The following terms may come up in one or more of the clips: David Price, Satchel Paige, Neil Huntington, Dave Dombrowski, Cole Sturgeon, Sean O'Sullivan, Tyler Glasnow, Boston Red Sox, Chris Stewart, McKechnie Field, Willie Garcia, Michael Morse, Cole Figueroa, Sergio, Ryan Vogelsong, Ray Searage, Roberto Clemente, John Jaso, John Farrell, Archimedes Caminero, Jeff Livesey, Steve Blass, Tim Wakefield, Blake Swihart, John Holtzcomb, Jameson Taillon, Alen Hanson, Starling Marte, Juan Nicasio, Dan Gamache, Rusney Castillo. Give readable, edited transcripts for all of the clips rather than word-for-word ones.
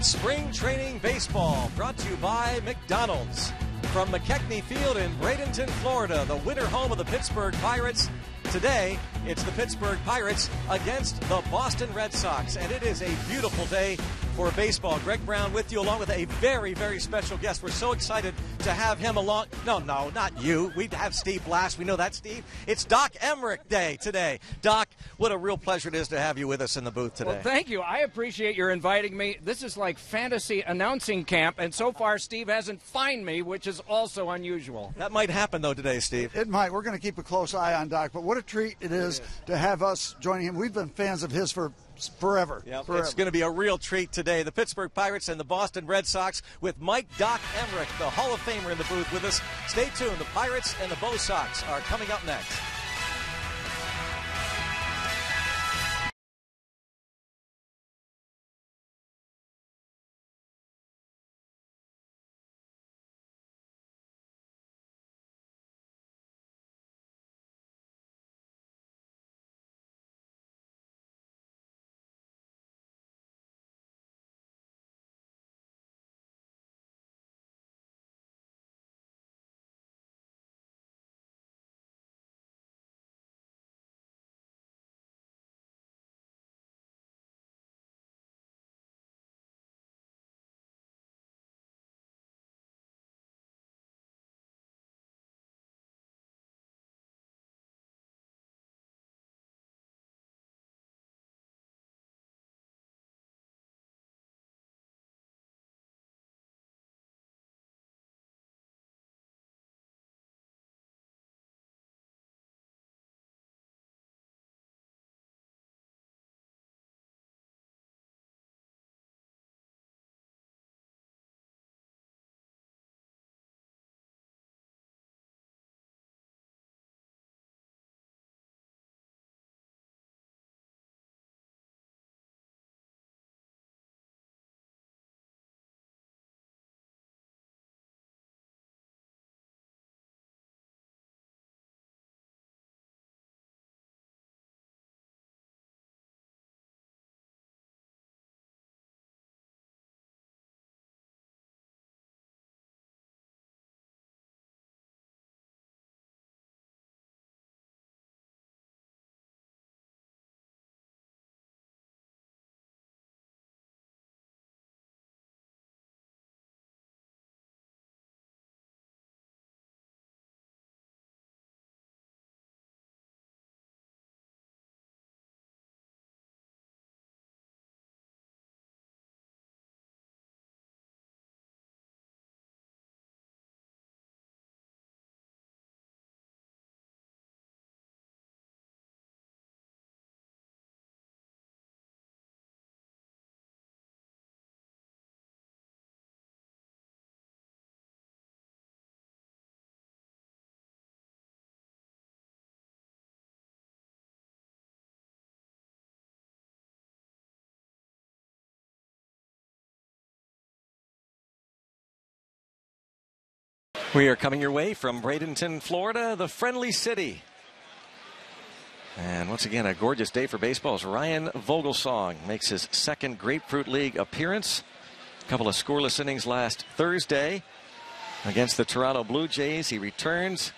It's Spring Training Baseball, brought to you by McDonald's. From McKechnie Field in Bradenton, Florida, the winter home of the Pittsburgh Pirates. Today, it's the Pittsburgh Pirates against the Boston Red Sox, and it is a beautiful day for baseball. Greg Brown with you, along with a very, very special guest. We're so excited to have him along. No, not you. We have Steve Blass. We know that, Steve. It's Doc Emrick Day today. Doc, what a real pleasure it is to have you with us in the booth today. Well, thank you. I appreciate your inviting me. This is like fantasy announcing camp, and so far Steve hasn't fined me, which is also unusual. That might happen, though, today, Steve. It might. We're going to keep a close eye on Doc, but what a treat it is to have us joining him. We've been fans of his for forever. Yep, forever. It's going to be a real treat today. The Pittsburgh Pirates and the Boston Red Sox with Mike Doc Emrick, the Hall of Famer, in the booth with us. Stay tuned. The Pirates and the Bo Sox are coming up next. We are coming your way from Bradenton, Florida, the friendly city. And once again, a gorgeous day for baseball as Ryan Vogelsong makes his second Grapefruit League appearance. A couple of scoreless innings last Thursday against the Toronto Blue Jays. He returns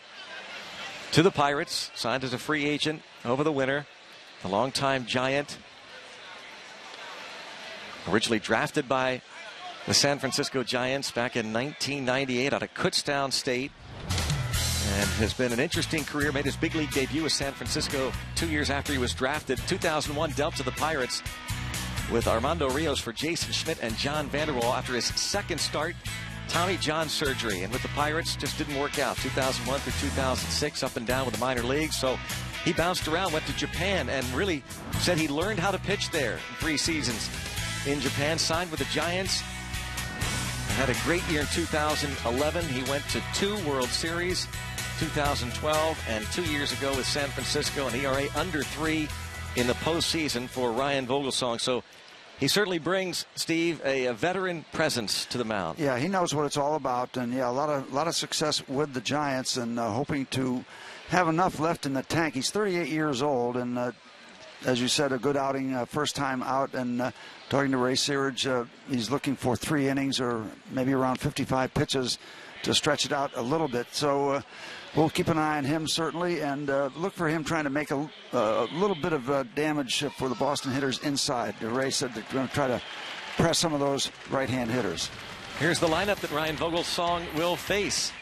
to the Pirates, signed as a free agent over the winter. The longtime Giant, originally drafted by the San Francisco Giants back in 1998 out of Kutztown State, and has been an interesting career. Made his big league debut with San Francisco 2 years after he was drafted. 2001 dealt to the Pirates with Armando Rios for Jason Schmidt and John Vanderwall after his second start. Tommy John surgery, and with the Pirates just didn't work out. 2001 through 2006, up and down with the minor leagues. So he bounced around, went to Japan, and really said he learned how to pitch there in 3 seasons in Japan. Signed with the Giants. Had a great year in 2011. He went to 2 World Series, 2012, and 2 years ago with San Francisco, an ERA under 3 in the postseason for Ryan Vogelsong. So he certainly brings, Steve, a veteran presence to the mound. Yeah, he knows what it's all about, and yeah, a lot of success with the Giants, and hoping to have enough left in the tank. He's 38 years old, and as you said, a good outing, first time out. And talking to Ray Searage, he's looking for 3 innings or maybe around 55 pitches to stretch it out a little bit. So we'll keep an eye on him, certainly, and look for him trying to make a little bit of damage for the Boston hitters inside. Ray said they're going to try to press some of those right-hand hitters. Here's the lineup that Ryan Vogelsong will face.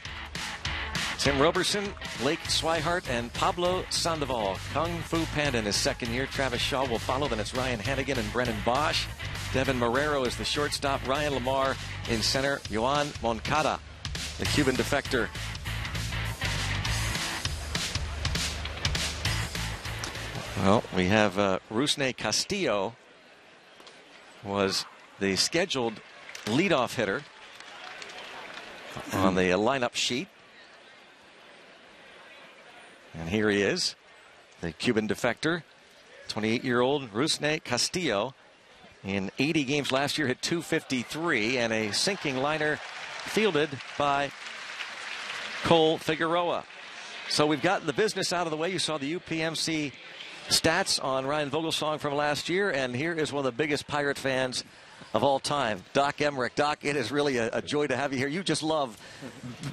Tim Roberson, Blake Swihart, and Pablo Sandoval. Kung Fu Panda in his second year. Travis Shaw will follow. Then it's Ryan Hannigan and Brennan Bosch. Devin Marrero is the shortstop. Ryan LaMarre in center. Yoan Moncada, the Cuban defector. Well, we have Rusney Castillo was the scheduled leadoff hitter on the lineup sheet. And here he is, the Cuban defector, 28-year-old Rusney Castillo. In 80 games last year, hit .253, and a sinking liner fielded by Cole Figueroa. So we've gotten the business out of the way. You saw the UPMC stats on Ryan Vogelsong from last year, and here is one of the biggest Pirate fans of all time, Doc Emrick. Doc, it is really a joy to have you here. You just love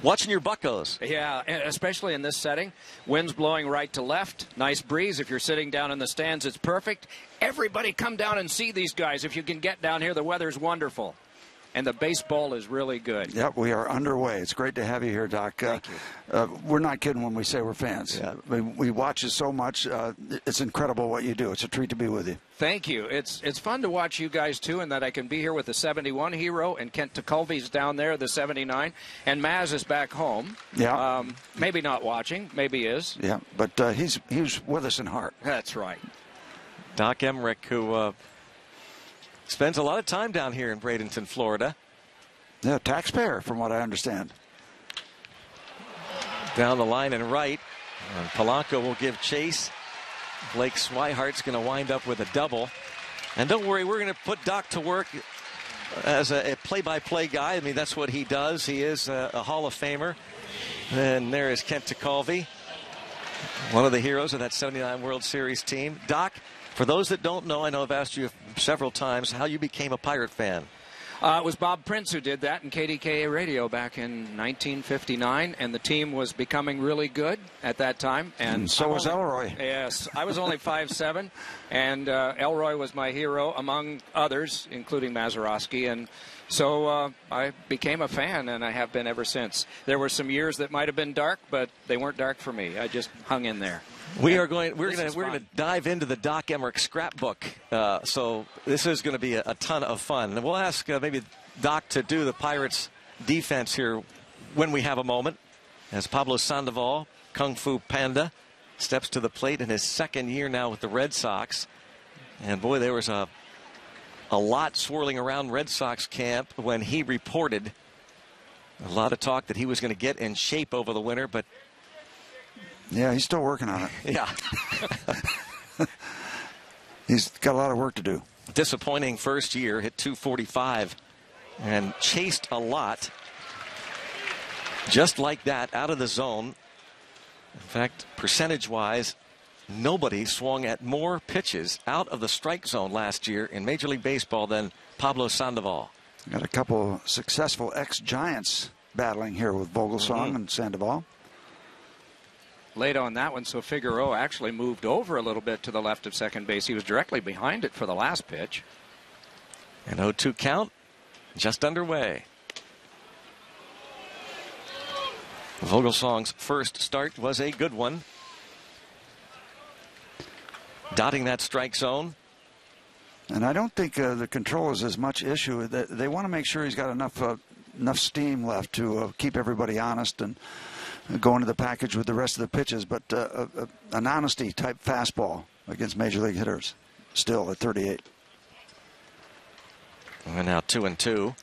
watching your Buccos. Yeah, especially in this setting. Wind's blowing right to left. Nice breeze. If you're sitting down in the stands, it's perfect. Everybody come down and see these guys. If you can get down here, the weather's wonderful. And the baseball is really good. Yep, we are underway. It's great to have you here, Doc. Thank you. We're not kidding when we say we're fans. Yeah. We watch you so much. It's incredible what you do. It's a treat to be with you. Thank you. It's fun to watch you guys, too, and that I can be here with the 71 hero, and Kent Tekulve's down there, the 79, and Maz is back home. Yeah. Maybe not watching. Maybe is. Yeah, but he's with us in heart. That's right. Doc Emrick, who... spends a lot of time down here in Bradenton, Florida. Yeah, taxpayer, from what I understand. Down the line and right. And Polanco will give chase. Blake Swihart's going to wind up with a double. And don't worry, we're going to put Doc to work as a play-by-play guy. I mean, that's what he does. He is a Hall of Famer. And there is Kent Tekulve, one of the heroes of that 79 World Series team. Doc, for those that don't know, I know I've asked you several times how you became a Pirate fan. It was Bob Prince who did that in KDKA radio back in 1959, and the team was becoming really good at that time. And so was Elroy. Yes, I was only 5'7", and Elroy was my hero, among others, including Mazeroski. And so I became a fan, and I have been ever since. There were some years that might have been dark, but they weren't dark for me. I just hung in there. We're going to dive into the Doc Emrick scrapbook. So this is going to be a ton of fun. And we'll ask maybe Doc to do the Pirates defense here when we have a moment. As Pablo Sandoval, Kung Fu Panda, steps to the plate in his second year now with the Red Sox. And boy, there was a lot swirling around Red Sox camp when he reported. A lot of talk that he was going to get in shape over the winter, but yeah, he's still working on it. Yeah. He's got a lot of work to do. Disappointing first year, hit .245 and chased a lot. Just like that, out of the zone. In fact, percentage-wise, nobody swung at more pitches out of the strike zone last year in Major League Baseball than Pablo Sandoval. Got a couple successful ex-Giants battling here with Vogelsong and Sandoval. Late on that one, so Figueroa actually moved over a little bit to the left of second base. He was directly behind it for the last pitch. An 0-2 count just underway. Vogelsong's first start was a good one. Dotting that strike zone. And I don't think the control is as much issue. They want to make sure he's got enough steam left to keep everybody honest and go into the package with the rest of the pitches, but an honesty-type fastball against Major League hitters, still at 38. And now 2-2.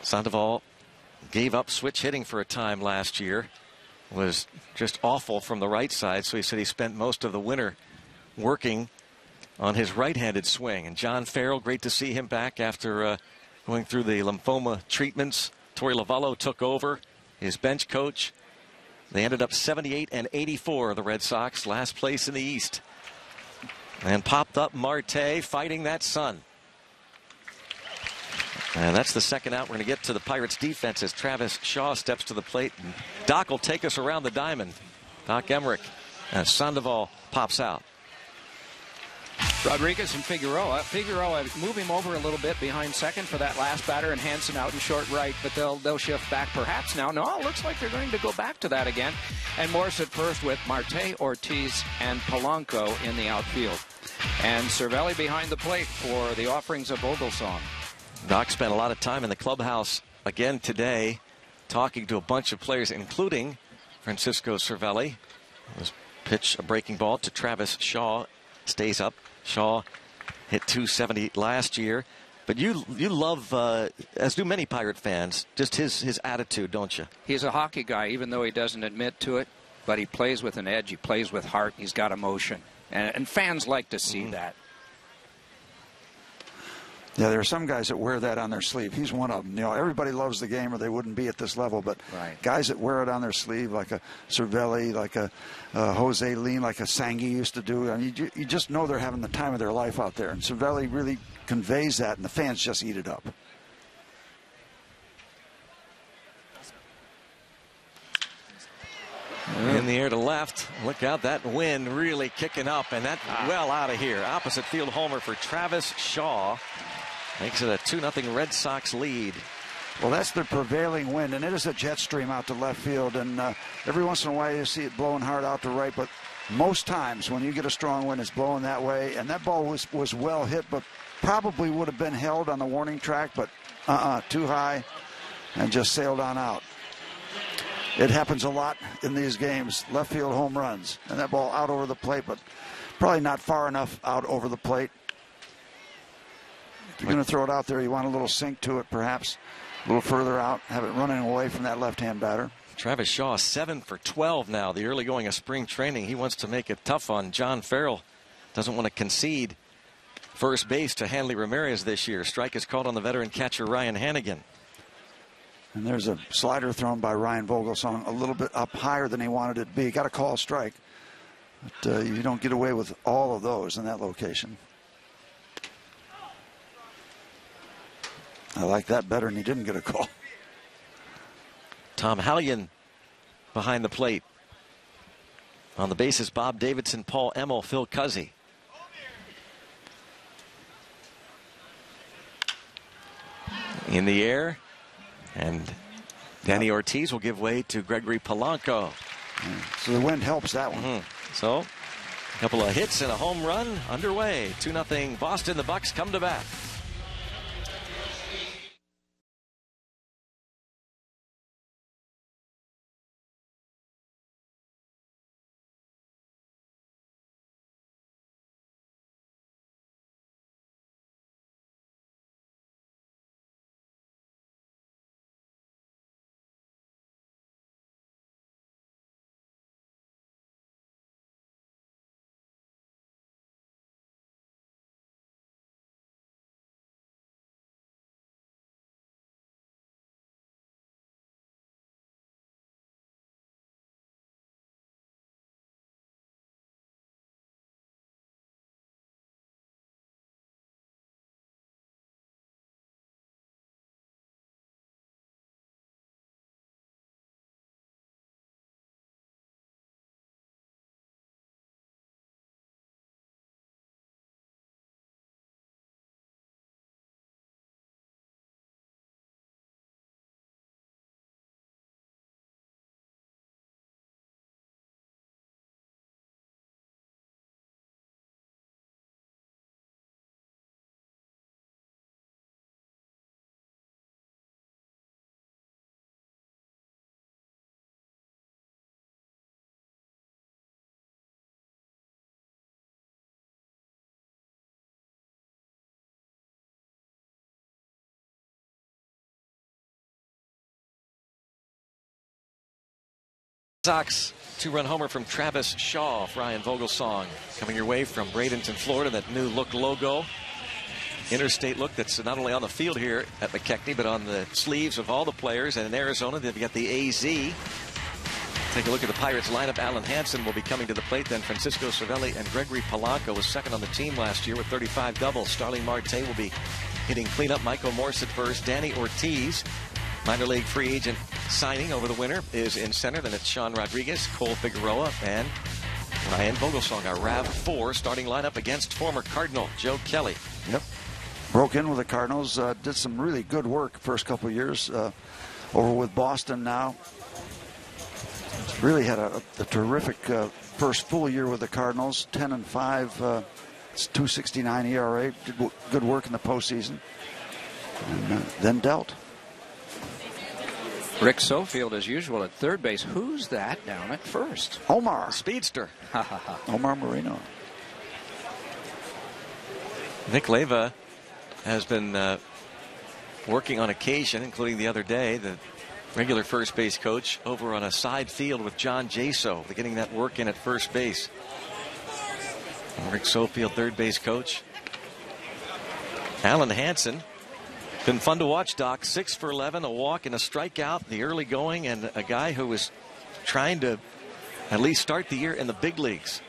Sandoval gave up switch hitting for a time last year. Was just awful from the right side, so he said he spent most of the winter working on his right-handed swing. And John Farrell, great to see him back after going through the lymphoma treatments. Torrey Lavallo took over, his bench coach. They ended up 78 and 84, the Red Sox, last place in the East. And popped up Marte fighting that sun. And that's the second out. We're going to get to the Pirates defense as Travis Shaw steps to the plate. Doc will take us around the diamond. Doc Emrick as Sandoval pops out. Rodriguez and Figueroa. Figueroa, move him over a little bit behind second for that last batter, and Hanson out in short right, but they'll shift back perhaps now. No, it looks like they're going to go back to that again. And Morse at first with Marte, Ortiz, and Polanco in the outfield. And Cervelli behind the plate for the offerings of Vogelsong. Doc spent a lot of time in the clubhouse again today talking to a bunch of players, including Francisco Cervelli. Let's pitch a breaking ball to Travis Shaw. Stays up. Shaw hit 270 last year. But you love, as do many Pirate fans, just his attitude, don't you? He's a hockey guy, even though he doesn't admit to it. But he plays with an edge. He plays with heart. He's got emotion. And fans like to see that. Yeah, there are some guys that wear that on their sleeve. He's one of them. You know, everybody loves the game or they wouldn't be at this level. But guys that wear it on their sleeve, like a Cervelli, like a Jose Lean, like a Sanghi used to do, I mean, you just know they're having the time of their life out there. And Cervelli really conveys that, and the fans just eat it up. In the air to left. Look out, that wind really kicking up, and that well out of here. Opposite field homer for Travis Shaw. Makes it a 2-0 Red Sox lead. Well, that's the prevailing wind, and it is a jet stream out to left field. And every once in a while you see it blowing hard out to right, but most times when you get a strong wind, it's blowing that way. And that ball was well hit, but probably would have been held on the warning track, but too high and just sailed on out. It happens a lot in these games, left field home runs. And that ball out over the plate, but probably not far enough out over the plate. If you're going to throw it out there, you want a little sink to it, perhaps a little further out, have it running away from that left-hand batter. Travis Shaw, 7 for 12 now, the early going of spring training. He wants to make it tough on John Farrell. Doesn't want to concede first base to Hanley Ramirez this year. Strike is called on the veteran catcher, Ryan Hannigan. And there's a slider thrown by Ryan Vogelsong a little bit up higher than he wanted it to be. Got a call strike, but you don't get away with all of those in that location. I like that better, and he didn't get a call. Tom Hallian behind the plate. On the bases, Bob Davidson, Paul Emmel, Phil Cuzzi. In the air, and Danny Ortiz will give way to Gregory Polanco. So the wind helps that one. So a couple of hits and a home run underway. 2-0 Boston. The Bucks come to bat. Sox two-run homer from Travis Shaw off Ryan Vogelsong. Coming your way from Bradenton, Florida, that new look logo. Interstate look that's not only on the field here at McKechnie, but on the sleeves of all the players. And in Arizona, they've got the AZ. Take a look at the Pirates lineup. Alen Hanson will be coming to the plate. Then Francisco Cervelli and Gregory Polanco was second on the team last year with 35 doubles. Starling Marte will be hitting cleanup. Michael Morse at first. Danny Ortiz, minor league free agent signing over the winter, is in center. Then it's Sean Rodriguez, Cole Figueroa, and Ryan Vogelsong. Our RAV4 starting lineup against former Cardinal Joe Kelly. Yep. Broke in with the Cardinals. Did some really good work first couple years. Over with Boston now. Really had a terrific first full year with the Cardinals. 10-5. It's 2.69 ERA. Did good work in the postseason. And then dealt. Rick Sofield, as usual, at third base. Who's that down at first? Omar. Speedster. Omar Marino. Nick Leyva has been working on occasion, including the other day, the regular first base coach, over on a side field with John Jaso. They're getting that work in at first base. Rick Sofield, third base coach. Alen Hanson. Been fun to watch, Doc. 6 for 11, a walk and a strikeout, the early going, and a guy who is trying to at least start the year in the big leagues.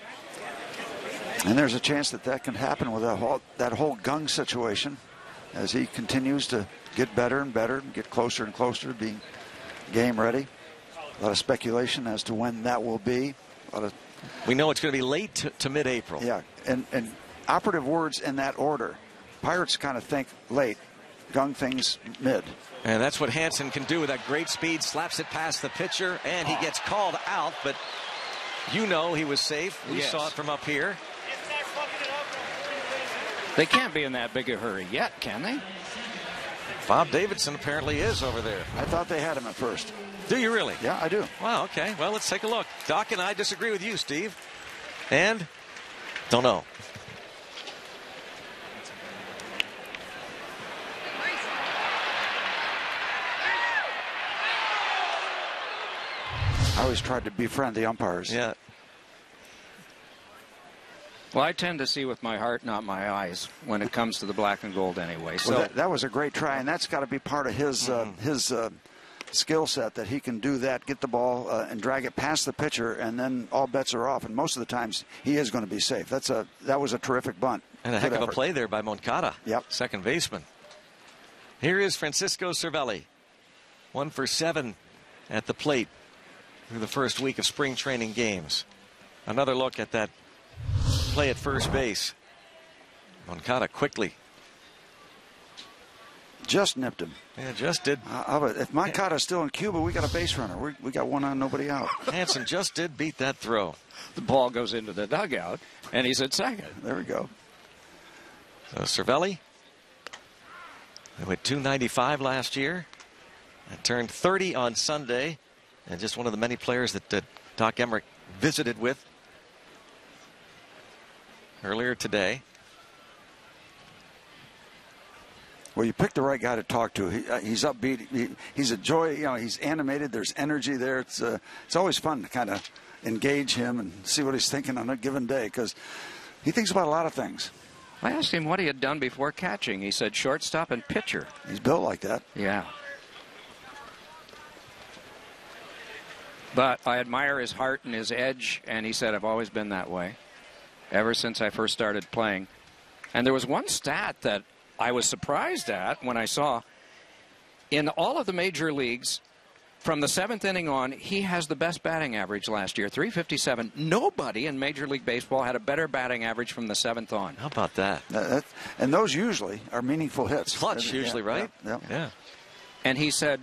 And there's a chance that that can happen with that whole Gung situation as he continues to get better and better and get closer and closer to being game ready. A lot of speculation as to when that will be. We know it's going to be late to mid-April. Yeah, and operative words in that order. Pirates kind of think late. Gung things mid. And that's what Hanson can do with that great speed. Slaps it past the pitcher, and he gets called out, but you know he was safe. We saw it from up here. They can't be in that big a hurry yet, can they? Bob Davidson apparently is over there. I thought they had him at first. Do you really? Yeah, I do. Wow, okay. Well, let's take a look. Doc and I disagree with you, Steve. And don't know. I always tried to befriend the umpires. Yeah. Well, I tend to see with my heart, not my eyes, when it comes to the black and gold anyway. So well, that was a great try, and that's got to be part of his skill set, that he can do that, get the ball and drag it past the pitcher, and then all bets are off. And most of the times, he is going to be safe. That was a terrific bunt. And a heck of a play there by Moncada, second baseman. Here is Francisco Cervelli, 1 for 7 at the plate through the first week of spring training games. Another look at that play at first base. Moncada quickly. Just nipped him. Yeah, just did. If Moncada's still in Cuba, we got a base runner. We got one on, nobody out. Hanson just did beat that throw. The ball goes into the dugout, and he's at second. There we go. So Cervelli, they went 295 last year, and turned 30 on Sunday. And just one of the many players that Doc Emrick visited with earlier today. Well, you picked the right guy to talk to. He's upbeat. He's a joy. You know, he's animated. There's energy there. It's always fun to kind of engage him and see what he's thinking on a given day, because he thinks about a lot of things. I asked him what he had done before catching. He said shortstop and pitcher. He's built like that. Yeah. But I admire his heart and his edge, and he said, I've always been that way, ever since I first started playing. And there was one stat that I was surprised at when I saw. In all of the major leagues, from the 7th inning on, he has the best batting average last year, .357. Nobody in Major League Baseball had a better batting average from the 7th on. How about that? And those usually are meaningful hits. Clutch, usually, right? Yeah. And he said,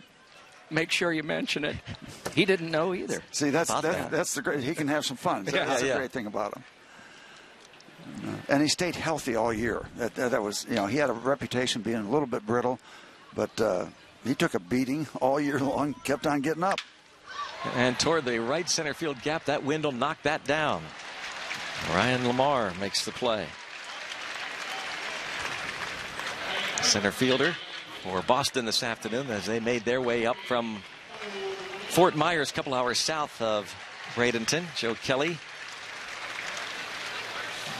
make sure you mention it. He didn't know either. See, that's the great. He can have some fun. That's the great thing about him. And he stayed healthy all year. That was, you know, he had a reputation being a little bit brittle, but he took a beating all year long, kept on getting up. And toward the right center field gap, that Windle knocked that down. Ryan LaMarre makes the play. Center fielder for Boston this afternoon as they made their way up from Fort Myers, a couple hours south of Bradenton. Joe Kelly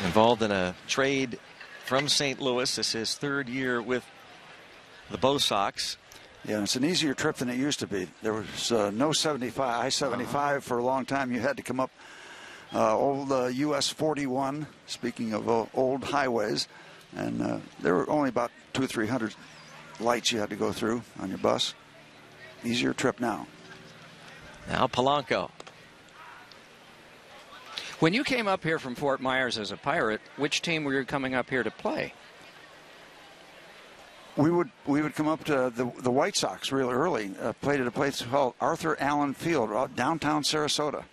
involved in a trade from St. Louis. This is his third year with the Bo Sox. Yeah, it's an easier trip than it used to be. There was no 75, I-75 for a long time. You had to come up old US 41, speaking of old highways, and there were only about 200 or 300 lights you had to go through on your bus. Easier trip now. Now Polanco. When you came up here from Fort Myers as a Pirate, which team were you coming up here to play? We would come up to the White Sox real early. Played at a place called Arthur Allen Field, downtown Sarasota.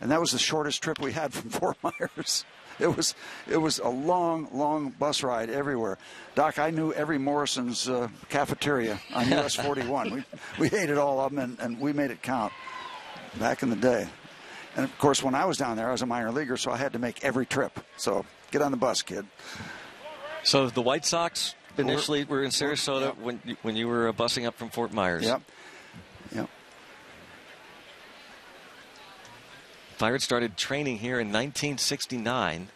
And that was the shortest trip we had from Fort Myers. It was a long, long bus ride everywhere. Doc, I knew every Morrison's cafeteria on US 41. We ate it all up, and we made it count back in the day. And, of course, when I was down there, I was a minor leaguer, so I had to make every trip. So get on the bus, kid. So the White Sox initially were in Sarasota when you were busing up from Fort Myers. Yep. Pirates started training here in 1969.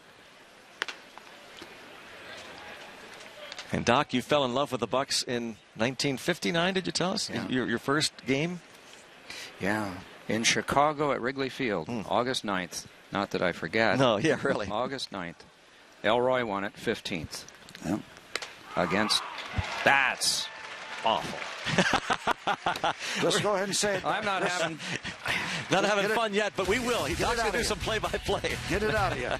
And, Doc, you fell in love with the Bucks in 1959, did you tell us? Yeah. Your first game? Yeah. In Chicago at Wrigley Field, August 9th. Not that I forget. No, yeah, really. August 9th. Elroy won it 15th. Yep. Against. That's awful. Just go ahead and say it. I'm not having fun yet, but we will. He's going to do some play-by-play. Get it out of here.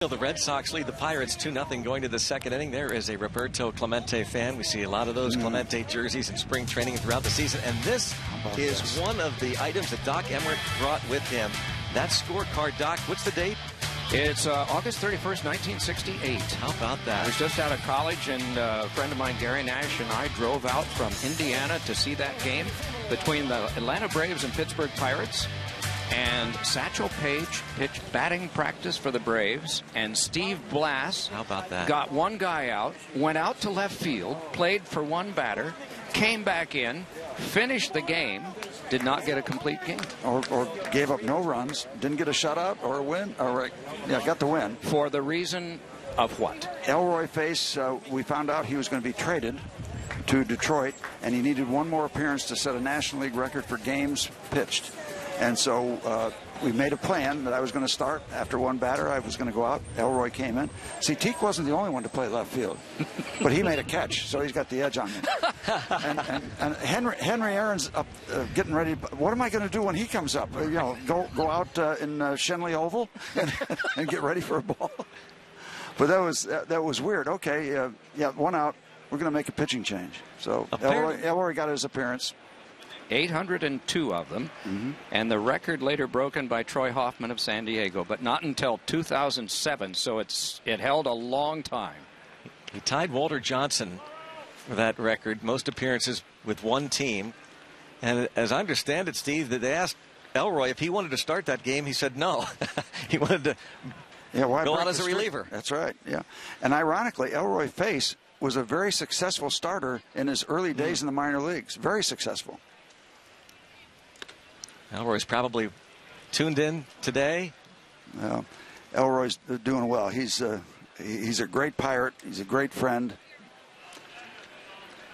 The Red Sox lead the Pirates 2-0 going to the second inning. There is a Roberto Clemente fan. We see a lot of those Clemente jerseys in spring training and throughout the season. And this is one of the items that Doc Emrick brought with him. That scorecard, Doc, what's the date? It's August 31st, 1968. How about that? I was just out of college, and a friend of mine, Gary Nash, and I drove out from Indiana to see that game between the Atlanta Braves and Pittsburgh Pirates. And Satchel Paige pitched batting practice for the Braves, and Steve Blass got one guy out, went out to left field, played for one batter, came back in, finished the game, did not get a complete game. Or gave up no runs, didn't get a shutout or a win, or got the win. For the reason of what? Elroy Face, we found out he was going to be traded to Detroit, and he needed one more appearance to set a National League record for games pitched. And so we made a plan that I was going to start after one batter. I was going to go out. Elroy came in. See, Teak wasn't the only one to play left field, but he made a catch, so he's got the edge on me. And Henry Aaron's up, getting ready. What am I going to do when he comes up? You know, go out in Shenley Oval and get ready for a ball. But that was weird. Okay, yeah, one out. We're going to make a pitching change. So Elroy got his appearance. 802 of them, and the record later broken by Troy Hoffman of San Diego, but not until 2007, so it held a long time. He tied Walter Johnson for that record, most appearances with one team, and as I understand it, Steve, that they asked Elroy, if he wanted to start that game, he said no. He wanted to go out as a reliever. That's right, yeah. And ironically, Elroy Face was a very successful starter in his early days in the minor leagues. Very successful. Elroy's probably tuned in today. Elroy's doing well. He's a great Pirate. He's a great friend.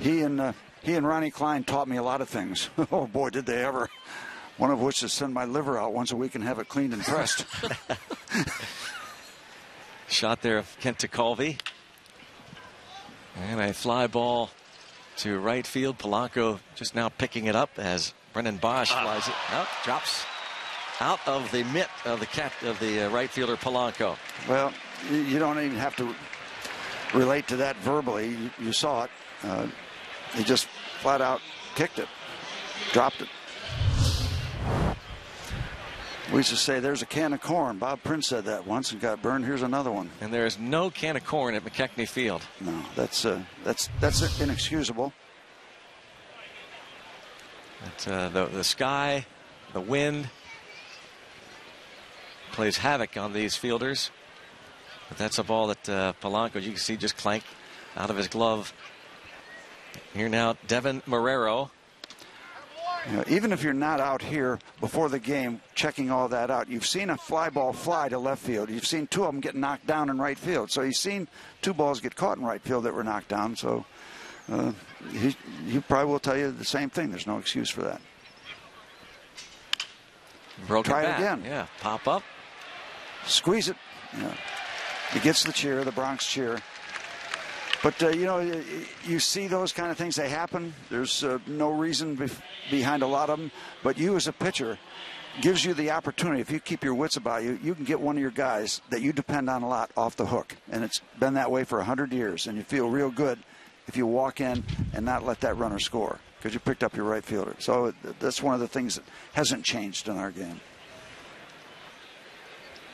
He and Ronnie Klein taught me a lot of things. Oh boy, did they ever! One of which is send my liver out once a week and have it cleaned and pressed. Shot there of Kent Tekulve. And a fly ball to right field. Polanco just now picking it up as Brendan Bosch flies it out, drops out of the mitt of the right fielder Polanco. Well, you don't even have to relate to that verbally. You saw it. He just flat out kicked it, dropped it. We used to say, there's a can of corn. Bob Prince said that once and got burned. Here's another one. And there is no can of corn at McKechnie Field. No, that's inexcusable. But, the sky, the wind, plays havoc on these fielders. But that's a ball that Polanco, you can see, just clanked out of his glove. Here now, Devin Marrero. You know, even if you're not out here before the game checking all that out, you've seen a fly ball fly to left field. You've seen two of them get knocked down in right field. So you've seen two balls get caught in right field that were knocked down. So he probably will tell you the same thing. There's no excuse for that. Broken back. Try it again. Yeah, pop up. Squeeze it. Yeah. He gets the cheer, the Bronx cheer. But, you know, you see those kind of things. They happen. There's no reason behind a lot of them. But you as a pitcher gives you the opportunity. If you keep your wits about you, you can get one of your guys that you depend on a lot off the hook. And it's been that way for 100 years. And you feel real good if you walk in and not let that runner score because you picked up your right fielder. So that's one of the things that hasn't changed in our game.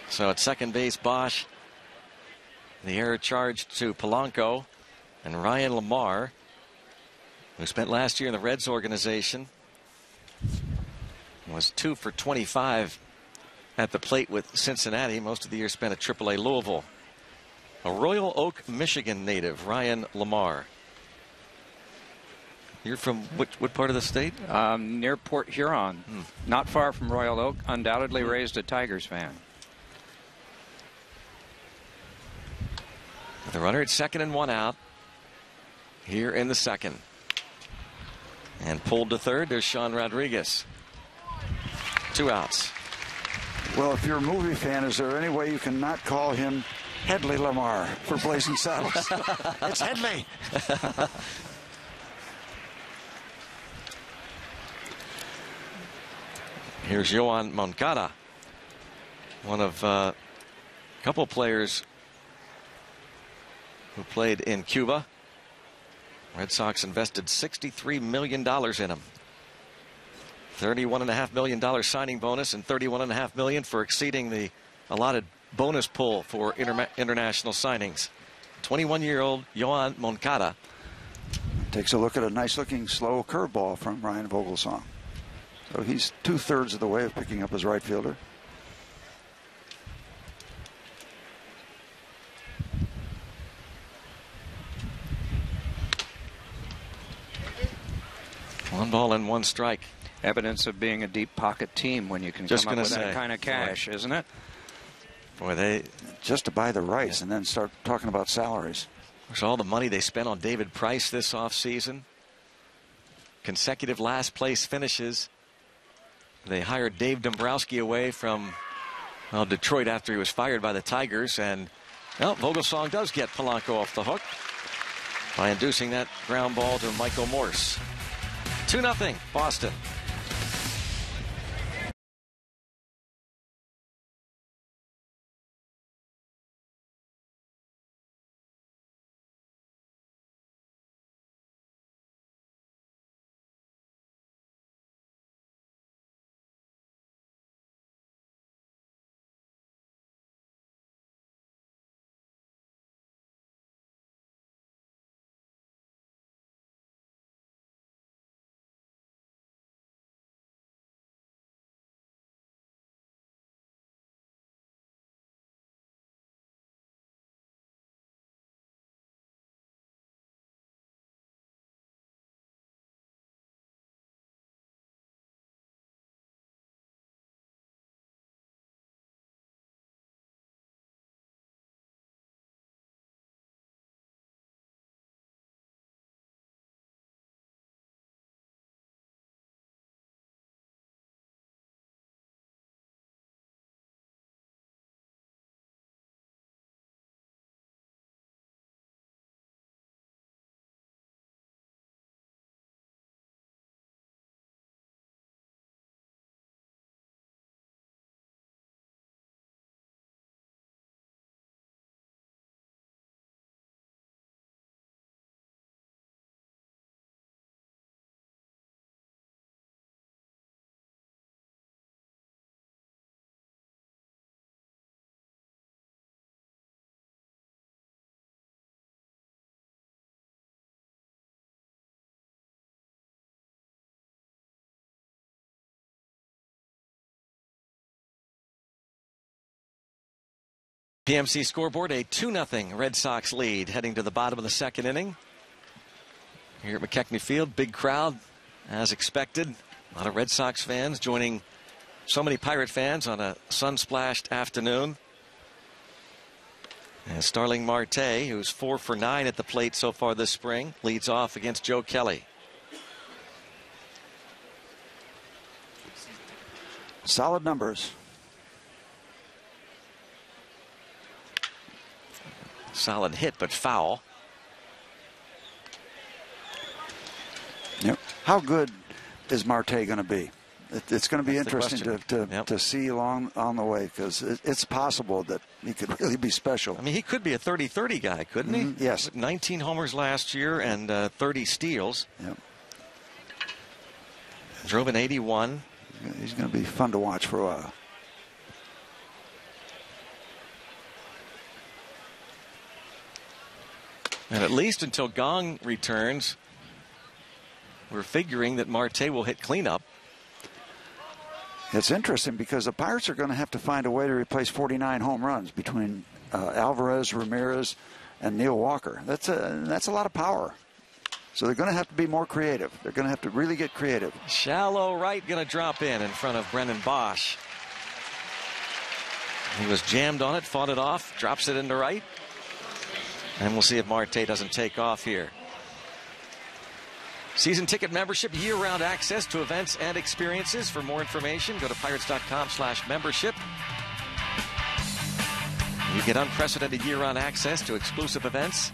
So at second base, Bosch. The error charge to Polanco. And Ryan LaMarre, who spent last year in the Reds organization, was 2 for 25 at the plate with Cincinnati. Most of the year spent at AAA Louisville. A Royal Oak, Michigan native, Ryan LaMarre. You're from what part of the state? Near Port Huron, not far from Royal Oak. Undoubtedly raised a Tigers fan. The runner at second and one out. Here in the second. And pulled to third. There's Sean Rodriguez. Two outs. Well, if you're a movie fan, is there any way you can not call him Hedley LaMarre for Blazing Saddles? It's Hedley. Here's Yoan Moncada. One of a couple players who played in Cuba. Red Sox invested $63 million in him. $31.5 million signing bonus and $31.5 million for exceeding the allotted bonus pool for international signings. 21-year-old Yoan Moncada. Takes a look at a nice-looking slow curveball from Ryan Vogelsong. So he's two-thirds of the way of picking up his right fielder. One ball and one strike. Evidence of being a deep pocket team when you can just come up with that kind of cash, isn't it? Boy, they just to buy the rice and then start talking about salaries. There's all the money they spent on David Price this offseason. Consecutive last place finishes. They hired Dave Dombrowski away from Detroit after he was fired by the Tigers, and Vogelsong does get Polanco off the hook by inducing that ground ball to Michael Morse. 2-0, Boston. PMC scoreboard, a 2-0 Red Sox lead heading to the bottom of the second inning. Here at McKechnie Field, big crowd as expected. A lot of Red Sox fans joining so many Pirate fans on a sun-splashed afternoon. And Starling Marte, who's 4 for 9 at the plate so far this spring, leads off against Joe Kelly. Solid numbers. Solid hit, but foul. Yep. How good is Marte going to be? It's going to be interesting to see along on the way, because it's possible that he could really be special. I mean, he could be a 30-30 guy, couldn't he? Yes. 19 homers last year and 30 steals. Yep. Drove an 81. He's going to be fun to watch for a while. And at least until Gong returns, we're figuring that Marte will hit cleanup. It's interesting because the Pirates are going to have to find a way to replace 49 home runs between Alvarez, Ramirez, and Neil Walker. That's a lot of power. So they're going to have to be more creative. They're going to have to really get creative. Shallow right going to drop in front of Brendan Bosch. He was jammed on it, fought it off, drops it into right. And we'll see if Marte doesn't take off here. Season ticket membership, year-round access to events and experiences. For more information, go to pirates.com/membership. You get unprecedented year-round access to exclusive events,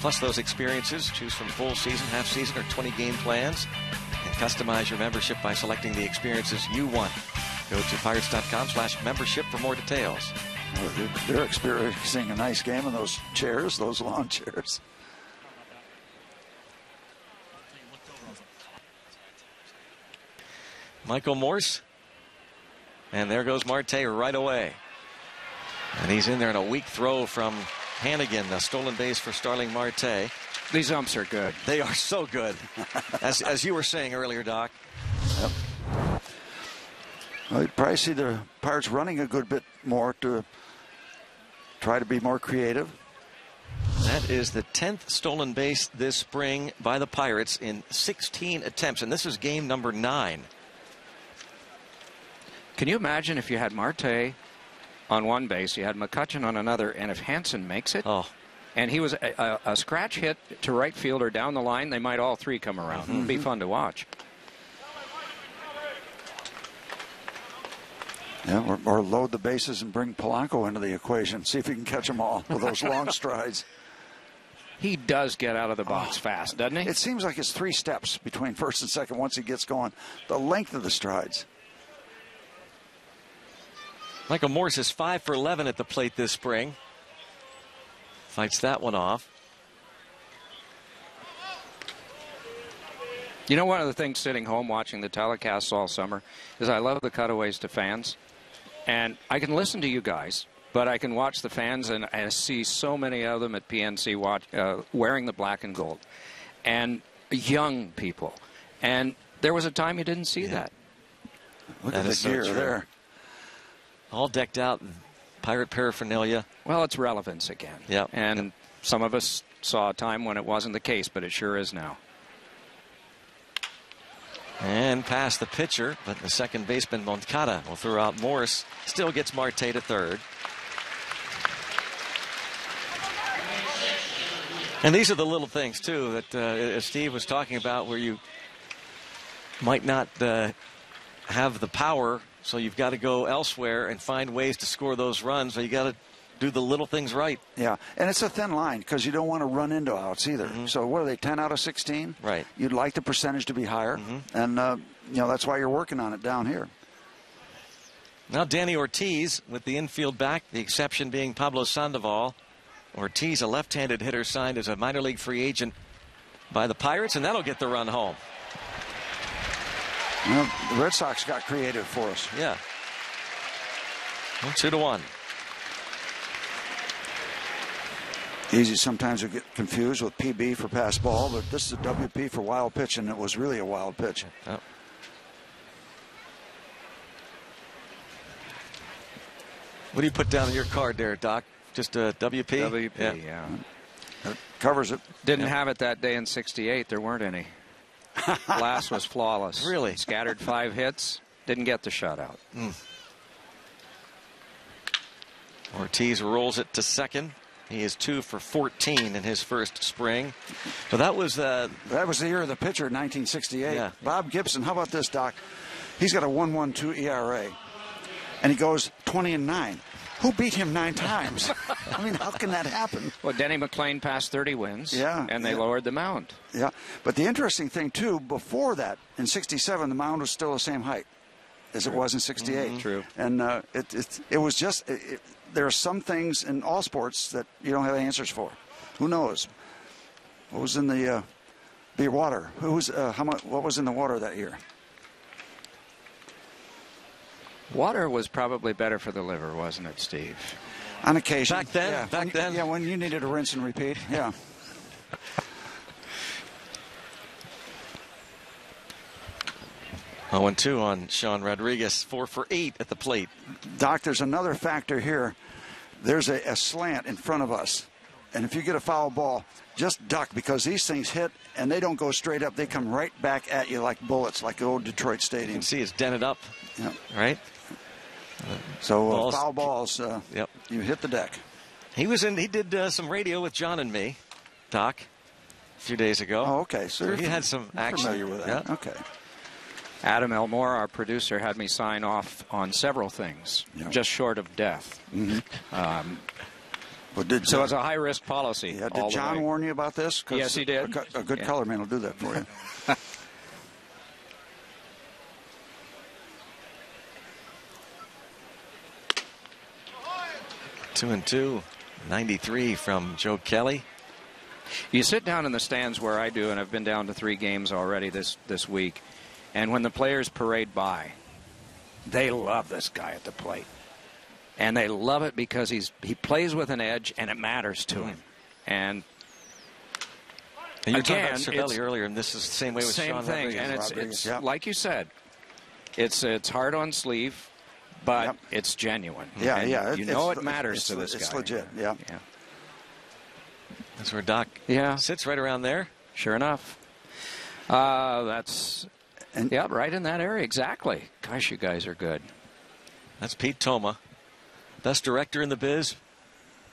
plus those experiences. Choose from full season, half season, or 20-game plans, and customize your membership by selecting the experiences you want. Go to pirates.com/membership for more details. They're experiencing a nice game in those chairs, those lawn chairs. Michael Morse. And there goes Marte right away. And he's in there in a weak throw from Hannigan. A stolen base for Starling Marte. These umps are good. They are so good. as you were saying earlier, Doc. Yep. Well, you'd probably see the Pirates running a good bit more to try to be more creative. That is the 10th stolen base this spring by the Pirates in 16 attempts. And this is game number 9. Can you imagine if you had Marte on one base, you had McCutchen on another, and if Hanson makes it? Oh. And he was a scratch hit to right field or down the line, they might all three come around. Mm-hmm. It'd be fun to watch. Yeah, or load the bases and bring Polanco into the equation. See if he can catch them all with those long strides. He does get out of the box fast, doesn't he? It seems like it's 3 steps between first and second once he gets going. The length of the strides. Michael Morse is 5 for 11 at the plate this spring. Fights that one off. You know, one of the things sitting home watching the telecasts all summer is I love the cutaways to fans. And I can listen to you guys, but I can watch the fans, and I see so many of them at PNC wearing the black and gold. And young people. And there was a time you didn't see that. Look at the gear there. All decked out in Pirate paraphernalia. Well, it's relevance again. Yep. And some of us saw a time when it wasn't the case, but it sure is now. And past the pitcher, but the second baseman, Moncada, will throw out Morse. Still gets Marte to third. And these are the little things, too, that Steve was talking about, where you might not have the power, so you've got to go elsewhere and find ways to score those runs. So you got to do the little things right. Yeah, and it's a thin line because you don't want to run into outs either. Mm-hmm. So what are they, 10 out of 16? Right. You'd like the percentage to be higher, and you know, that's why you're working on it down here. Now Danny Ortiz with the infield back, the exception being Pablo Sandoval. Ortiz, a left-handed hitter, signed as a minor league free agent by the Pirates, and that'll get the run home. Well, the Red Sox got creative for us. Yeah. 2-1. Easy. Sometimes we get confused with PB for pass ball, but this is a WP for wild pitch, and it was really a wild pitch. Oh. What do you put down in your card there, Doc? Just a WP? WP, yeah. That covers it. Didn't have it that day in '68. There weren't any. Blass was flawless. Really? Scattered 5 hits. Didn't get the shutout. Mm. Ortiz rolls it to second. He is 2 for 14 in his first spring. So that was the year of the pitcher, 1968. Yeah. Bob Gibson. How about this, Doc? He's got a 1.12 ERA, and he goes 20-9. Who beat him 9 times? I mean, how can that happen? Well, Denny McClain passed 30 wins, and they lowered the mound. Yeah, but the interesting thing, too, before that, in '67, the mound was still the same height as it was in '68. Mm-hmm. True. And it was just, there are some things in all sports that you don't have answers for. Who knows? What was in the water? Who was, how much, what was in the water that year? Water was probably better for the liver, wasn't it, Steve? On occasion. Back then? Yeah. Back then? Yeah, when you needed a rinse and repeat. Yeah. Oh, 1-2 on Sean Rodriguez. 4 for 8 at the plate. Doc, there's another factor here. There's a slant in front of us. And if you get a foul ball, just duck, because these things hit and they don't go straight up. They come right back at you like bullets, like the old Detroit Stadium. You can see it's dented up. Yep. Right? So balls. Foul balls, you hit the deck. He was in. He did some radio with John and me, Doc, a few days ago. Oh, okay. So he had some action. Familiar with that. Yeah. Okay. Adam Elmore, our producer, had me sign off on several things, just short of death. Mm-hmm. So it's a high-risk policy. Yeah, did John warn you about this? Yes, he did. A good color man will do that for you. Two and two, 93 from Joe Kelly. You sit down in the stands where I do, and I've been down to 3 games already this week, and when the players parade by, they love this guy at the plate. And they love it because he plays with an edge, and it matters to him. And you were talking about Cervelli earlier, and this is the same way with Sean Rodriguez. Same thing, and it's like you said, it's hard on sleeve. But it's genuine. Yeah, You know it matters to this guy. It's legit, yeah. That's where Doc sits, right around there. Sure enough. That's, right in that area, exactly. Gosh, you guys are good. That's Pete Toma, best director in the biz.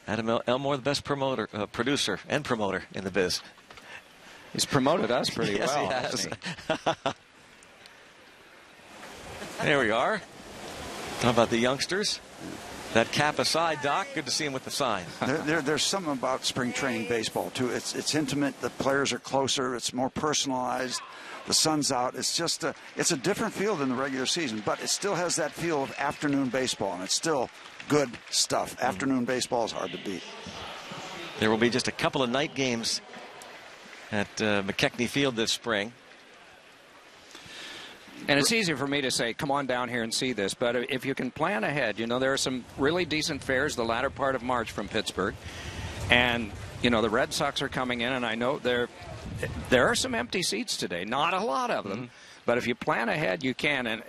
Adam Elmore, the best producer and promoter in the biz. He's promoted us pretty well. Yes, he has. There we are. How about the youngsters? That cap aside, Doc, good to see him with the sign. There's something about spring training baseball, too. It's intimate. The players are closer. It's more personalized. The sun's out. It's just it's a different field than the regular season, but it still has that feel of afternoon baseball, and it's still good stuff. Afternoon baseball is hard to beat. There will be just a couple of night games at McKechnie Field this spring. And it's easier for me to say, come on down here and see this. But if you can plan ahead, there are some really decent fares the latter part of March from Pittsburgh. And, the Red Sox are coming in, and I know there are some empty seats today. Not a lot of them. Mm-hmm. But if you plan ahead, you can. And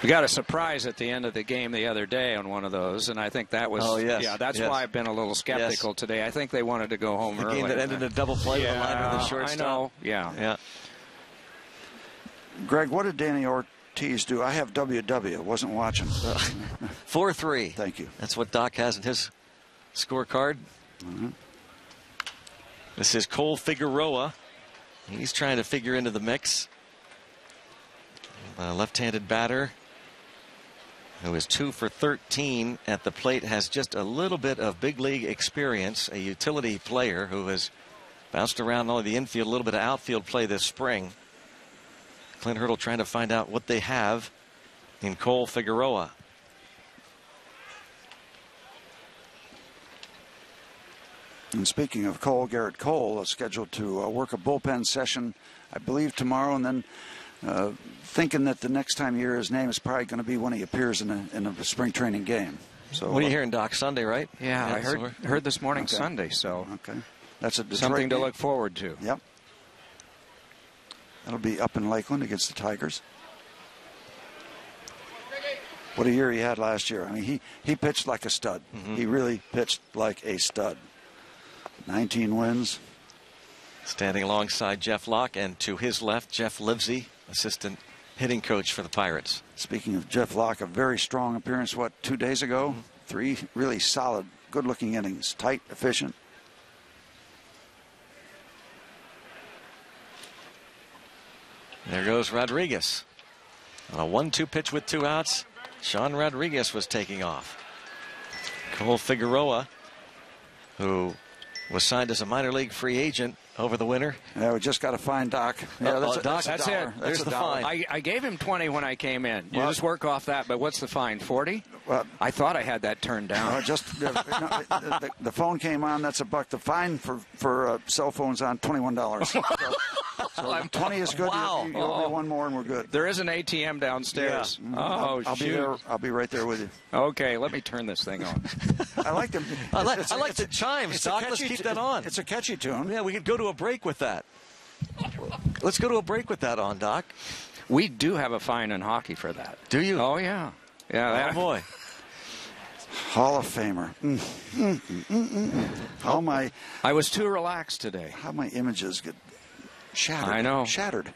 we got a surprise at the end of the game the other day on one of those, and I think that was why I've been a little skeptical today. I think they wanted to go home early. The game that ended a double play with a liner and the shortstop. I know. Yeah. Greg, what did Danny Ortiz do? I have WW. Wasn't watching. 4-3. Thank you. That's what Doc has in his scorecard. Mm-hmm. This is Cole Figueroa. He's trying to figure into the mix. Left-handed batter. Who is 2 for 13 at the plate, has just a little bit of big league experience, a utility player who has bounced around all of the infield, a little bit of outfield play this spring. Clint Hurdle trying to find out what they have in Cole Figueroa. And speaking of Cole, Garrett Cole is scheduled to work a bullpen session, I believe, tomorrow, and then thinking that the next time you hear his name is probably going to be when he appears in a spring training game. So what are you hearing, Doc? Sunday, right? Yeah, I heard this morning, Sunday. So that's something to look forward to. Yep. That'll be up in Lakeland against the Tigers. what a year he had last year. I mean, he pitched like a stud. Mm-hmm. He really pitched like a stud. 19 wins. Standing alongside Jeff Locke, and to his left, Jeff Livesey, assistant hitting coach for the Pirates. Speaking of Jeff Locke, a very strong appearance, what, 2 days ago? Mm-hmm. Three really solid, good-looking innings, tight, efficient. There goes Rodriguez. On a 1-2 pitch with two outs, Sean Rodriguez was taking off. Cole Figueroa, who was signed as a minor league free agent over the winter. Yeah, we just got to find Doc. Yeah, that's it. There's the fine. I gave him 20 when I came in. You just work off that, but what's the fine, 40? Well, I thought I had that turned down. The phone came on, that's a buck. The fine for cell phones on $21. So 20 is good. Wow. You owe me one more and we're good. There is an ATM downstairs. Yeah. Oh, I'll shoot. Be there. I'll be right there with you. Okay, let me turn this thing on. I like them. I like the chimes, Doc. Let's keep that on. It's a catchy tune. Yeah, we could go to a break with that. Let's go to a break with that on, Doc. We do have a fine in hockey for that. Do you? Oh, yeah. Yeah. That boy. Hall of Famer. How my... I was too relaxed today. How my images get... shattered. I know. Shattered.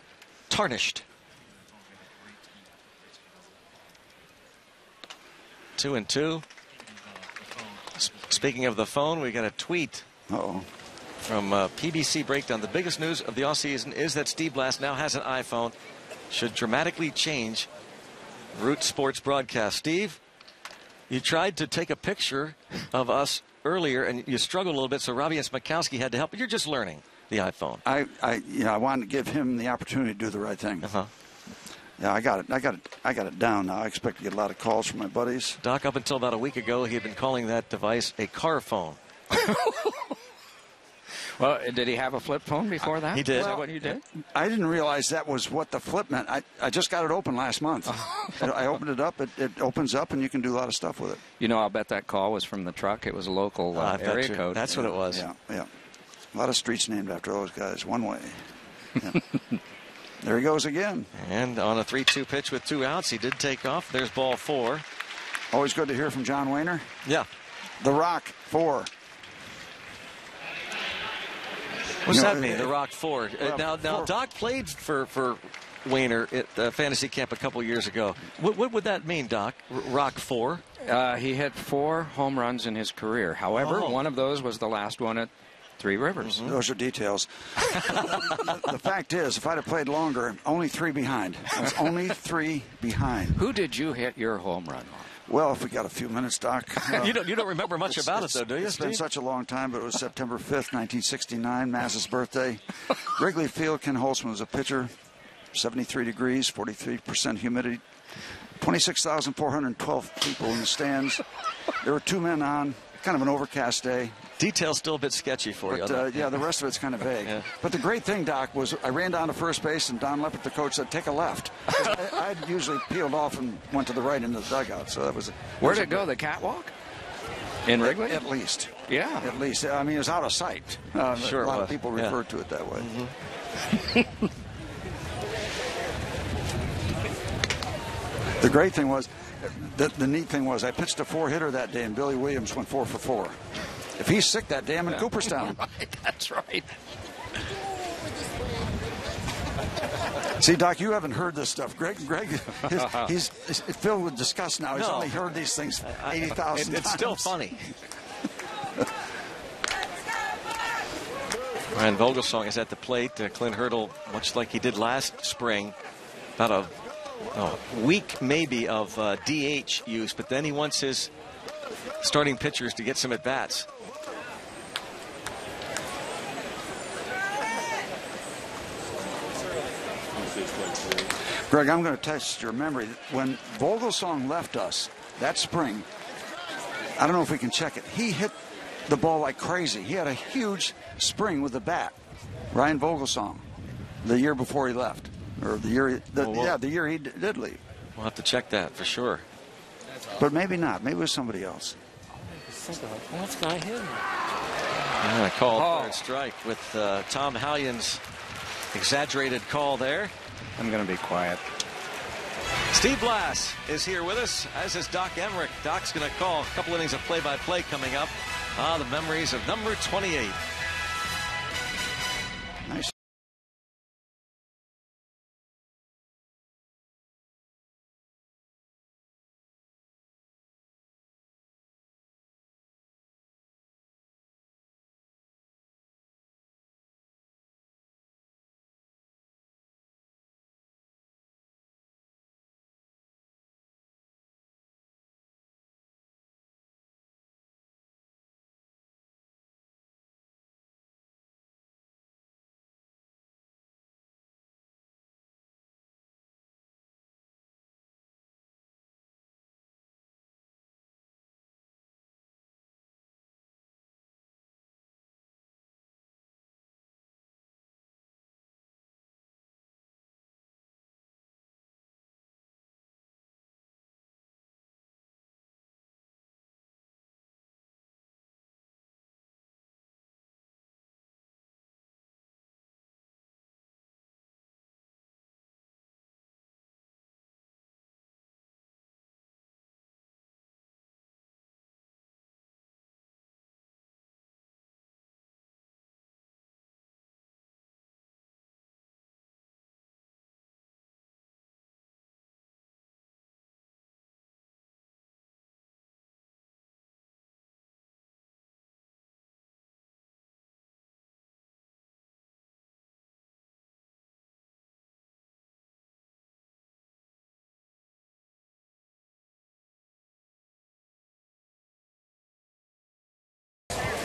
Tarnished. 2-2. Speaking of the phone, we got a tweet from PBC Breakdown. The biggest news of the offseason is that Steve Blass now has an iPhone. Should dramatically change Root Sports broadcast. Steve, you tried to take a picture of us earlier, and you struggled a little bit, so Robbie and Smakowski had to help. But you're just learning the iPhone. I wanted to give him the opportunity to do the right thing. Yeah, I got it down now. I expect to get a lot of calls from my buddies. Doc, up until about a week ago, he had been calling that device a car phone. Well, did he have a flip phone before that? He did. Well, is that what you did? I didn't realize that was what the flip meant. I just got it open last month. I opened it up. It opens up, and you can do a lot of stuff with it. You know, I'll bet that call was from the truck. It was a local area code. That's what it was. Yeah, yeah. A lot of streets named after those guys. One way. Yeah. There he goes again. And on a 3-2 pitch with two outs, he did take off. There's ball four. Always good to hear from John Wehner. Yeah. The Rock, four. What's that mean, The Rock, four? Now, Doc played for Wehner at Fantasy Camp a couple years ago. What would that mean, Doc? Rock, four? He had four home runs in his career. However, one of those was the last one at Three Rivers. Mm-hmm. Those are details. The fact is, if I'd have played longer, only three behind. I was only three behind. Who did you hit your home run on? Well, if we got a few minutes, Doc. You don't remember much about it, though, do you? It's been such a long time, but it was September 5th, 1969, Mass's birthday. Wrigley Field, Ken Holzman was a pitcher, 73 degrees, 43% humidity, 26,412 people in the stands. There were two men on, kind of an overcast day. Detail's still a bit sketchy for you. Yeah, the rest of it's kind of vague. Yeah. But the great thing, Doc, was I ran down to first base, and Don Leppert, the coach, said, take a left. I'd usually peeled off and went to the right into the dugout. So that was... Where'd it go, the catwalk? In Wrigley? At least. Yeah. At least. I mean, it was out of sight. Sure. A lot of people referred to it that way. Mm-hmm. The great thing was, the neat thing was, I pitched a four-hitter that day, and Billy Williams went 4 for 4. If he's sick, that damn in Cooperstown. Right, that's right. See, Doc, you haven't heard this stuff. Greg, he's filled with disgust now. He's only heard these things 80,000 times. It's still funny. Ryan Vogelsong is at the plate. Clint Hurdle, much like he did last spring, about a week maybe of DH use, but then he wants his starting pitchers to get some at-bats. Greg, I'm going to test your memory. When Vogelsong left us that spring, I don't know if we can check it, he hit the ball like crazy. He had a huge spring with the bat. Ryan Vogelsong, the year before he left. Or the year, the year he did leave. We'll have to check that for sure. But maybe not. Maybe it was somebody else. What's going on here? I called third strike with Tom Hallian's exaggerated call there. I'm going to be quiet. Steve Blass is here with us, as is Doc Emrick. Doc's going to call a couple innings of play-by-play coming up. Ah, the memories of number 28. Nice.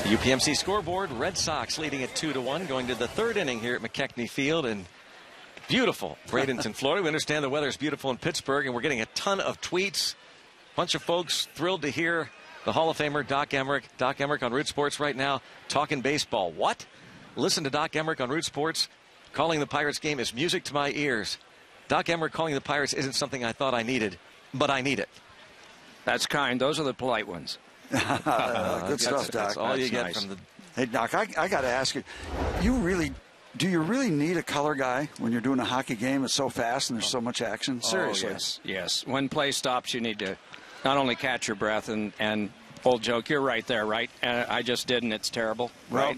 UPMC scoreboard, Red Sox leading at 2-1, going to the third inning here at McKechnie Field in beautiful Bradenton, Florida. We understand the weather is beautiful in Pittsburgh, and we're getting a ton of tweets. Bunch of folks thrilled to hear the Hall of Famer Doc Emrick. Doc Emrick on Root Sports right now, talking baseball. What? Listen to Doc Emrick on Root Sports. Calling the Pirates game is music to my ears. Doc Emrick calling the Pirates isn't something I thought I needed, but I need it. That's kind. Those are the polite ones. Good stuff, Doc. That's all you get from the... Hey, Doc, I got to ask you, do you really need a color guy when you're doing a hockey game? It's so fast and there's so much action. Seriously. Oh, yes, yes. When play stops, you need to not only catch your breath and old joke, you're right there, right? I just did, and it's terrible. Right.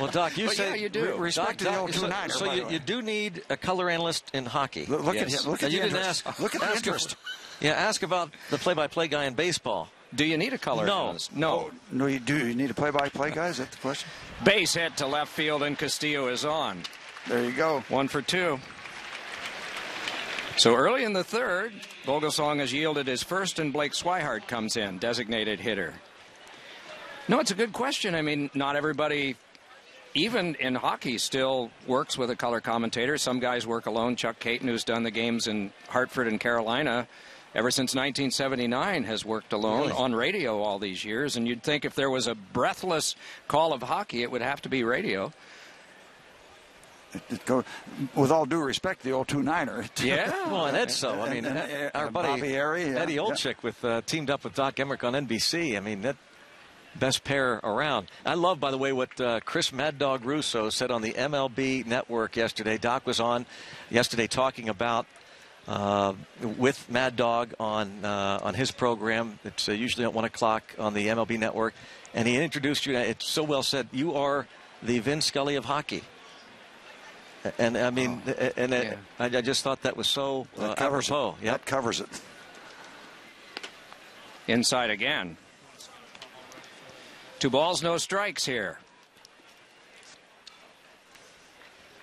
Well, Doc, you say... Yeah, you do. Respect to the old 2-9er. So you do need a color analyst in hockey. Look at him. Look at the interest. Look at the interest. Yeah, ask about the play-by-play guy in baseball. Do you need a color analyst? No. No, you do. You need a play-by-play guy? Is that the question? Base hit to left field, and Castillo is on. There you go. 1 for 2. So early in the third, Vogelsong has yielded his first, and Blake Swihart comes in, designated hitter. No, it's a good question. I mean, not everybody, even in hockey, still works with a color commentator. Some guys work alone. Chuck Caton, who's done the games in Hartford and Carolina, ever since 1979 has worked alone on radio all these years, and you'd think if there was a breathless call of hockey, it would have to be radio. With all due respect, the old 2-9er. Yeah, well, and that's so. I mean, our buddy Bobby Erie, Eddie Olczyk teamed up with Doc Emrick on NBC. I mean, that best pair around. I love, by the way, what Chris Mad Dog Russo said on the MLB Network yesterday. Doc was on yesterday talking about... with Mad Dog on his program. It's usually at 1 o'clock on the MLB Network. And he introduced you, it's so well said, you are the Vin Scully of hockey. And I mean, I just thought that was so apropos. Yep. That covers it. Inside again. 2 balls, no strikes here.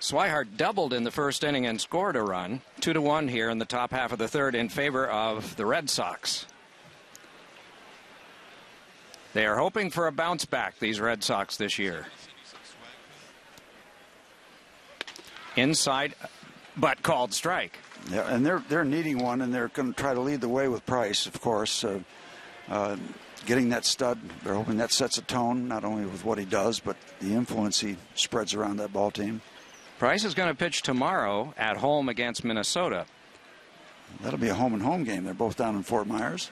Swihart doubled in the first inning and scored a run. 2-1 here in the top half of the third in favor of the Red Sox. They are hoping for a bounce back, these Red Sox, this year. Inside, but called strike. Yeah, and they're needing one, and they're going to try to lead the way with Price, of course. Getting that stud, they're hoping that sets a tone, not only with what he does, but the influence he spreads around that ball team. Price is going to pitch tomorrow at home against Minnesota. That'll be a home-and-home game. They're both down in Fort Myers.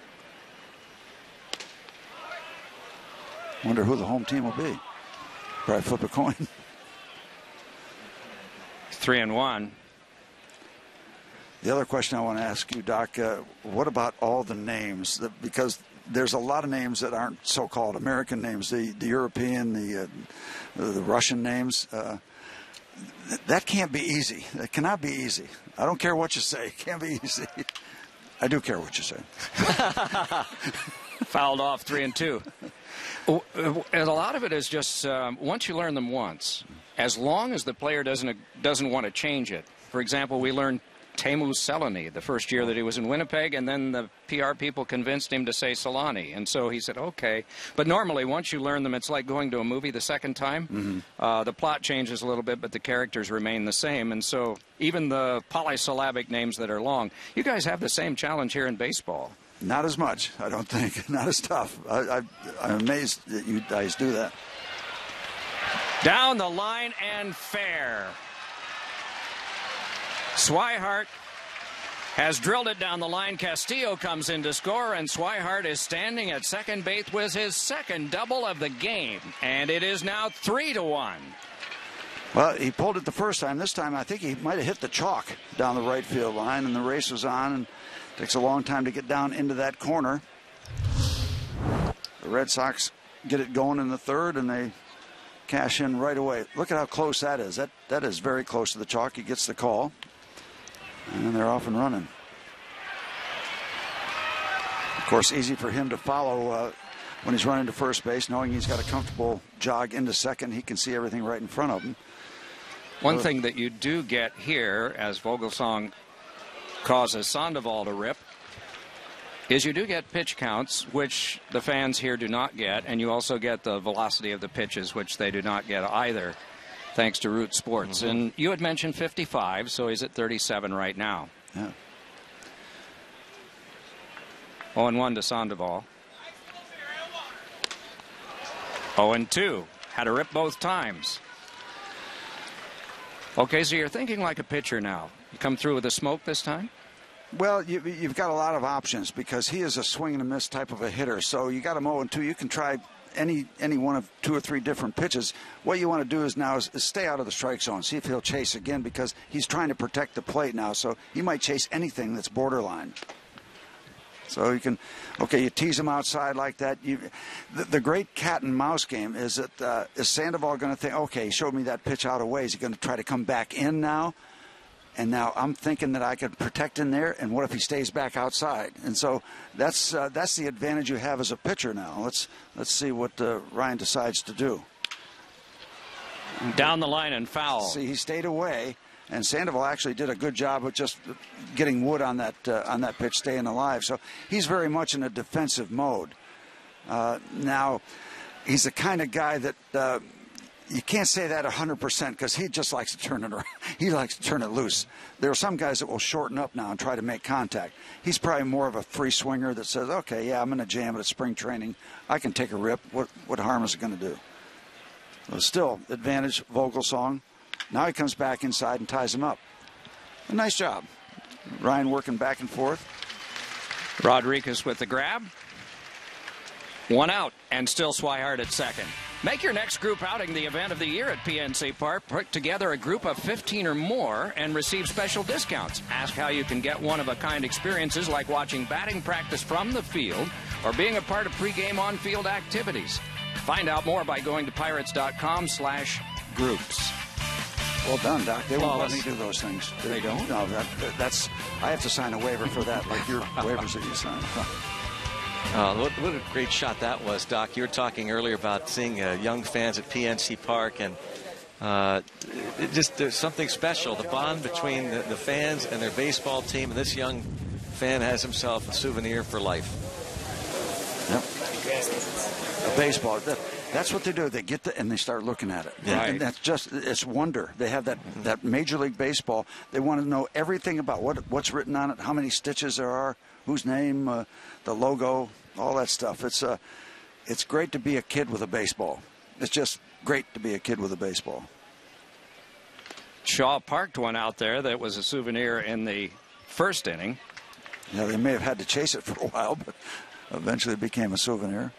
Wonder who the home team will be. Probably flip a coin. 3-1. The other question I want to ask you, Doc, what about all the names? Because there's a lot of names that aren't so-called American names, the European, the Russian names. That can't be easy. That cannot be easy. I don't care what you say. It can't be easy. I do care what you say. Fouled off 3-2. And a lot of it is just once you learn them once, as long as the player doesn't want to change it. For example, we learned Teemu Selänne the first year that he was in Winnipeg, and then the PR people convinced him to say Solani, and so he said okay. But normally once you learn them, it's like going to a movie the second time. The plot changes a little bit, but the characters remain the same. And so even the polysyllabic names that are long, you guys have the same challenge here in baseball. Not as much, I don't think. Not as tough. I'm amazed that you guys do that. Down the line and fair. Swihart has drilled it down the line. Castillo comes in to score, and Swihart is standing at second base with his second double of the game. And it is now 3-1. Well, he pulled it the first time. This time I think he might have hit the chalk down the right field line, and the race was on. And takes a long time to get down into that corner. The Red Sox get it going in the third, and they cash in right away. Look at how close that is. That is very close to the chalk. He gets the call. And then they're off and running. Of course, easy for him to follow when he's running to first base, knowing he's got a comfortable jog into second. He can see everything right in front of him. One thing that you do get here, as Vogelsong causes Sandoval to rip, is you do get pitch counts, which the fans here do not get, and you also get the velocity of the pitches, which they do not get either, thanks to Root Sports. And you had mentioned 55, so he's at 37 right now. 0-1 to Sandoval. 0-2. Had a rip both times. Okay, so you're thinking like a pitcher now. You come through with a smoke this time? Well, you've got a lot of options because he is a swing and a miss type of a hitter. So you got him 0-2. You can try any one of two or three different pitches. What you want to do is now is stay out of the strike zone, see if he'll chase again, because he's trying to protect the plate now. So he might chase anything that's borderline. So you can, okay, you tease him outside like that. The great cat and mouse game is that is Sandoval going to think, okay, he showed me that pitch out of way. Is he going to try to come back in now? And now I'm thinking that I could protect in there, and what if he stays back outside? And so that's the advantage you have as a pitcher now. Let's see what Ryan decides to do. Down the line and foul. See, he stayed away, and Sandoval actually did a good job of just getting wood on that pitch, staying alive. So he's very much in a defensive mode. Now, he's the kind of guy that... you can't say that 100% because he just likes to turn it around. He likes to turn it loose. There are some guys that will shorten up now and try to make contact. He's probably more of a free swinger that says, okay, yeah, I'm going to jam it at spring training. I can take a rip. What harm is it going to do? Well, still, advantage, Vogelsong. Now he comes back inside and ties him up. A nice job. Ryan working back and forth. Rodriguez with the grab. One out, and still Swihart at second. Make your next group outing the event of the year at PNC Park. Put together a group of 15 or more and receive special discounts. Ask how you can get one-of-a-kind experiences like watching batting practice from the field or being a part of pregame on-field activities. Find out more by going to pirates.com/groups. Well done, Doc. They won't let me do those things. They don't? No, that's... I have to sign a waiver for that, like your waivers that you sign. What a great shot that was, Doc. You were talking earlier about seeing young fans at PNC Park, and there's something special. The bond between the fans and their baseball team, and this young fan has himself a souvenir for life. Yep. A baseball. That's what they do. They get and they start looking at it. Right. And that's just, it's wonder. They have that Major League Baseball. They want to know everything about what's written on it, how many stitches there are, whose name, the logo, all that stuff. It's great to be a kid with a baseball. It's just great to be a kid with a baseball. Shaw parked one out there that was a souvenir in the first inning. Yeah, they may have had to chase it for a while, but eventually it became a souvenir.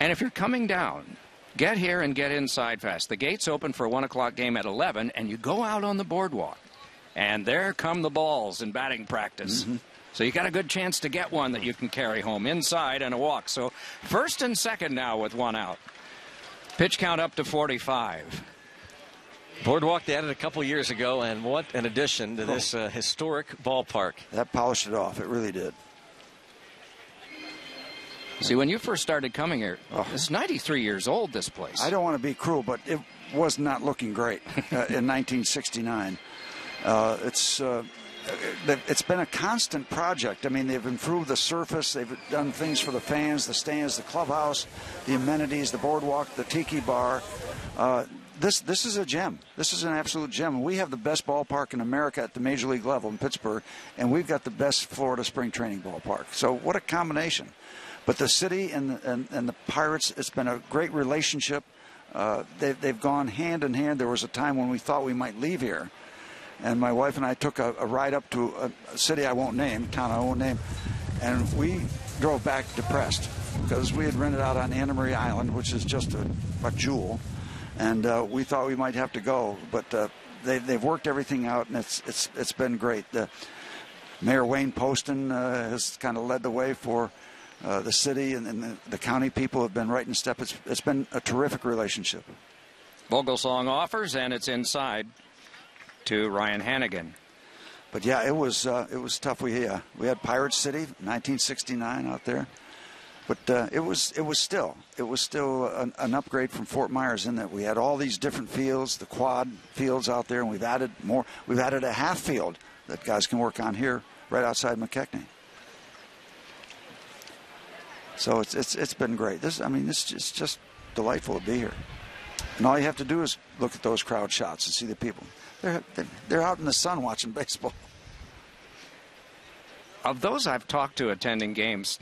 And if you're coming down, get here and get inside fast. The gates open for a 1 o'clock game at 11, and you go out on the boardwalk. And there come the balls in batting practice. Mm-hmm. So you got a good chance to get one that you can carry home inside and a walk. So first and second now with one out. Pitch count up to 45. Boardwalk, they added a couple years ago, and what an addition to this historic ballpark. That polished it off. It really did. See, when you first started coming here, it's 93 years old, this place. I don't want to be cruel, but it was not looking great in 1969. It's been a constant project. I mean, they've improved the surface. They've done things for the fans, the stands, the clubhouse, the amenities, the boardwalk, the tiki bar. This is a gem. This is an absolute gem. We have the best ballpark in America at the major league level in Pittsburgh, and we've got the best Florida spring training ballpark. So what a combination. But the city and the Pirates, it's been a great relationship. They've gone hand in hand. There was a time when we thought we might leave here. And my wife and I took a ride up to a city I won't name, town I won't name, and we drove back depressed because we had rented out on Anna Marie Island, which is just a jewel, and we thought we might have to go. But they've worked everything out, and it's been great. Mayor Wayne Poston has kind of led the way for the city, and the county people have been right in step. It's been a terrific relationship. Vogelsong offers, and it's inside to Ryan Hannigan. But yeah, it was tough. We had Pirate City 1969 out there, but it was still an upgrade from Fort Myers in that we had all these different fields, the quad fields out there, and we've added more. We've added a half field that guys can work on here right outside McKechnie. So it's been great. It's just delightful to be here. And all you have to do is look at those crowd shots and see the people. They're out in the sun watching baseball. Of those I've talked to attending games,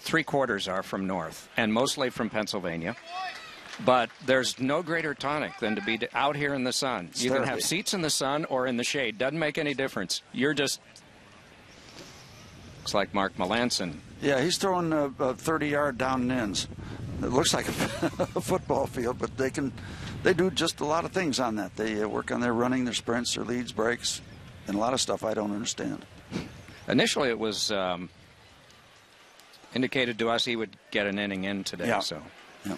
three-quarters are from north, and mostly from Pennsylvania. But there's no greater tonic than to be out here in the sun. You can have seats in the sun or in the shade. Doesn't make any difference. You're just... Looks like Mark Melancon. Yeah, he's throwing a 30-yard down and ins. It looks like a football field, but they do just a lot of things on that. They work on their running, their sprints, their leads, breaks, and a lot of stuff I don't understand. Initially, it was indicated to us he would get an inning in today. Yeah. So. Yeah.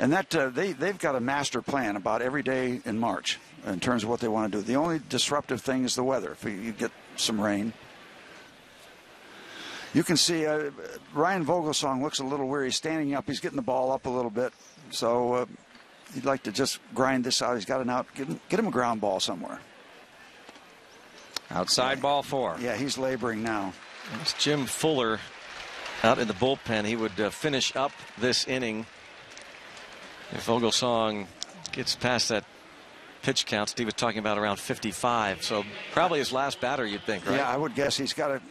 And that they've got a master plan about every day in March in terms of what they want to do. The only disruptive thing is the weather. If you get some rain. You can see Ryan Vogelsong looks a little weary. He's standing up. He's getting the ball up a little bit. So he'd like to just grind this out. He's got an out. Get him a ground ball somewhere. Outside ball four. Yeah, he's laboring now. It's Jim Fuller out in the bullpen. He would finish up this inning. If Vogelsong gets past that pitch count, Steve was talking about around 55. So probably his last batter, you'd think, right? Yeah, I would guess he's got a...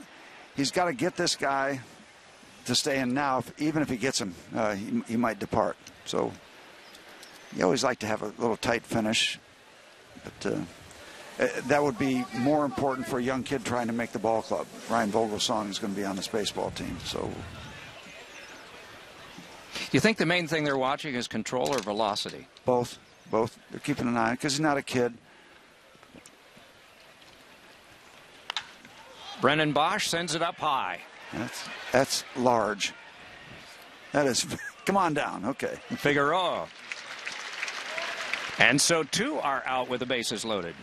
He's got to get this guy to stay in now. Even if he gets him, he might depart. So you always like to have a little tight finish. But that would be more important for a young kid trying to make the ball club. Ryan Vogelsong is going to be on this baseball team. So you think the main thing they're watching is control or velocity? Both. They're keeping an eye on it because he's not a kid. Brennan Bosch sends it up high. That's large. That is, come on down, okay. Figueroa. And so two are out with the bases loaded.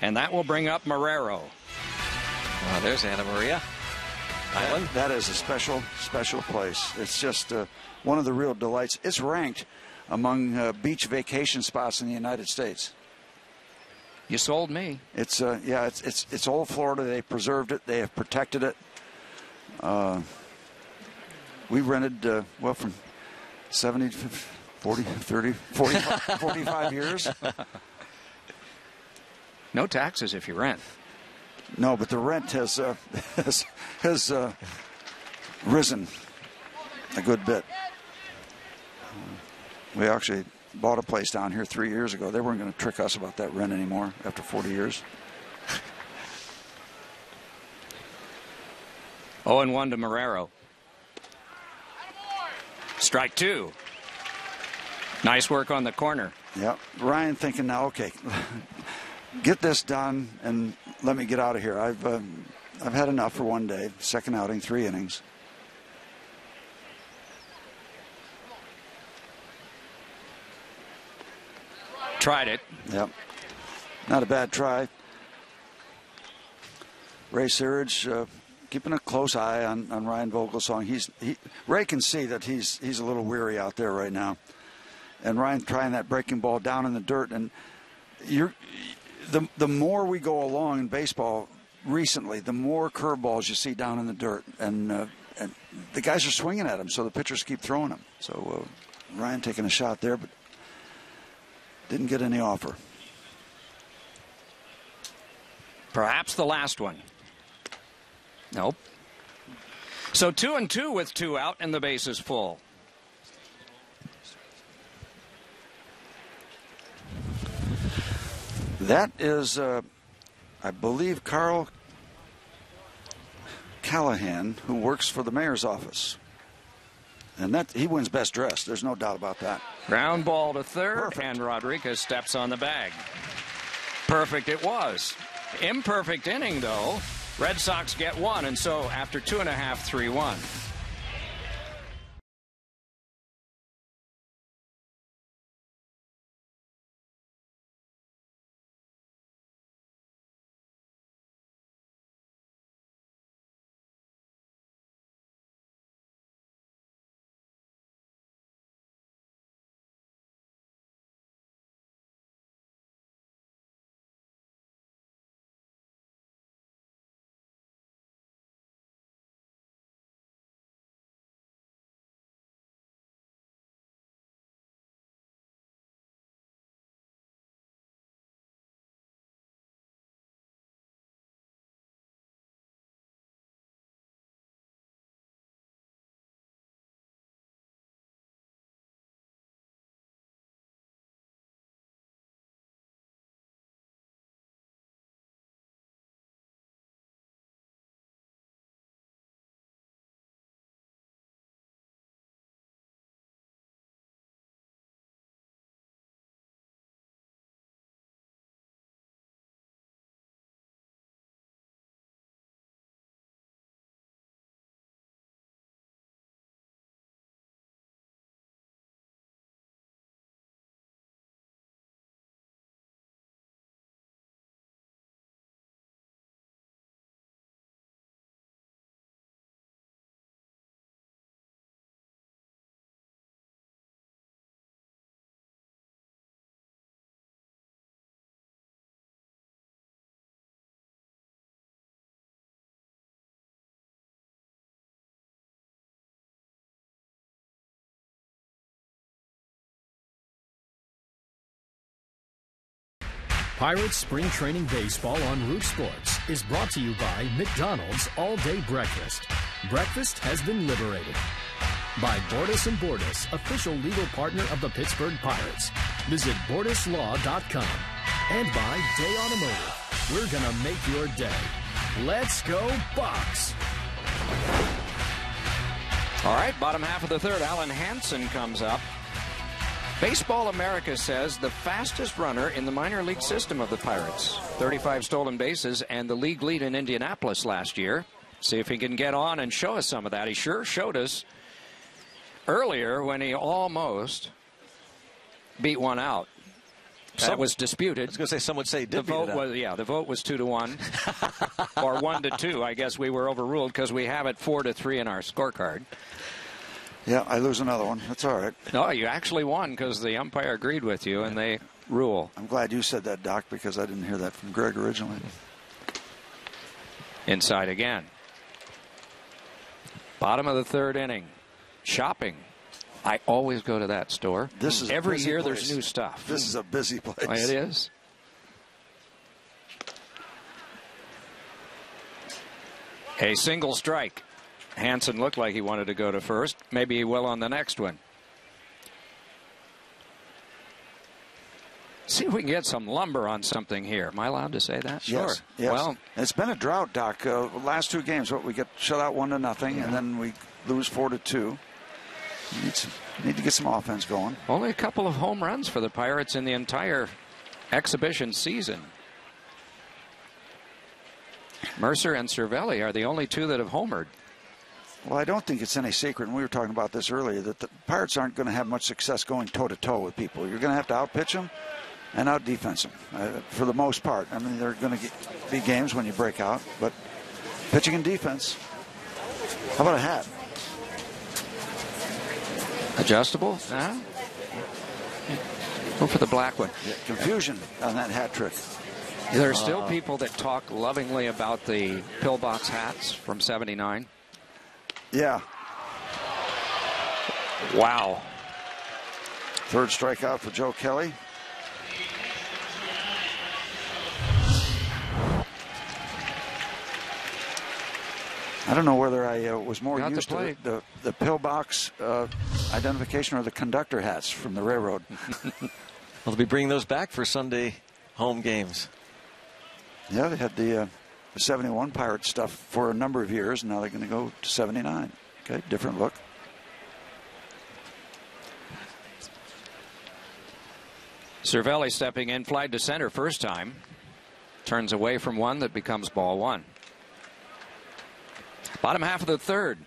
And that will bring up Marrero. Well, there's Anna Maria Island. That is a special, special place. It's just one of the real delights. It's ranked among beach vacation spots in the United States. You sold me. It's it's old Florida. They preserved it. They have protected it. We rented well from 70 to 40, 30, 45, 45 years. No taxes if you rent. No, but the rent has risen a good bit. We actually bought a place down here 3 years ago. They weren't going to trick us about that rent anymore after 40 years. 0-1 to Marrero. Strike two. Nice work on the corner. Yep. Ryan thinking now, okay, get this done and let me get out of here. I've had enough for one day. Second outing, 3 innings. Tried it. Yep. Not a bad try. Ray Searage keeping a close eye on Ryan Vogelsong. Ray can see that he's a little weary out there right now. And Ryan trying that breaking ball down in the dirt. And the more we go along in baseball recently, the more curveballs you see down in the dirt. And the guys are swinging at them, so the pitchers keep throwing them. So Ryan taking a shot there, but didn't get any offer. Perhaps the last one. Nope. So 2-2 with 2 out and the bases full. That is, I believe, Carl Callahan, who works for the mayor's office. And that he wins best dressed. There's no doubt about that. Ground ball to third. Perfect. And Rodriguez steps on the bag. Perfect it was. Imperfect inning, though. Red Sox get one, and so after 2.5, 3-1. Pirates Spring Training Baseball on Root Sports is brought to you by McDonald's All Day Breakfast. Breakfast has been liberated. By Bordas & Bordas, official legal partner of the Pittsburgh Pirates. Visit bordaslaw.com. And by Day Automotive. We're going to make your day. Let's go Bucks! All right, bottom half of the third, Alen Hanson comes up. Baseball America says the fastest runner in the minor league system of the Pirates. 35 stolen bases and the league lead in Indianapolis last year. See if he can get on and show us some of that. He sure showed us earlier when he almost beat one out. That was disputed. I was going to say, some would say did the vote was, yeah, the vote was 2-1 or 1-2. I guess we were overruled because we have it 4-3 in our scorecard. Yeah, I lose another one. That's all right. No, you actually won because the umpire agreed with you, and they rule. I'm glad you said that, Doc, because I didn't hear that from Greg originally. Inside again. Bottom of the third inning. Shopping. I always go to that store. This is every year place. There's new stuff. This is a busy place. Well, it is. A single strike. Hanson looked like he wanted to go to first. Maybe he will on the next one. See if we can get some lumber on something here. Am I allowed to say that? Sure. Yes, yes. Well, it's been a drought, Doc. Last 2 games, we get shut out 1-0, yeah, and then we lose 4-2. Need to get some offense going. Only a couple of home runs for the Pirates in the entire exhibition season. Mercer and Cervelli are the only two that have homered. Well, I don't think it's any secret, and we were talking about this earlier, that the Pirates aren't going to have much success going toe-to-toe with people. You're going to have to outpitch them and out-defense them for the most part. I mean, there are going to be games when you break out, but pitching and defense. How about a hat? Adjustable? Huh? Go for the black one. Yeah, confusion on that hat trick. There are still people that talk lovingly about the pillbox hats from '79. Yeah. Wow. Third strikeout for Joe Kelly. I don't know whether I was more used to the pillbox identification or the conductor hats from the railroad. Well, they'll be bringing those back for Sunday home games. Yeah, they had the 71 Pirate stuff for a number of years, and now they're going to go to 79. Okay, different look. Cervelli stepping in, flied to center first time. Turns away from one that becomes ball one. Bottom half of the third.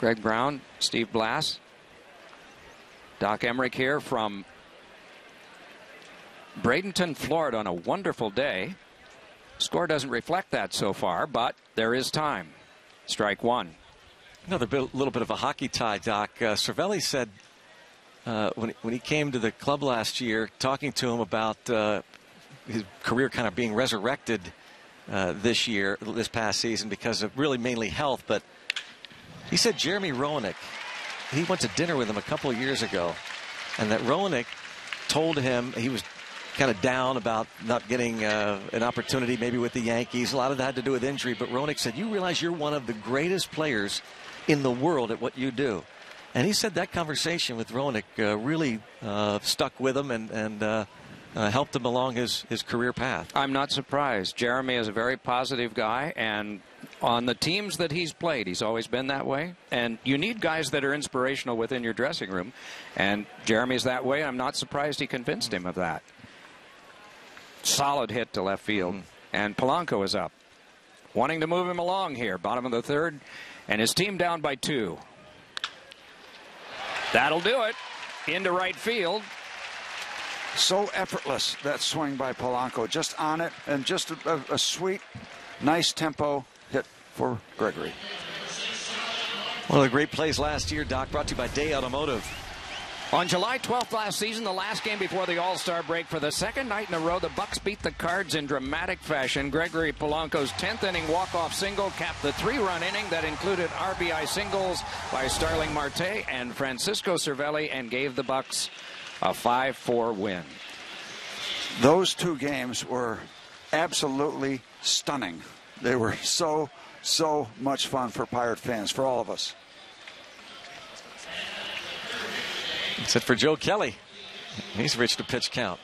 Greg Brown, Steve Blass. Doc Emrick here from Bradenton, Florida on a wonderful day. Score doesn't reflect that so far, but there is time. Strike one. Another bit, little bit of a hockey tie, Doc. Cervelli said when he came to the club last year, talking to him about his career kind of being resurrected this past season because of really mainly health. But he said Jeremy Roenick, he went to dinner with him a couple of years ago, and that Roenick told him he was kind of down about not getting an opportunity maybe with the Yankees. A lot of that had to do with injury, but Roenick said, you realize you're one of the greatest players in the world at what you do. And he said that conversation with Roenick really stuck with him and helped him along his career path. I'm not surprised. Jeremy is a very positive guy, and on the teams that he's played, he's always been that way. And you need guys that are inspirational within your dressing room, and Jeremy's that way. I'm not surprised he convinced him of that. Solid hit to left field, and Polanco is up. Wanting to move him along here, bottom of the third, and his team down by two. That'll do it. Into right field. So effortless, that swing by Polanco. Just on it, and just a sweet, nice tempo hit for Gregory. One of the great plays last year, Doc, brought to you by Day Automotive. On July 12th last season, the last game before the All-Star break, for the second night in a row, the Bucks beat the Cards in dramatic fashion. Gregory Polanco's 10th inning walk-off single capped the three-run inning that included RBI singles by Starling Marte and Francisco Cervelli, and gave the Bucks a 5-4 win. Those two games were absolutely stunning. They were so much fun for Pirate fans, for all of us. That's it for Joe Kelly. He's reached a pitch count.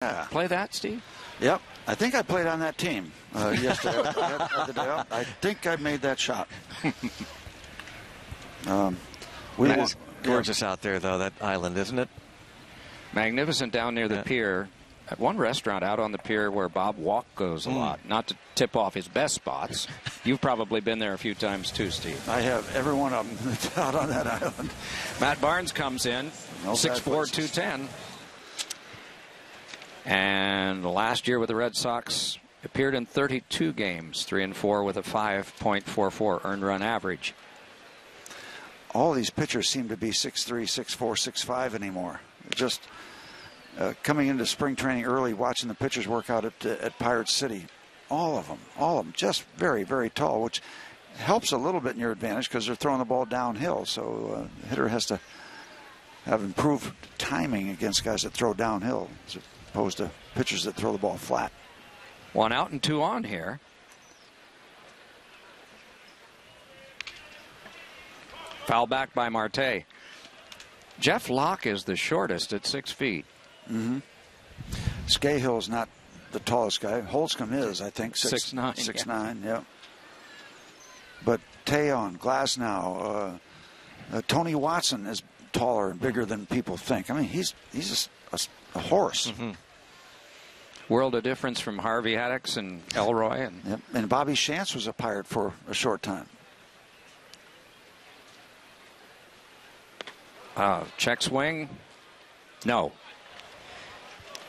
Yeah. Play that, Steve? Yep. I think I played on that team yesterday. I think I made that shot. That is gorgeous out there, though, that island, isn't it? Magnificent down near the pier. At one restaurant out on the pier where Bob Walk goes a lot, not to tip off his best spots. You've probably been there a few times too, Steve. I have. Every one of them that's out on that island. Matt Barnes comes in, 6'4", 210. And last year with the Red Sox, appeared in 32 games, 3-4 with a 5.44 earned run average. All these pitchers seem to be 6'3", 6'4", 6'5" anymore. Just coming into spring training early, watching the pitchers work out at Pirate City, all of them, just very, very tall, which helps a little bit in your advantage because they're throwing the ball downhill. So the hitter has to have improved timing against guys that throw downhill. So, opposed to pitchers that throw the ball flat. One out and two on here. Foul back by Marte. Jeff Locke is the shortest at 6 feet. Mm-hmm. Scahill's not the tallest guy. Holzcomb is, I think, 6'9". 6'9", yeah. But Taillon, Glasnow, Tony Watson is taller and bigger than people think. I mean, he's a horse. Mm-hmm. World of difference from Harvey Haddix and Elroy. And Bobby Shantz was a Pirate for a short time. Check swing. No.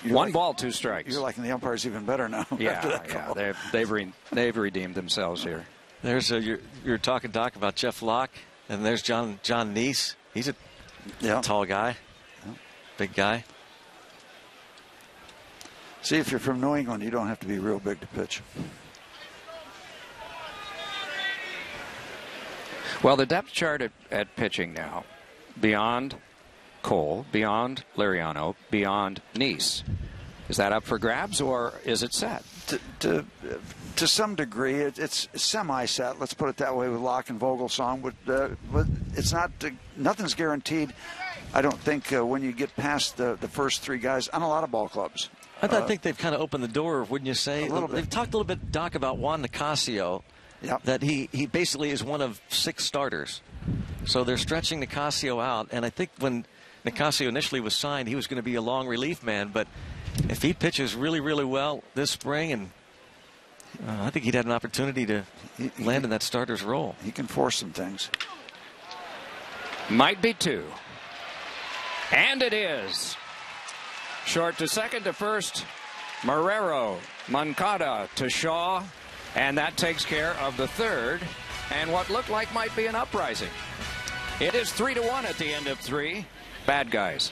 One ball, two strikes. You're liking the umpires even better now. Yeah, they've redeemed themselves here. There's you're talking, Doc, about Jeff Locke, and there's John Neese. He's a tall guy, big guy. See, if you're from New England, you don't have to be real big to pitch. Well, the depth chart at pitching now, beyond Cole, beyond Liriano, beyond Neese, is that up for grabs or is it set? To some degree, it's semi-set. Let's put it that way with Locke and Vogelsong, but it's not. Nothing's guaranteed. I don't think when you get past the first three guys on a lot of ball clubs. I think they've kind of opened the door, wouldn't you say? A little bit. They've talked a little bit, Doc, about Juan Nicasio, that he basically is one of 6 starters. So they're stretching Nicasio out, and I think when Nicasio initially was signed, he was going to be a long relief man, but if he pitches really, really well this spring, and I think he'd had an opportunity to land in that starter's role. He can force some things. Might be 2. And it is. Short to second to first. Marrero, Moncada to Shaw. And that takes care of the third. And what looked like might be an uprising. It is 3-1 at the end of 3. Bad guys.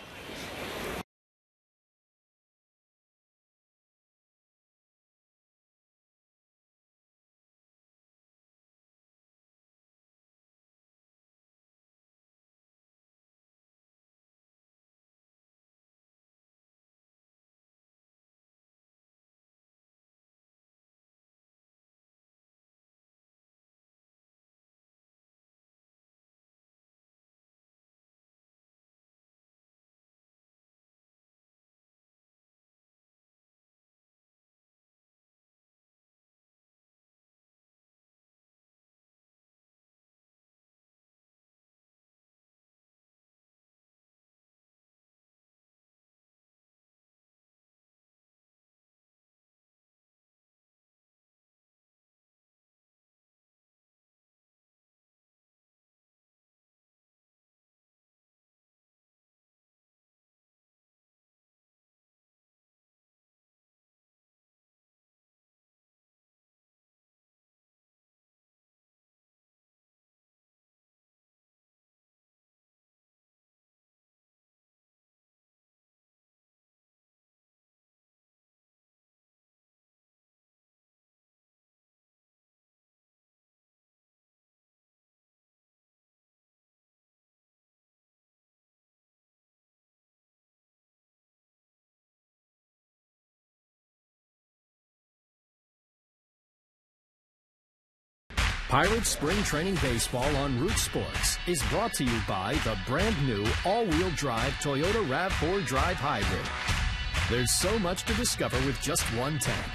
Pirates Spring Training Baseball on Root Sports is brought to you by the brand new all-wheel drive Toyota RAV4 Drive Hybrid. There's so much to discover with just one tank.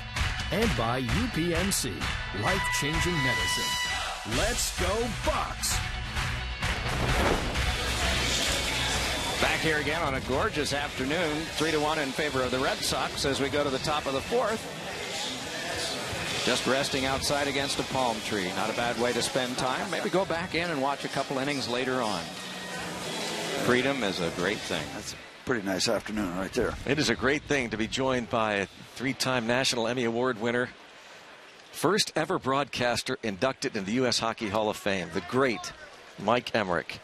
And by UPMC, life-changing medicine. Let's go Bucks! Back here again on a gorgeous afternoon. 3-1 in favor of the Red Sox as we go to the top of the fourth. Just resting outside against a palm tree. Not a bad way to spend time. Maybe go back in and watch a couple innings later on. Freedom is a great thing. That's a pretty nice afternoon right there. It is a great thing to be joined by a three-time National Emmy Award winner. First ever broadcaster inducted into the U.S. Hockey Hall of Fame. The great Mike Emrick.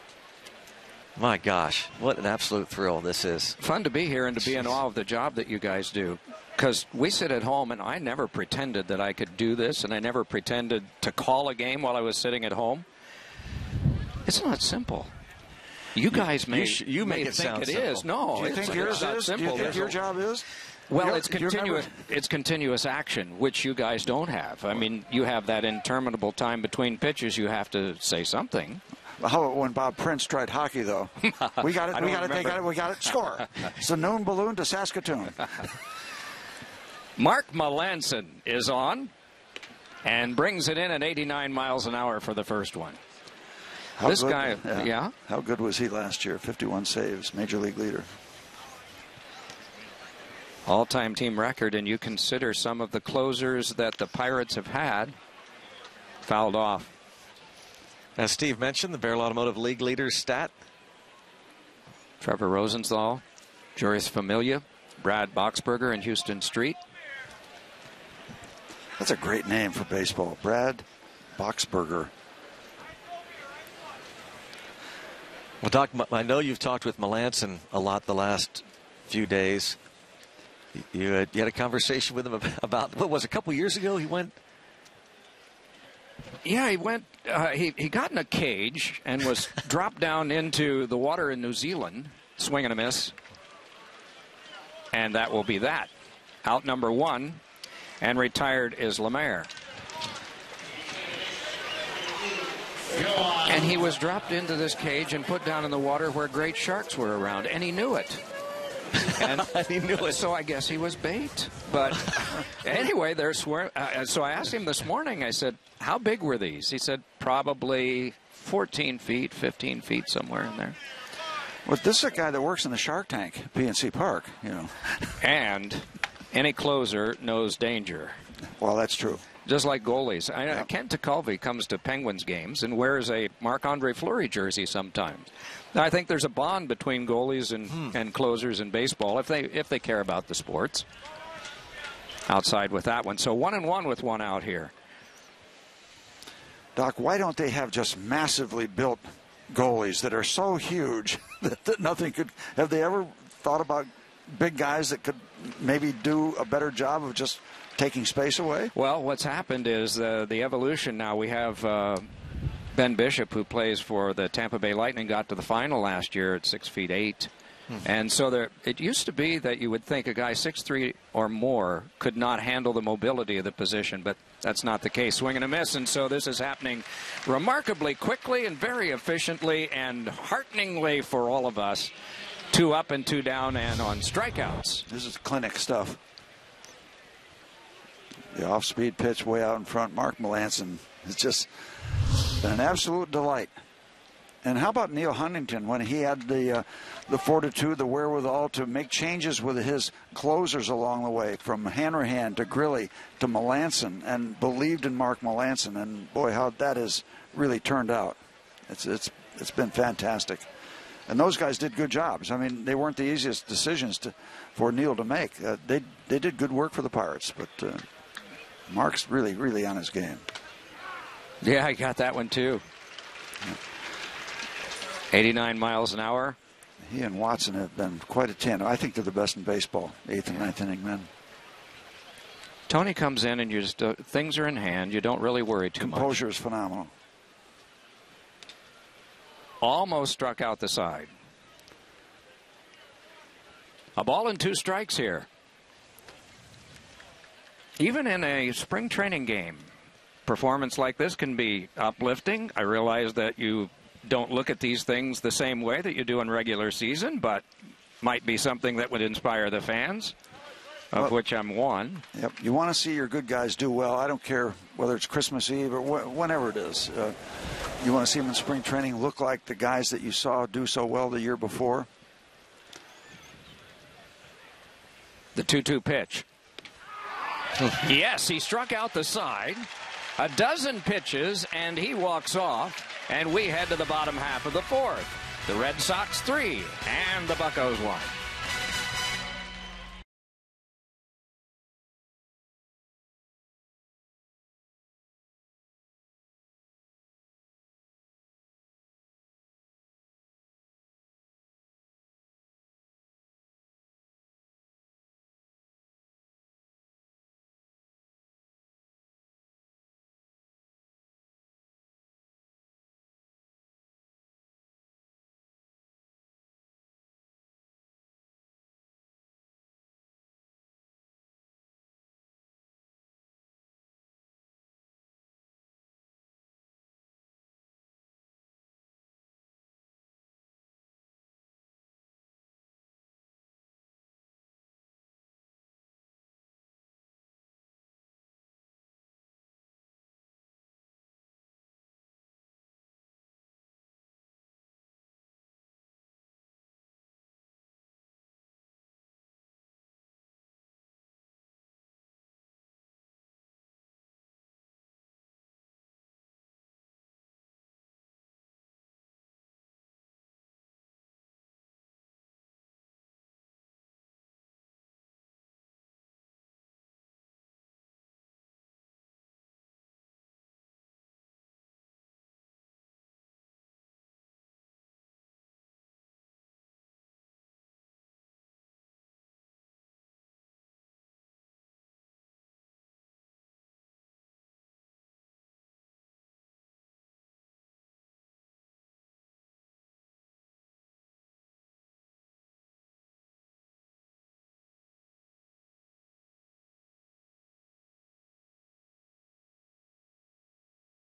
My gosh, what an absolute thrill this is. Fun to be here and to be in awe of the job that you guys do. Because we sit at home, and I never pretended that I could do this, and I never pretended to call a game while I was sitting at home. It's not simple. You guys may think it is. No, you think yours is simple. You think your job is? Well, it's continuous action, which you guys don't have. I mean, you have that interminable time between pitches. You have to say something. How about when Bob Prince tried hockey, though? We got it. We got it. Score. It's a noon balloon to Saskatoon. Mark Melancon is on and brings it in at 89 miles an hour for the first one. How good was he last year? 51 saves, major league leader. All-time team record, and you consider some of the closers that the Pirates have had fouled off. As Steve mentioned, the Barrel Automotive League leader's stat. Trevor Rosenthal, Juris Familia, Brad Boxberger, and Houston Street. That's a great name for baseball, Brad Boxberger. Well, Doc, I know you've talked with Melancon a lot the last few days. You had a conversation with him about what was a couple years ago he went. Yeah, he went. He got in a cage and was dropped down into the water in New Zealand, swing and a miss. And that will be that. Out number one, and retired is LaMarre. And he was dropped into this cage and put down in the water where great sharks were around, and he knew it. And he knew it. So I guess he was bait. But anyway, they're swearing. So I asked him this morning, I said, how big were these? He said, probably 14 feet, 15 feet, somewhere in there. Well, this is a guy that works in the Shark Tank, PNC Park, you know. And any closer knows danger. Well, that's true. Just like goalies. Yep. Kent Tekulve comes to Penguins games and wears a Marc-Andre Fleury jersey sometimes. Now, I think there's a bond between goalies and closers in baseball if they care about the sports. Outside with that one. So 1-1 with one out here. Doc, why don't they have just massively built goalies that are so huge that nothing could... Have they ever thought about big guys that could maybe do a better job of just taking space away? Well, what's happened is the evolution now. We have Ben Bishop, who plays for the Tampa Bay Lightning, got to the final last year at 6'8". And so it used to be that you would think a guy 6'3" or more could not handle the mobility of the position, but that's not the case. Swing and a miss, and so this is happening remarkably quickly and very efficiently and hearteningly for all of us. 2 up and 2 down and on strikeouts. This is clinic stuff. The off-speed pitch way out in front. Mark Melancon has just been an absolute delight. And how about Neil Huntington when he had the fortitude, the wherewithal to make changes with his closers along the way, from Hanrahan to Grilly to Melancon, and believed in Mark Melancon. And boy, how that has really turned out. It's been fantastic. And those guys did good jobs. I mean, they weren't the easiest decisions for Neil to make. They did good work for the Pirates, but Mark's really, really on his game. Yeah, I got that one too. Yeah. 89 miles an hour. He and Watson have been quite a tandem. I think they're the best in baseball, 8th and 9th inning men. Tony comes in and you just, things are in hand. You don't really worry too much. Composure is phenomenal. Almost struck out the side. A ball and 2 strikes here. Even in a spring training game, performance like this can be uplifting. I realize that you don't look at these things the same way that you do in regular season, but might be something that would inspire the fans. of which I'm one. Yep. You want to see your good guys do well. I don't care whether it's Christmas Eve or whenever it is. You want to see them in spring training look like the guys that you saw do so well the year before. The 2-2 pitch. Yes, he struck out the side. A dozen pitches, and he walks off. And we head to the bottom half of the fourth. The Red Sox 3 and the Buccos 1.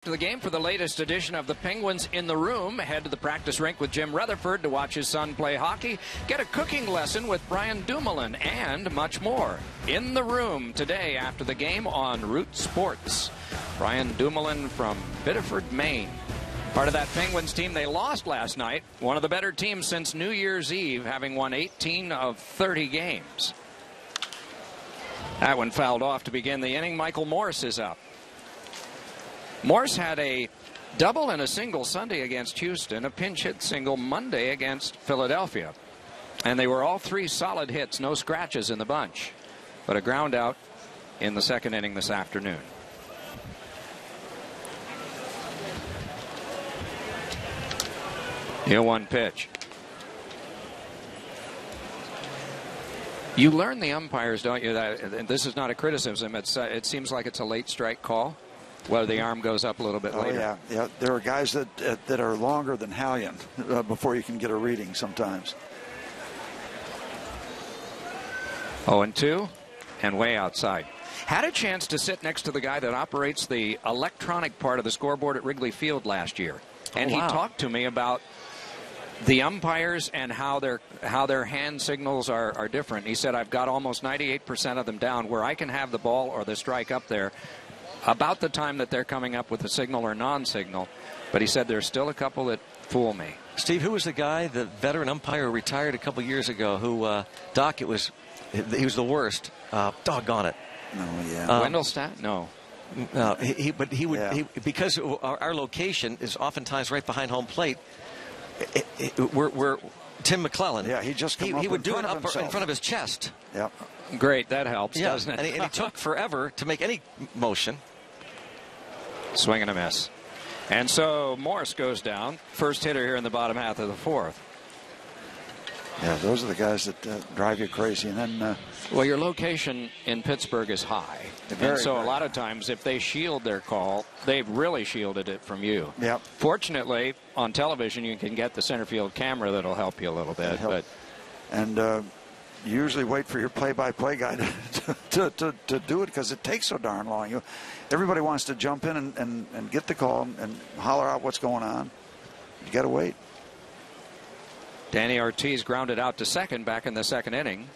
To the game for the latest edition of the Penguins in the Room. Head to the practice rink with Jim Rutherford to watch his son play hockey, get a cooking lesson with Brian Dumoulin, and much more. In the Room today after the game on Root Sports. Brian Dumoulin from Biddeford, Maine. Part of that Penguins team they lost last night. One of the better teams since New Year's Eve, having won 18 of 30 games. That one fouled off to begin the inning. Michael Morse is up. Morse had a double and a single Sunday against Houston, a pinch hit single Monday against Philadelphia. And they were all three solid hits, no scratches in the bunch. But a ground out in the second inning this afternoon. Here, 1 pitch. You learn the umpires, don't you? That this is not a criticism. It seems like it's a late strike call. Well, the arm goes up a little bit later. Yeah. There are guys that are longer than Hallian before you can get a reading sometimes. 0-2, and way outside. Had a chance to sit next to the guy that operates the electronic part of the scoreboard at Wrigley Field last year, and he talked to me about the umpires and how their hand signals are different. He said, "I've got almost 98% of them down where I can have the ball or the strike up there." About the time that they're coming up with a signal or non-signal, but he said there's still a couple that fool me. Steve, who was the guy, the veteran umpire retired a couple years ago, who, Doc, he was the worst. Doggone it. Oh, yeah. Wendelstadt? No. Because our location is oftentimes right behind home plate, we're Tim McClellan. Yeah, he just came up would do it up in front of his chest. Yeah. Great, that helps, doesn't it? And he took forever to make any motion. Swing and a miss. And so Morse goes down. First hitter here in the bottom half of the fourth. Yeah, those are the guys that drive you crazy. And then, well, your location in Pittsburgh is high. And so a lot of times if they shield their call, they've really shielded it from you. Yep. Fortunately, on television, you can get the center field camera that'll help you a little bit. You usually wait for your play-by-play guy to do it because it takes so darn long. Everybody wants to jump in and get the call and holler out what's going on. You got to wait. Danny Ortiz grounded out to second back in the second inning.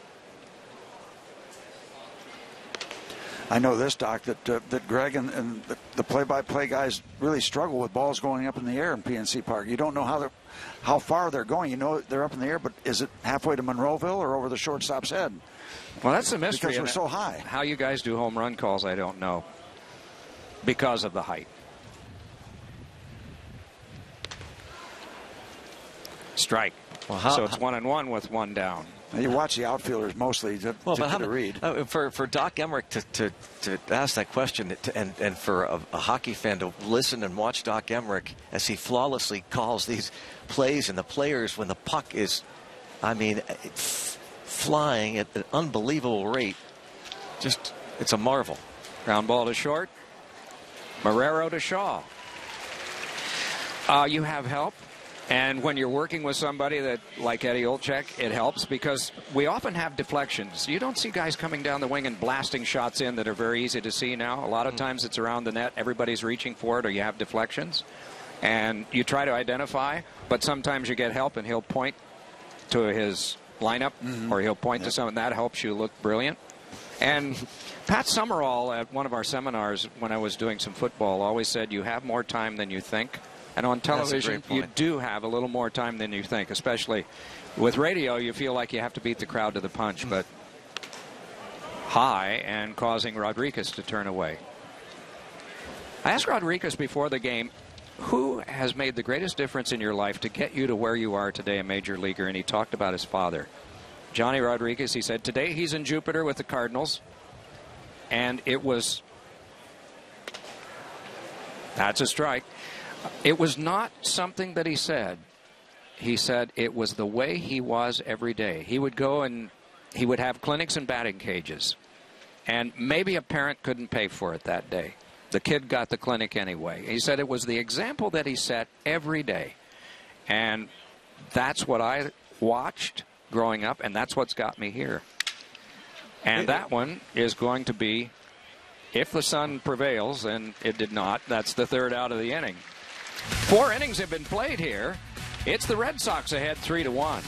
I know this, Doc, that Greg and the play-by-play guys really struggle with balls going up in the air in PNC Park. You don't know how far they're going. You know they're up in the air, but is it halfway to Monroeville or over the shortstop's head? Well, that's the mystery. Because we're so high. How you guys do home run calls, I don't know, because of the height. Strike. Well, so it's 1-1 with one down. You watch the outfielders mostly to read. For Doc Emrick to ask that question and for a hockey fan to listen and watch Doc Emrick as he flawlessly calls these plays and the players when the puck is, I mean, it's flying at an unbelievable rate. Just, it's a marvel. Ground ball to short. Marrero to Shaw. You have help. And when you're working with somebody that, like Eddie Olczyk, it helps because we often have deflections. You don't see guys coming down the wing and blasting shots in that are very easy to see now. A lot of times it's around the net. Everybody's reaching for it, or you have deflections. And you try to identify, but sometimes you get help, and he'll point to his lineup, or he'll point to something. That helps you look brilliant. And Pat Summerall, at one of our seminars when I was doing some football, always said, you have more time than you think. And on television, you do have a little more time than you think, especially with radio. You feel like you have to beat the crowd to the punch, but high and causing Rodriguez to turn away. I asked Rodriguez before the game, who has made the greatest difference in your life to get you to where you are today, a major leaguer? And he talked about his father, Johnny Rodriguez. He said, today he's in Jupiter with the Cardinals, and it was... That's a strike. It was not something that he said. He said it was the way he was every day. He would go and he would have clinics and batting cages. And maybe a parent couldn't pay for it that day. The kid got the clinic anyway. He said it was the example that he set every day. And that's what I watched growing up, and that's what's got me here. And that one is going to be, if the sun prevails, and it did not, that's the third out of the inning. 4 innings have been played here. It's the Red Sox ahead 3-1.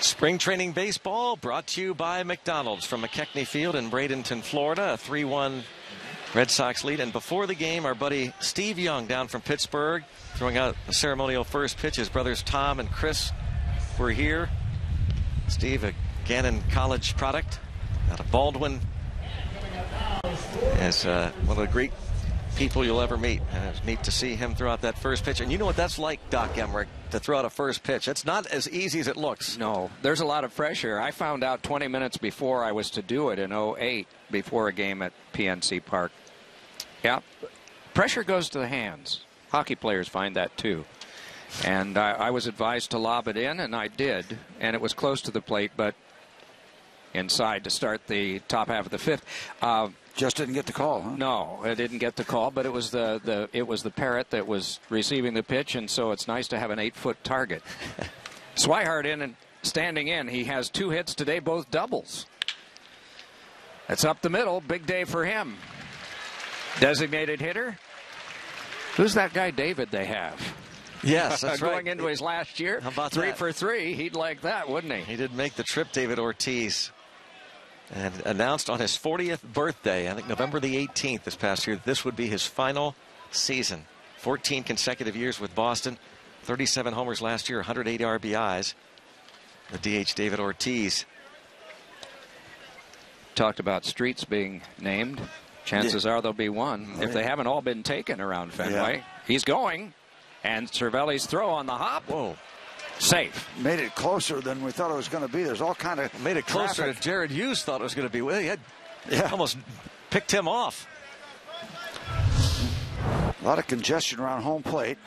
Spring training baseball brought to you by McDonald's from McKechnie Field in Bradenton, Florida. A 3-1 Red Sox lead. And before the game, our buddy Steve Young down from Pittsburgh throwing out a ceremonial first pitch. His brothers Tom and Chris were here. Steve, a Gannon College product out of Baldwin, as one of the great people you'll ever meet. And it's neat to see him throw out that first pitch. And you know what that's like, Doc Emrick, to throw out a first pitch. It's not as easy as it looks. No, there's a lot of pressure. I found out 20 minutes before I was to do it in 08, before a game at PNC Park. Yeah, pressure goes to the hands. Hockey players find that too. And I was advised to lob it in, and I did. And it was close to the plate, but inside to start the top half of the fifth. Just didn't get the call, huh? No, it didn't get the call, but it was the Parrot that was receiving the pitch, and so it's nice to have an 8-foot target. Swihart in and standing in. He has 2 hits today, both doubles. That's up the middle. Big day for him. Designated hitter. Who's that guy David they have? Yes, that's going right. Going into his last year. How about three that? For three. He'd like that, wouldn't he? He did make the trip, David Ortiz. And announced on his 40th birthday, I think November the 18th this past year, this would be his final season. 14 consecutive years with Boston. 37 homers last year, 108 RBIs. The DH, David Ortiz. Talked about streets being named. Chances are there'll be one. If they haven't all been taken around Fenway. Yeah. He's going. And Cervelli's throw on the hop. Whoa. Safe. Made it closer than we thought it was going to be. There's all kind of made it closer to Jared Hughes thought it was going to be. Well, he had almost picked him off. A lot of congestion around home plate.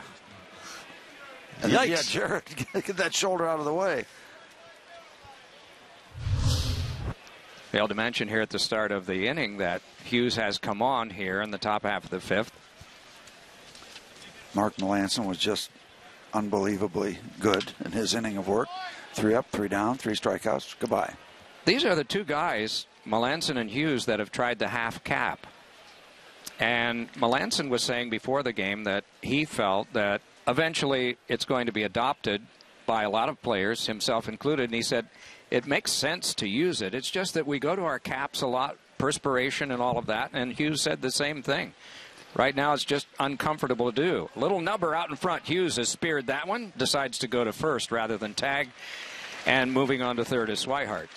And yikes. Yeah, Jared, get that shoulder out of the way. Failed to mention here at the start of the inning that Hughes has come on here in the top half of the 5th. Mark Melancon was just unbelievably good in his inning of work. 3 up, 3 down, 3 strikeouts. Goodbye. These are the 2 guys, Melancon and Hughes, that have tried the half cap. And Melancon was saying before the game that he felt that eventually it's going to be adopted by a lot of players, himself included. And he said, it makes sense to use it. It's just that we go to our caps a lot, perspiration and all of that. And Hughes said the same thing. Right now, it's just uncomfortable to do. Little number out in front. Hughes has speared that one. Decides to go to first rather than tag. And moving on to third is Swihart.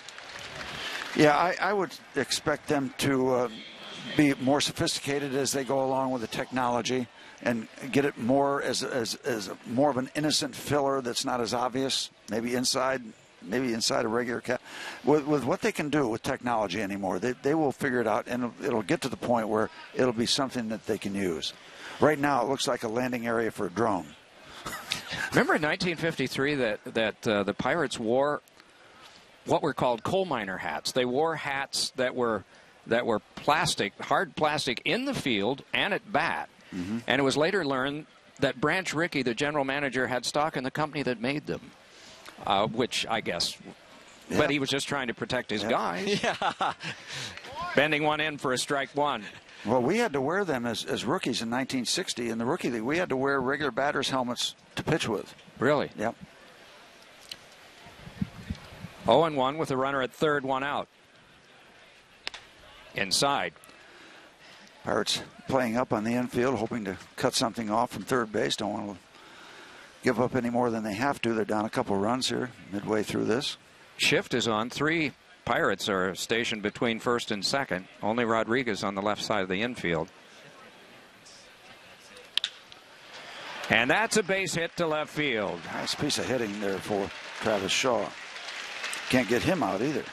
Yeah, I would expect them to be more sophisticated as they go along with the technology and get it more as more of an innocent filler that's not as obvious. Maybe inside a regular cap. With what they can do with technology anymore, they will figure it out, and it'll get to the point where it'll be something that they can use. Right now, it looks like a landing area for a drone. Remember in 1953 that the Pirates wore what were called coal miner hats. They wore hats that were plastic, hard plastic in the field and at bat. Mm-hmm. And it was later learned that Branch Rickey, the general manager, had stock in the company that made them. Which I guess, but he was just trying to protect his guys. Yeah. Bending one in for a strike one. Well, we had to wear them as rookies in 1960 in the rookie league. We had to wear regular batters' helmets to pitch with. Really? Yep. 0-1 with a runner at third, 1 out. Inside. Pirates playing up on the infield, hoping to cut something off from third base. Don't want to give up any more than they have to. They're down a couple runs here midway through this. Shift is on. 3 Pirates are stationed between first and second. Only Rodriguez on the left side of the infield. And that's a base hit to left field. Nice piece of hitting there for Travis Shaw. Can't get him out either.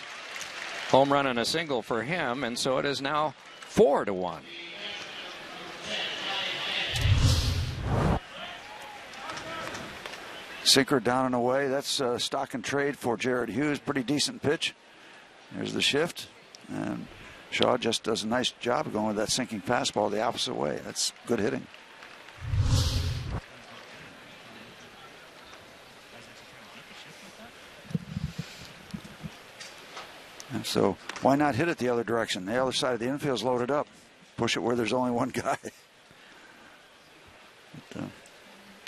Home run and a single for him, and so it is now 4-1. Sinker down and away. That's stock and trade for Jared Hughes. Pretty decent pitch. There's the shift. And Shaw just does a nice job of going with that sinking fastball the opposite way. That's good hitting. And so why not hit it the other direction? The other side of the infield's loaded up. Push it where there's only one guy. But,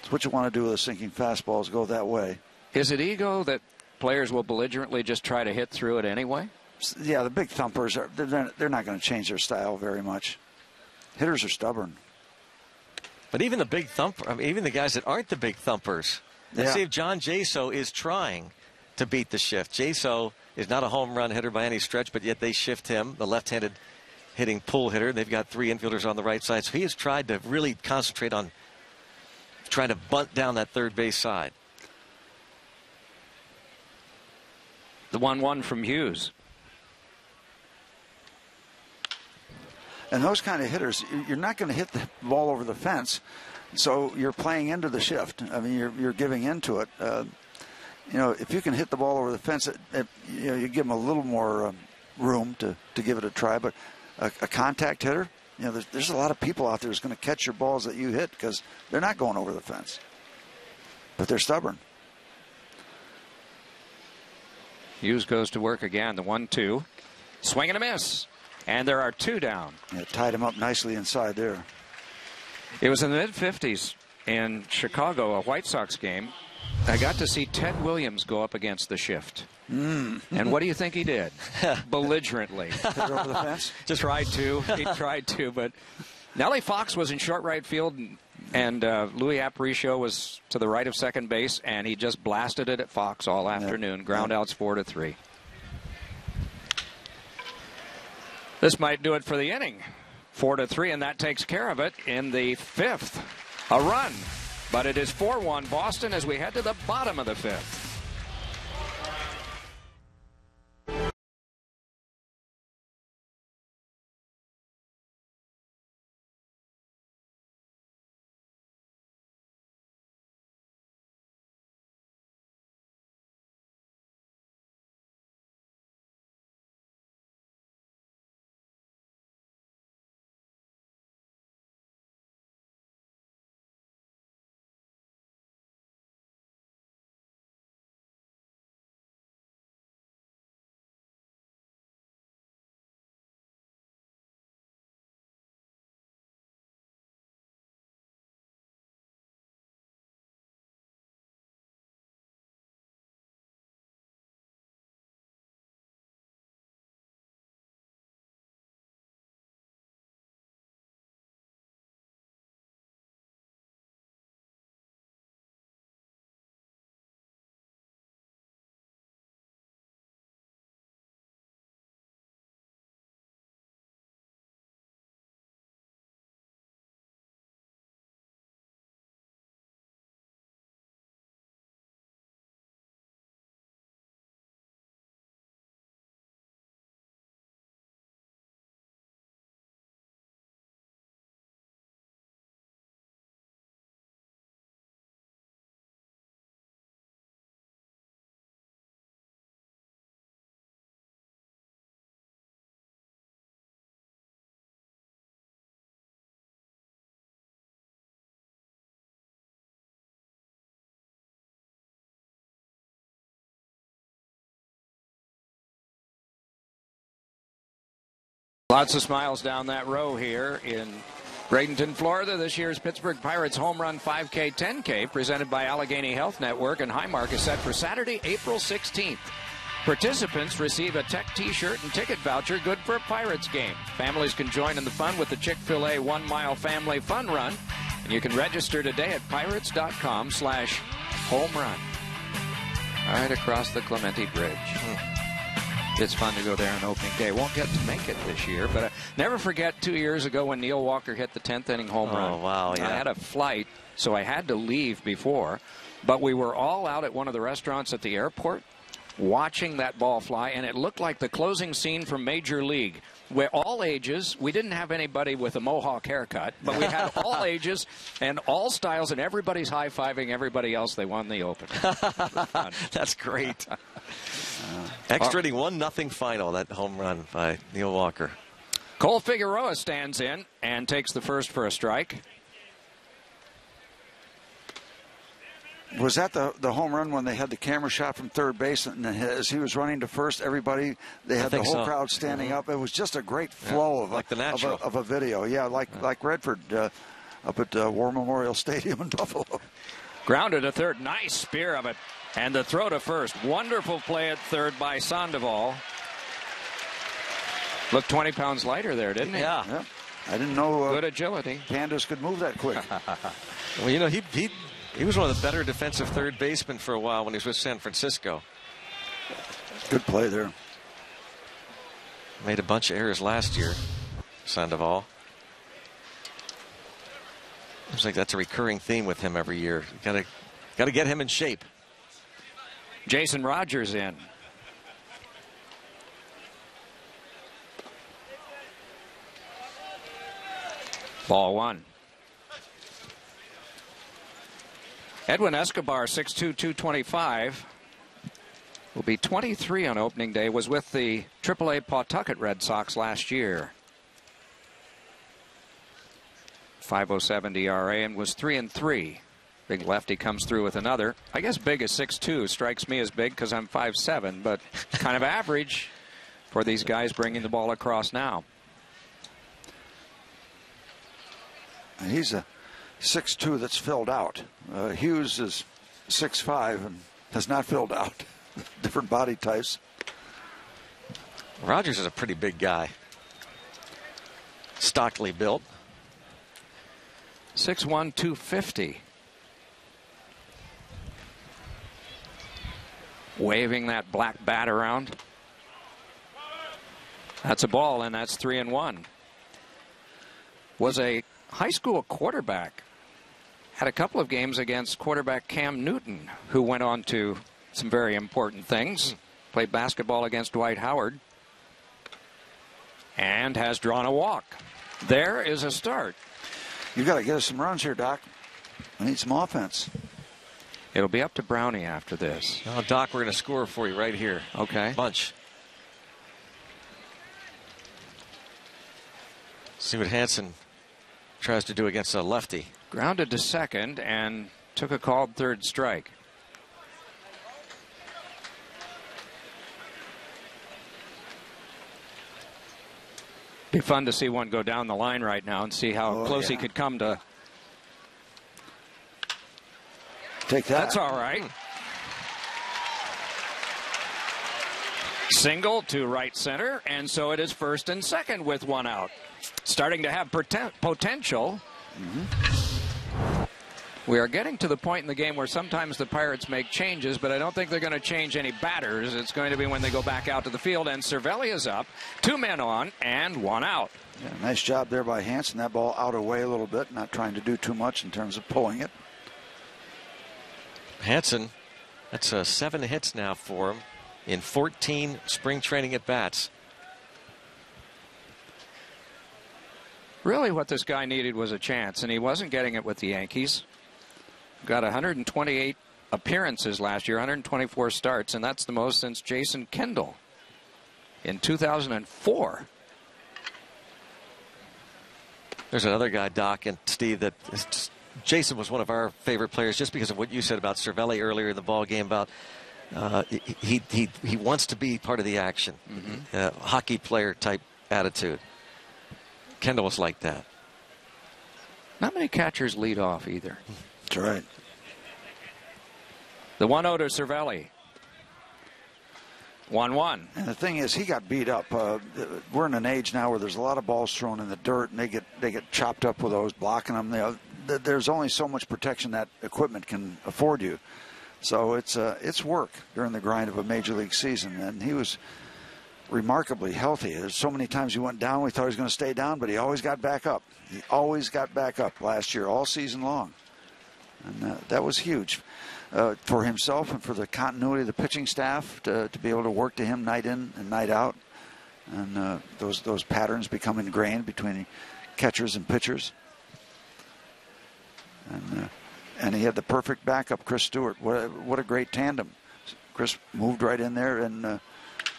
it's what you want to do with a sinking fastball is go that way. Is it ego that players will belligerently just try to hit through it anyway? Yeah, the big thumpers, they're not going to change their style very much. Hitters are stubborn. But even the big thumper, I mean, even the guys that aren't the big thumpers, let's see if John Jaso is trying to beat the shift. Jaso is not a home run hitter by any stretch, but yet they shift him, the left-handed hitting pull hitter. They've got 3 infielders on the right side, so he has tried to really concentrate on trying to bunt down that third base side. The 1-1 from Hughes. And those kind of hitters, you're not going to hit the ball over the fence, so you're playing into the shift. I mean, you're giving into it. You know, if you can hit the ball over the fence, you give them a little more room to give it a try. But a contact hitter, you know, there's a lot of people out there who's going to catch your balls that you hit because they're not going over the fence. But they're stubborn. Hughes goes to work again. The 1-2. Swing and a miss. And there are two down. Yeah, tied him up nicely inside there. It was in the mid-50s in Chicago, a White Sox game. I got to see Ted Williams go up against the shift. Mm. And what do you think he did? Belligerently. Over the fence? Just tried to. He tried to, but Nellie Fox was in short right field, and Louis Aparicio was to the right of second base, and he just blasted it at Fox all afternoon. Yeah. Ground outs 4-3. This might do it for the inning. 4-3, and that takes care of it in the fifth. A run, but it is 4-1 Boston as we head to the bottom of the fifth. Lots of smiles down that row here in Bradenton, Florida. This year's Pittsburgh Pirates Home Run 5K 10K presented by Allegheny Health Network and Highmark is set for Saturday, April 16th. Participants receive a Tech T-shirt and ticket voucher good for a Pirates game. Families can join in the fun with the Chick-fil-A 1 Mile Family Fun Run. And you can register today at pirates.com/home run. Right across the Clemente Bridge. It's fun to go there on opening day. Won't get to make it this year, but I never forget 2 years ago when Neil Walker hit the 10th inning home run. Oh, wow, yeah. I had a flight, so I had to leave before, but we were all out at one of the restaurants at the airport watching that ball fly, and it looked like the closing scene from Major League. We're all ages. We didn't have anybody with a mohawk haircut, but we had all ages and all styles, and everybody's high-fiving everybody else. They won the opener. That's great. Extra inning, 1-0 final, that home run by Neil Walker. Cole Figueroa stands in and takes the first for a strike. Was that the home run when they had the camera shot from third base, and as he was running to first, everybody, they had the whole crowd standing up. It was just a great flow of a video. Yeah, like Redford up at War Memorial Stadium in Buffalo. Grounded to third. Nice spear of it. And the throw to first. Wonderful play at third by Sandoval. Looked 20 pounds lighter there, didn't he? Yeah. Yeah. I didn't know good agility. Pandas could move that quick. Well, you know, he was one of the better defensive third basemen for a while when he was with San Francisco. Good play there. Made a bunch of errors last year, Sandoval. Looks like that's a recurring theme with him every year. Got to get him in shape. Jason Rogers in. Ball one. Edwin Escobar, 6'2", 225, will be 23 on opening day, was with the AAA Pawtucket Red Sox last year. 5.07 ERA and was 3-3. Big lefty comes through with another. I guess big is 6'2". Strikes me as big because I'm 5'7", but kind of average for these guys bringing the ball across now. He's a 6'2" that's filled out. Hughes is 6'5" and has not filled out. Different body types. Rogers is a pretty big guy. Stockily built. 6'1", 250. Waving that black bat around. That's a ball, and that's 3-1. Was a high school quarterback. Had a couple of games against quarterback Cam Newton, who went on to some very important things. Played basketball against Dwight Howard. And has drawn a walk. There is a start. You've got to get us some runs here, Doc. I need some offense. It'll be up to Brownie after this. Oh, Doc, we're going to score for you right here. Okay. Bunch. See what Hanson tries to do against a lefty. Grounded to second and took a called third strike. Be fun to see one go down the line right now and see how close he could come to. Take that. That's all right. Single to right center, and so it is first and second with one out. Starting to have potential. We are getting to the point in the game where sometimes the Pirates make changes, but I don't think they're going to change any batters. It's going to be when they go back out to the field, and Cervelli is up. Two men on and one out. Yeah, nice job there by Hanson. That ball out away a little bit, not trying to do too much in terms of pulling it. Hanson, that's 7 hits now for him in 14 spring training at-bats. Really what this guy needed was a chance, and he wasn't getting it with the Yankees. Got 128 appearances last year, 124 starts, and that's the most since Jason Kendall in 2004. There's another guy, Doc and Steve, that is just, Jason was one of our favorite players just because of what you said about Cervelli earlier in the ball game about he wants to be part of the action, hockey player type attitude. Kendall was like that. Not many catchers lead off either. That's right. The 1-0 to Cervelli. 1-1. And the thing is, he got beat up. We're in an age now where there's a lot of balls thrown in the dirt, and they get chopped up with those, blocking them. There's only so much protection that equipment can afford you. So it's work during the grind of a major league season. And he was remarkably healthy. There's so many times he went down, we thought he was going to stay down, but he always got back up. He always got back up last year, all season long. And that was huge for himself and for the continuity of the pitching staff to be able to work to him night in and night out. And those patterns become ingrained between catchers and pitchers. And he had the perfect backup, Chris Stewart. What a great tandem. Chris moved right in there, and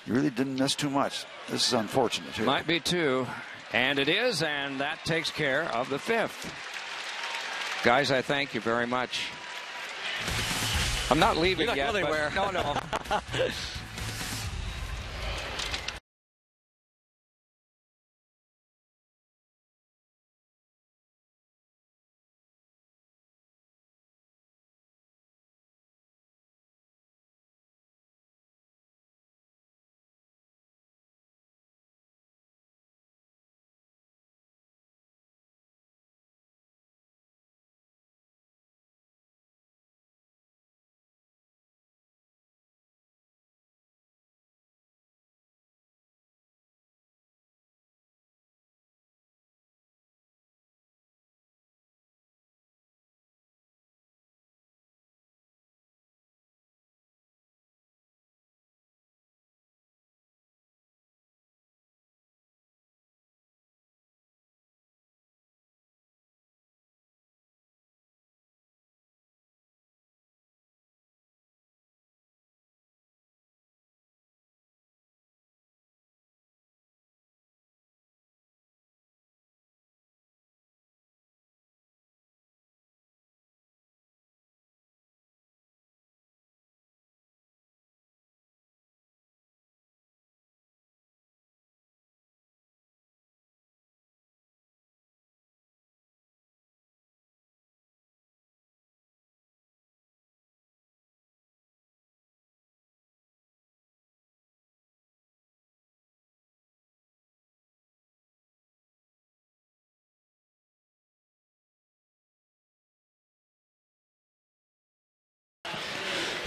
he really didn't miss too much. This is unfortunate. Here. Might be two, and it is, and that takes care of the fifth. Guys, I thank you very much. I'm not leaving yet. You're not going anywhere. No, no.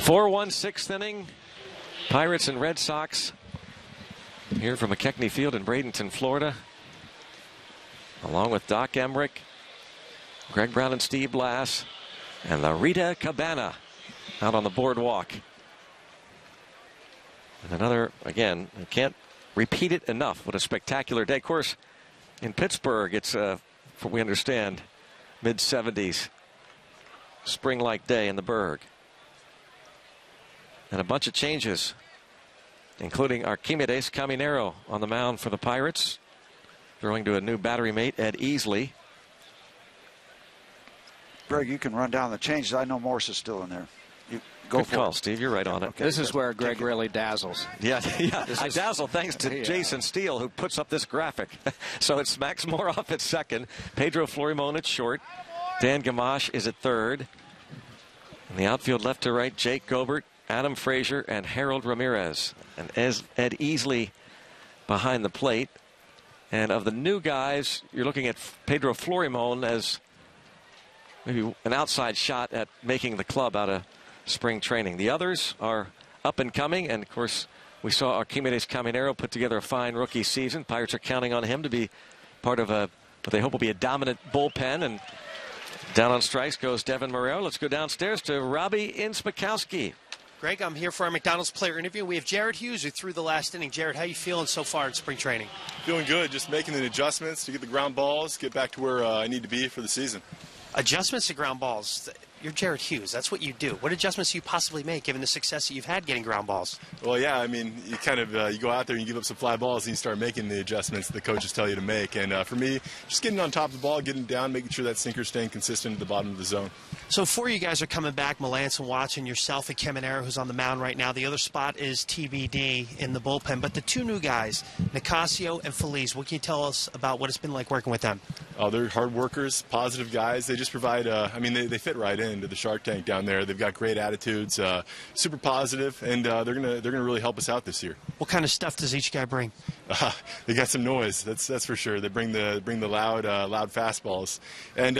4-1, sixth inning. Pirates and Red Sox here from McKechnie Field in Bradenton, Florida. Along with Doc Emrick, Greg Brown and Steve Blass, and the Rita Cabana out on the boardwalk. And another, again, I can't repeat it enough. What a spectacular day. Of course, in Pittsburgh, it's, from what we understand, mid-70s. Spring-like day in the Berg. And a bunch of changes, including Archimedes Caminero on the mound for the Pirates, throwing to a new battery mate, Ed Easley. Greg, you can run down the changes. I know Morse is still in there. You go for it, Steve. You're right on it. Okay. This is where Greg really dazzles. Yeah, yeah. I dazzle thanks to Jason Steele, who puts up this graphic. So it's Max Moroff at second, Pedro Florimon at short, Dan Gamache is at third. In the outfield, left to right, Jake Gobert, Adam Frazier, and Harold Ramirez. And Ed Easley behind the plate. And of the new guys, you're looking at Pedro Florimon as maybe an outside shot at making the club out of spring training. The others are up and coming, and of course we saw Archimedes Caminero put together a fine rookie season. Pirates are counting on him to be part of what they hope will be a dominant bullpen. And down on strikes goes Devin Marrero. Let's go downstairs to Robbie Inspikowski. Greg, I'm here for our McDonald's player interview. We have Jared Hughes, who threw the last inning. Jared, how you feeling so far in spring training? Feeling good, just making the adjustments to get the ground balls, get back to where I need to be for the season. Adjustments to ground balls. You're Jared Hughes. That's what you do. What adjustments do you possibly make given the success that you've had getting ground balls? Well, yeah, I mean, you kind of you go out there and you give up some fly balls and you start making the adjustments the coaches tell you to make. And for me, just getting on top of the ball, getting down, making sure that sinker's staying consistent at the bottom of the zone. So four of you guys are coming back, Melancon, Watson, yourself, and Caminero, who's on the mound right now. The other spot is TBD in the bullpen. But the two new guys, Nicasio and Feliz, what can you tell us about what it's been like working with them? Oh, they're hard workers, positive guys. They just provide, I mean, they fit right in into the Shark Tank down there. They've got great attitudes, super positive, and they're gonna really help us out this year. What kind of stuff does each guy bring? They got some noise. That's for sure. They bring the loud fastballs, and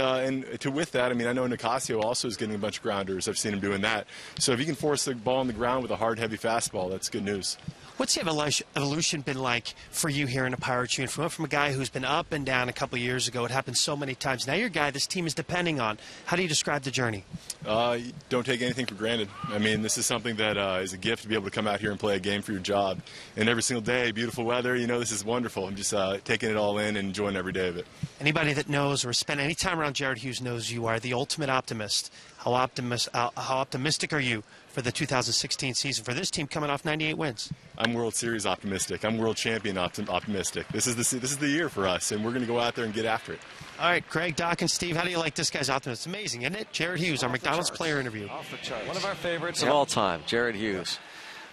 with that, I mean, I know Nicasio also is getting a bunch of grounders. I've seen him doing that. So if you can force the ball on the ground with a hard, heavy fastball, that's good news. What's the evolution been like for you here in the Pirates uniform? You went from a guy who's been up and down a couple of years ago. It happened so many times. Now you're a guy this team is depending on. How do you describe the journey? Don't take anything for granted. I mean, this is something that is a gift to be able to come out here and play a game for your job. And every single day, beautiful weather, you know, this is wonderful. I'm just taking it all in and enjoying every day of it. Anybody that knows or spent any time around Jared Hughes knows you are the ultimate optimist. How optimistic are you for the 2016 season for this team coming off 98 wins? I'm World Series optimistic. I'm World Champion optimistic. This is the year for us, and we're going to go out there and get after it. All right, Greg, Doc, and Steve, how do you like this guy's optimism? It's amazing, isn't it? Jared Hughes, our McDonald's player interview. Off the charts. One of our favorites of all time, Jared Hughes.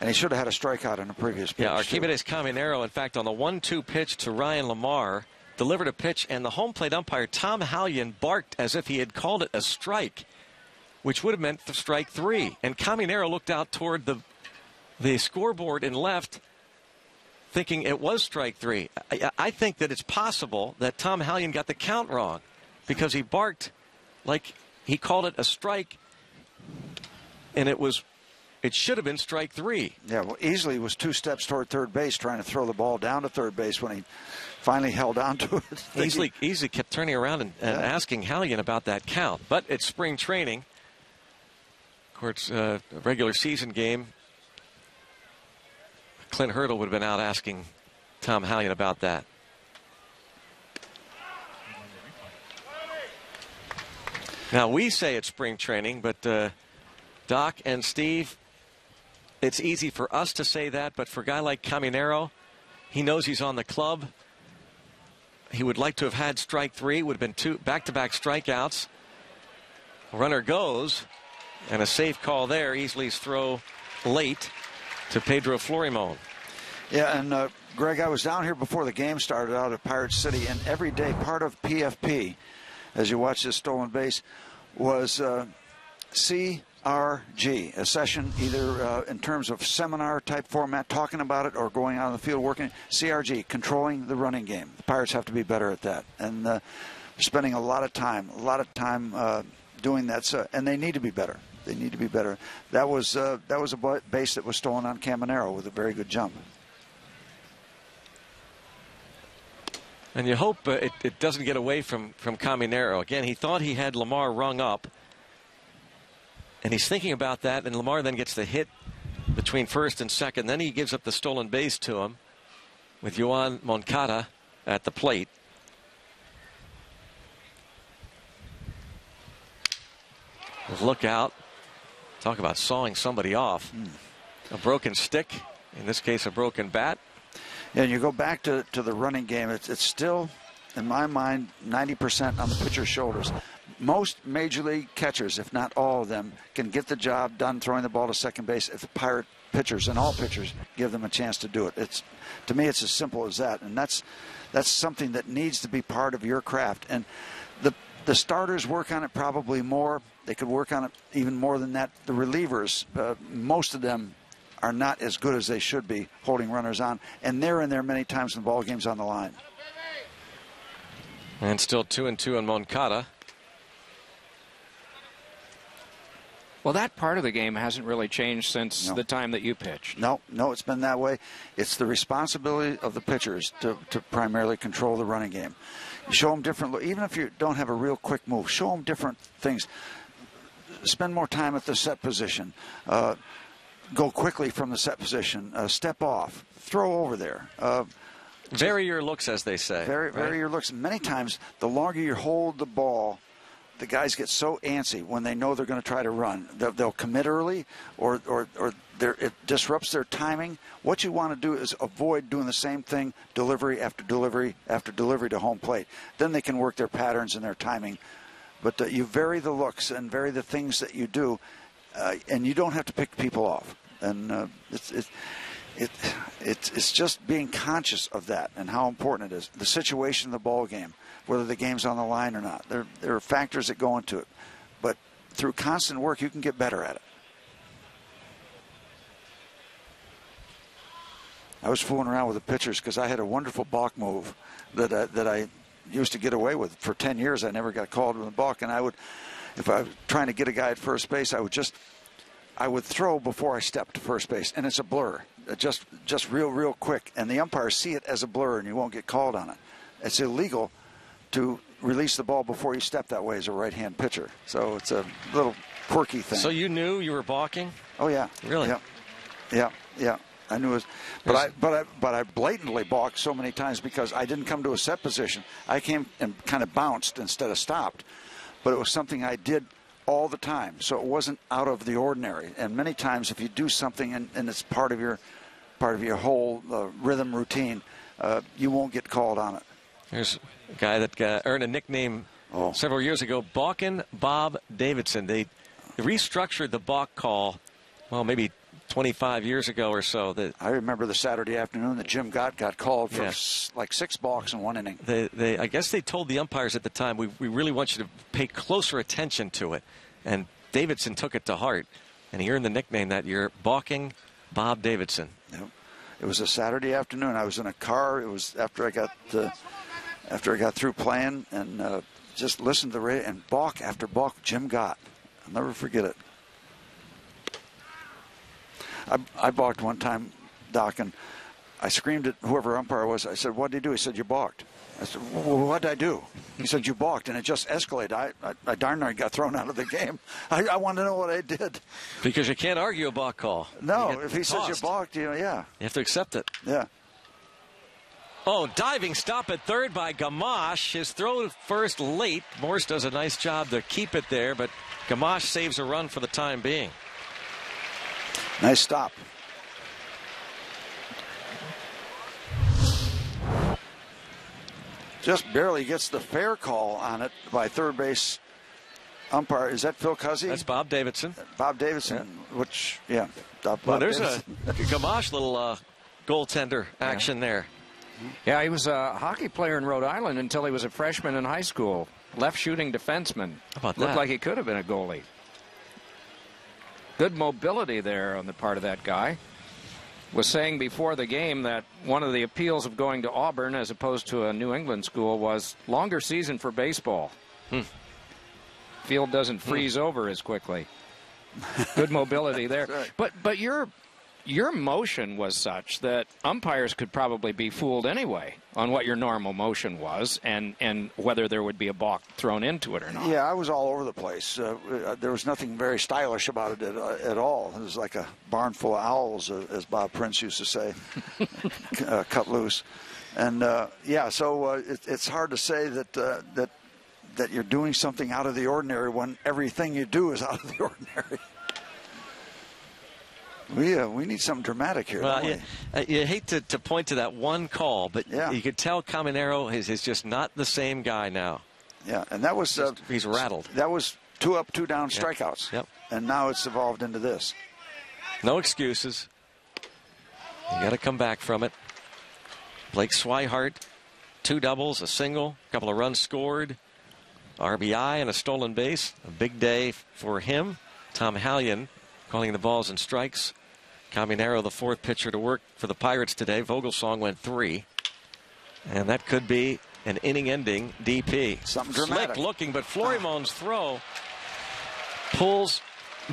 And he should have had a strikeout in the previous pitch. Yeah, Archimedes Caminero, in fact, on the 1-2 pitch to Ryan LaMarre, delivered a pitch, and the home plate umpire, Tom Hallion, barked as if he had called it a strike, which would have meant strike three. And Caminero looked out toward the scoreboard and left, thinking it was strike three. I think that it's possible that Tom Hallion got the count wrong because he barked like he called it a strike, and it should have been strike three. Yeah, well, Easley was two steps toward third base trying to throw the ball down to third base when he finally held on to it. Easley kept turning around and asking Hallion about that count, but it's spring training. Of course, a regular season game, Clint Hurdle would have been out asking Tom Hallion about that. Now, we say it's spring training, but Doc and Steve, it's easy for us to say that, but for a guy like Caminero, he knows he's on the club. He would like to have had strike three. Would have been two back-to-back strikeouts. Runner goes. And a safe call there. Easley's throw late to Pedro Florimon. Yeah, and Greg, I was down here before the game started out at Pirate City, and every day part of PFP, as you watch this stolen base, was CRG, a session either in terms of seminar-type format, talking about it, or going out on the field working. CRG, controlling the running game. The Pirates have to be better at that. And spending a lot of time doing that, so, and they need to be better. They need to be better. That was a base that was stolen on Caminero with a very good jump. And you hope it doesn't get away from Caminero. Again, he thought he had LaMarre rung up. And he's thinking about that, and LaMarre then gets the hit between first and second. Then he gives up the stolen base to him with Yoan Moncada at the plate. Look out. Talk about sawing somebody off. A broken stick, in this case a broken bat. And you go back to the running game. It's still, in my mind, 90% on the pitcher's shoulders. Most major league catchers, if not all of them, can get the job done throwing the ball to second base if the Pirate pitchers and all pitchers give them a chance to do it. It's, to me, it's as simple as that. And that's something that needs to be part of your craft. And the starters work on it probably more. They could work on it even more than that. The relievers, most of them, are not as good as they should be holding runners on, and they're in there many times when the ball game's on the line. And still 2-2 on Moncada. Well, that part of the game hasn't really changed since the time that you pitched. No, it's been that way. It's the responsibility of the pitchers to primarily control the running game. Show them different, even if you don't have a real quick move, show them different things. Spend more time at the set position. Go quickly from the set position, step off, throw over there. Vary your looks, as they say. Vary your looks. Many times, the longer you hold the ball, the guys get so antsy when they know they're going to try to run. They'll commit early, or it disrupts their timing. What you want to do is avoid doing the same thing, delivery after delivery after delivery to home plate. Then they can work their patterns and their timing. But you vary the looks and vary the things that you do. And you don't have to pick people off, and it's just being conscious of that and how important it is. The situation of the ball game, whether the game's on the line or not, there are factors that go into it. But through constant work, you can get better at it. I was fooling around with the pitchers because I had a wonderful balk move that I used to get away with for 10 years. I never got called with a balk, and I would. If I was trying to get a guy at first base, I would throw before I stepped to first base, and it's a blur, just real quick, and the umpires see it as a blur, and you won't get called on it. It's illegal to release the ball before you step that way as a right-hand pitcher, so it's a little quirky thing. So you knew you were balking? Oh yeah, really? Yeah. I knew it was, but I blatantly balked so many times because I didn't come to a set position. I came and kind of bounced instead of stopped. But it was something I did all the time, so it wasn't out of the ordinary. And many times, if you do something and it's part of your whole rhythm routine, you won't get called on it. Here's a guy that earned a nickname several years ago, Balkin Bob Davidson. They restructured the balk call, well, maybe 25 years ago or so. I remember the Saturday afternoon that Jim Gott got called for like 6 balks in one inning. I guess they told the umpires at the time, we really want you to pay closer attention to it. And Davidson took it to heart, and he earned the nickname that year, Balking Bob Davidson. Yep. It was a Saturday afternoon. I was in a car. It was after I got through playing, and just listened to the radio, and balk after balk, Jim Gott. I'll never forget it. I balked one time, Doc, and I screamed at whoever umpire was. I said, "What did you do?" He said, "You balked." I said, "Well, what did I do?" He said, "You balked," and it just escalated. I darn near got thrown out of the game. I want to know what I did. Because you can't argue a balk call. No, if he says you balked, you have to accept it. Yeah. Oh, diving stop at third by Gamache. His throw first late. Morse does a nice job to keep it there, but Gamache saves a run for the time being. Nice stop. Just barely gets the fair call on it by third base umpire. Is that Phil Cuzzy? That's Bob Davidson. Bob Davidson, there's a Gamache little goaltender action there. Yeah, he was a hockey player in Rhode Island until he was a freshman in high school. Left shooting defenseman. How about that? Looked like he could have been a goalie. Good mobility there on the part of that guy. Was saying before the game that one of the appeals of going to Auburn as opposed to a New England school was longer season for baseball. Field doesn't freeze over as quickly. Good mobility there. Right. But your motion was such that umpires could probably be fooled anyway on what your normal motion was and whether there would be a balk thrown into it or not. Yeah, I was all over the place. There was nothing very stylish about it at all. It was like a barn full of owls, as Bob Prince used to say, cut loose. And, yeah, so it's hard to say that that you're doing something out of the ordinary when everything you do is out of the ordinary. We need something dramatic here. Well, you hate to point to that one call, but yeah, you could tell Caminero is just not the same guy now. Yeah, and that was he's rattled. That was 2 up, 2 down yep. strikeouts. Yep. And now it's evolved into this. No excuses. You got to come back from it. Blake Swihart, 2 doubles, a single, a couple of runs scored, RBI and a stolen base. A big day for him. Tom Hallian calling the balls and strikes. Caminero, the 4th pitcher to work for the Pirates today. Vogelsong went 3. And that could be an inning-ending DP. Something dramatic. Slick looking, but Florimon's throw pulls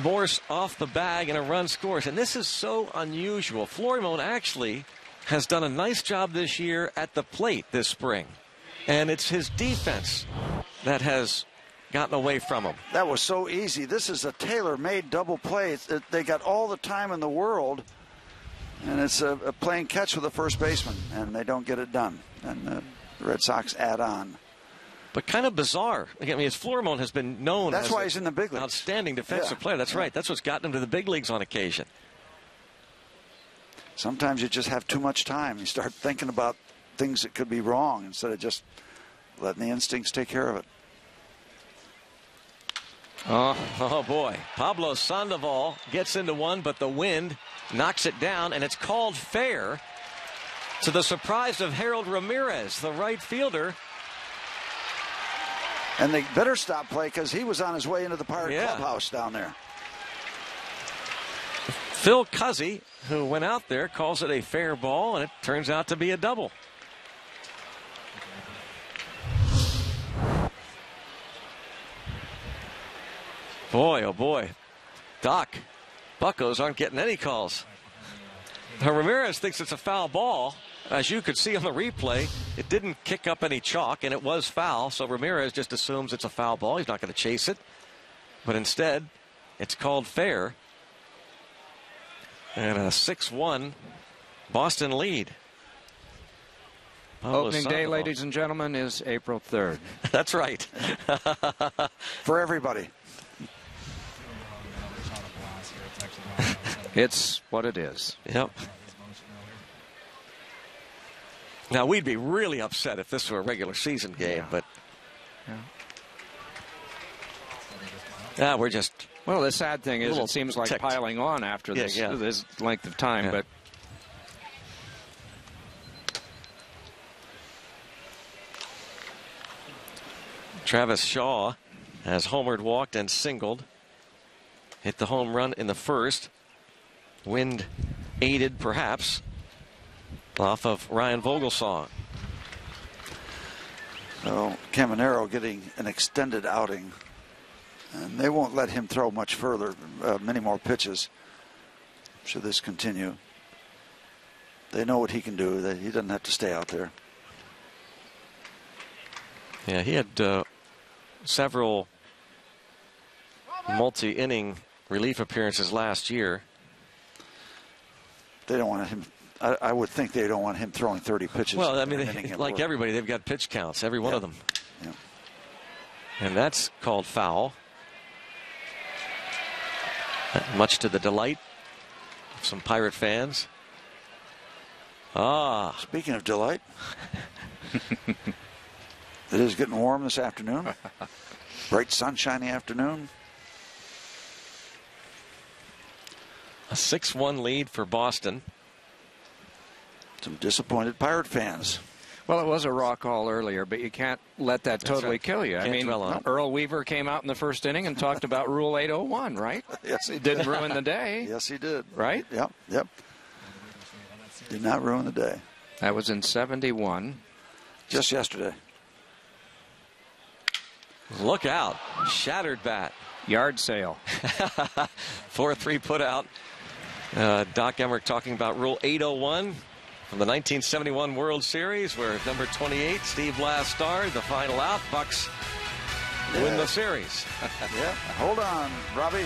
Morse off the bag and a run scores. And this is so unusual. Florimon actually has done a nice job this year at the plate this spring. And it's his defense that has gotten away from him. That was so easy. This is a tailor-made double play. They got all the time in the world, and it's a playing catch with the first baseman, and they don't get it done. And the Red Sox add on. But kind of bizarre. I mean, his Florimon has been known. That's why he's in the big leagues. Outstanding defensive player. That's right. That's what's gotten him to the big leagues on occasion. Sometimes you just have too much time. You start thinking about things that could be wrong instead of just letting the instincts take care of it. Oh boy. Pablo Sandoval gets into one, but the wind knocks it down, and it's called fair, to the surprise of Harold Ramirez, the right fielder. And they better stop play, because he was on his way into the Pirate clubhouse down there. Phil Cuzzy, who went out there, calls it a fair ball, and it turns out to be a double. Boy, oh boy. Doc, Buccos aren't getting any calls. Now Ramirez thinks it's a foul ball. As you could see on the replay, it didn't kick up any chalk, and it was foul, so Ramirez just assumes it's a foul ball. He's not going to chase it. But instead, it's called fair. And a 6-1 Boston lead. Pablo Opening Sandoval. Day, ladies and gentlemen, is April 3rd. That's right. For everybody. It's what it is. Yep. Now, we'd be really upset if this were a regular season game, but... Yeah, we're just... Well, the sad thing is it seems like piling on after this, this length of time, but... Travis Shaw has homered, walked, and singled. Hit the home run in the first. Wind aided, perhaps, off of Ryan Vogelsong. So Caminero getting an extended outing. And they won't let him throw much further, many more pitches, should this continue. They know what he can do. He doesn't have to stay out there. Yeah, he had several multi-inning relief appearances last year. They don't want him. I would think they don't want him throwing 30 pitches. Well, I mean, like everybody, they've got pitch counts, every one of them. Yeah. And that's called foul. Much to the delight of some Pirate fans. Ah. Speaking of delight, it is getting warm this afternoon. Bright, sunshiny afternoon. A 6-1 lead for Boston. Some disappointed Pirate fans. Well, it was a raw call earlier, but you can't let that totally kill you. I mean, Earl Weaver came out in the first inning and talked about Rule 801, right? Yes, he did. Didn't ruin the day. Yes, he did. Right? Yep, yep. Did not ruin the day. That was in 71. Just yesterday. Look out. Shattered bat. Yard sale. 4-3 put out. Doc Emrick talking about Rule 801 from the 1971 World Series, where number 28, Steve Blass, starred the final out. Bucks win the series. Yeah, hold on, Robbie.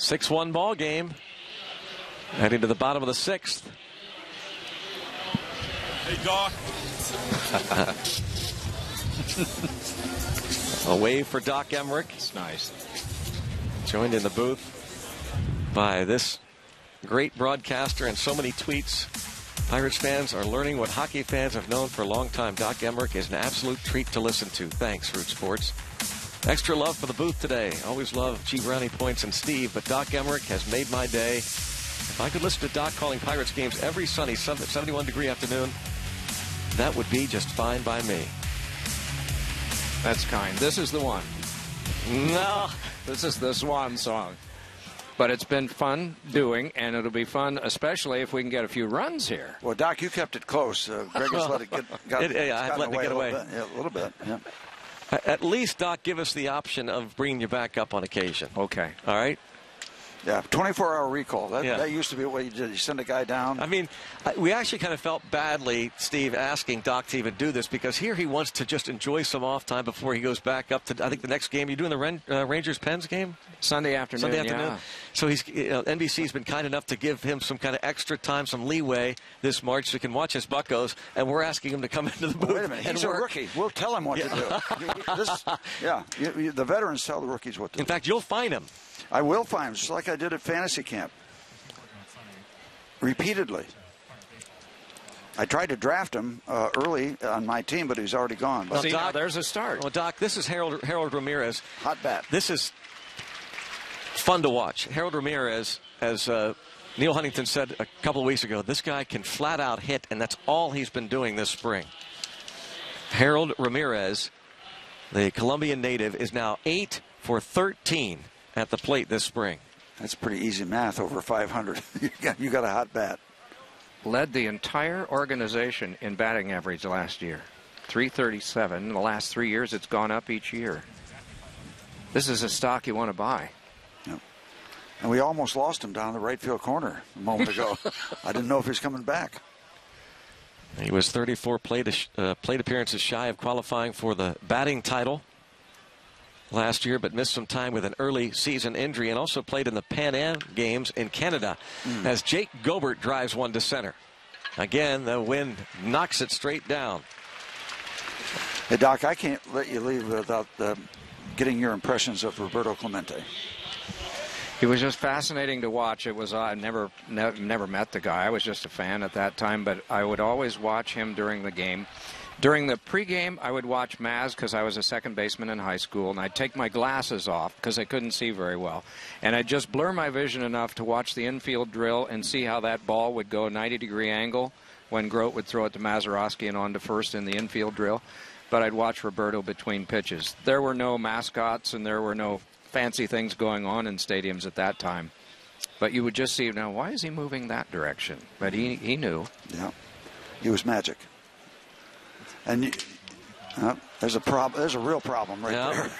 Six-1 ball game. Heading to the bottom of the sixth. Hey, Doc. A wave for Doc Emrick. It's nice. Joined in the booth by this great broadcaster and so many tweets. Pirates fans are learning what hockey fans have known for a long time. Doc Emrick is an absolute treat to listen to. Thanks, Root Sports. Extra love for the booth today. Always love G. Brownie Points and Steve, but Doc Emrick has made my day. If I could listen to Doc calling Pirates games every sunny 71-degree afternoon, that would be just fine by me. That's kind. This is the one. No. This is the swan song. But it's been fun doing, and it'll be fun, especially if we can get a few runs here. Well, Doc, you kept it close. Greg has let it get, I've let it get away. A little bit, yeah. At least, Doc, give us the option of bringing you back up on occasion. Okay. All right? Yeah, 24-hour recall. That used to be what you did. You send a guy down. I mean, we actually kind of felt badly, Steve, asking Doc to even do this, because here he wants to just enjoy some off time before he goes back up to, I think, the next game. You're doing the Rangers-Pens game? Sunday afternoon, yeah. So he's, you know, NBC's been kind enough to give him some kind of extra time, some leeway this March so he can watch his Buccos, and we're asking him to come into the booth. Wait a minute. He's a rookie. We'll tell him what to do. The veterans tell the rookies what to do. In fact, you'll find him. I will find him, just like I did at fantasy camp. Repeatedly. I tried to draft him early on my team, but he's already gone. But see, Doc, now there's a start. Well, Doc, this is Harold Ramirez. Hot bat. This is fun to watch. Harold Ramirez, as Neil Huntington said a couple of weeks ago, this guy can flat out hit, and that's all he's been doing this spring. Harold Ramirez, the Colombian native, is now 8 for 13. At the plate this spring. That's pretty easy math over 500. you got a hot bat. Led the entire organization in batting average last year. 337. In the last 3 years, it's gone up each year. This is a stock you want to buy. Yep. And we almost lost him down the right field corner a moment ago. I didn't know if he was coming back. He was 34 plate appearances shy of qualifying for the batting title last year, but missed some time with an early season injury, and also played in the Pan Am games in Canada as Jake Gobert drives one to center. Again, the wind knocks it straight down. Hey, Doc, I can't let you leave without getting your impressions of Roberto Clemente. He was just fascinating to watch. It was I never met the guy. I was just a fan at that time, but I would always watch him during the game. During the pregame, I would watch Maz because I was a second baseman in high school, and I'd take my glasses off because I couldn't see very well. And I'd just blur my vision enough to watch the infield drill and see how that ball would go 90-degree angle when Grote would throw it to Mazeroski and on to first in the infield drill. But I'd watch Roberto between pitches. There were no mascots and there were no fancy things going on in stadiums at that time. But you would just see, now, why is he moving that direction? But he knew. Yeah, he was magic. And you, there's a problem. There's a real problem right there.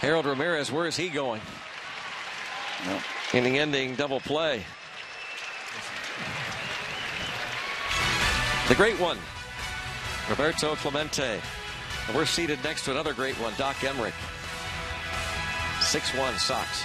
Harold Ramirez, where is he going? Yep. Inning-ending double play. The great one, Roberto Clemente. And we're seated next to another great one, Doc Emrick. 6-1 Sox.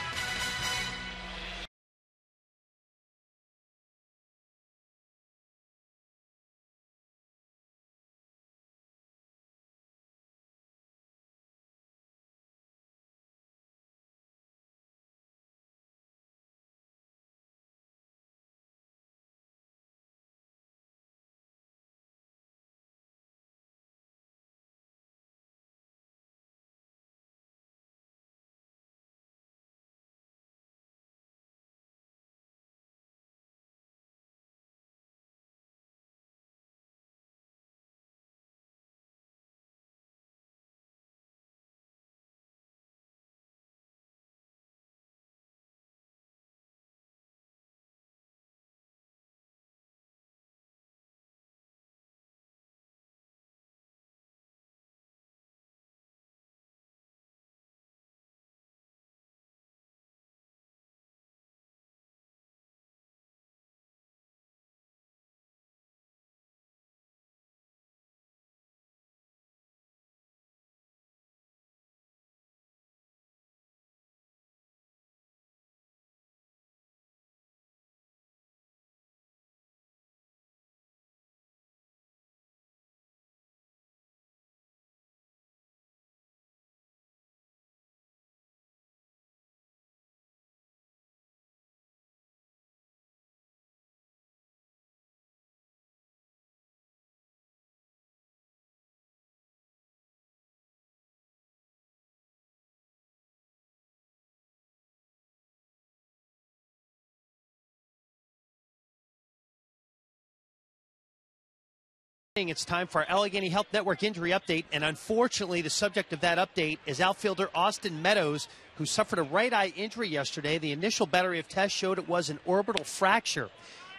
It's time for our Allegheny Health Network injury update, and unfortunately the subject of that update is outfielder Austin Meadows, who suffered a right eye injury yesterday. The initial battery of tests showed it was an orbital fracture.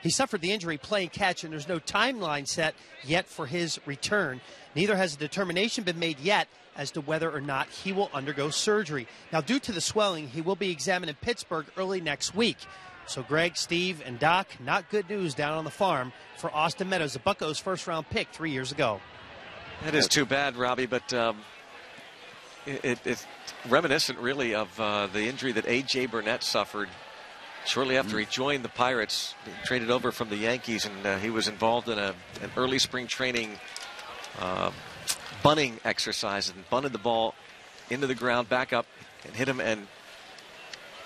He suffered the injury playing catch, and there's no timeline set yet for his return. Neither has a determination been made yet as to whether or not he will undergo surgery. Now, due to the swelling, he will be examined in Pittsburgh early next week. So Greg, Steve, and Doc, not good news down on the farm for Austin Meadows, the Buccos' first-round pick 3 years ago. That is too bad, Robbie, but it's reminiscent, really, of the injury that A.J. Burnett suffered shortly after he joined the Pirates, traded over from the Yankees, and he was involved in an early spring training bunting exercise and bunted the ball into the ground, back up, and hit him, and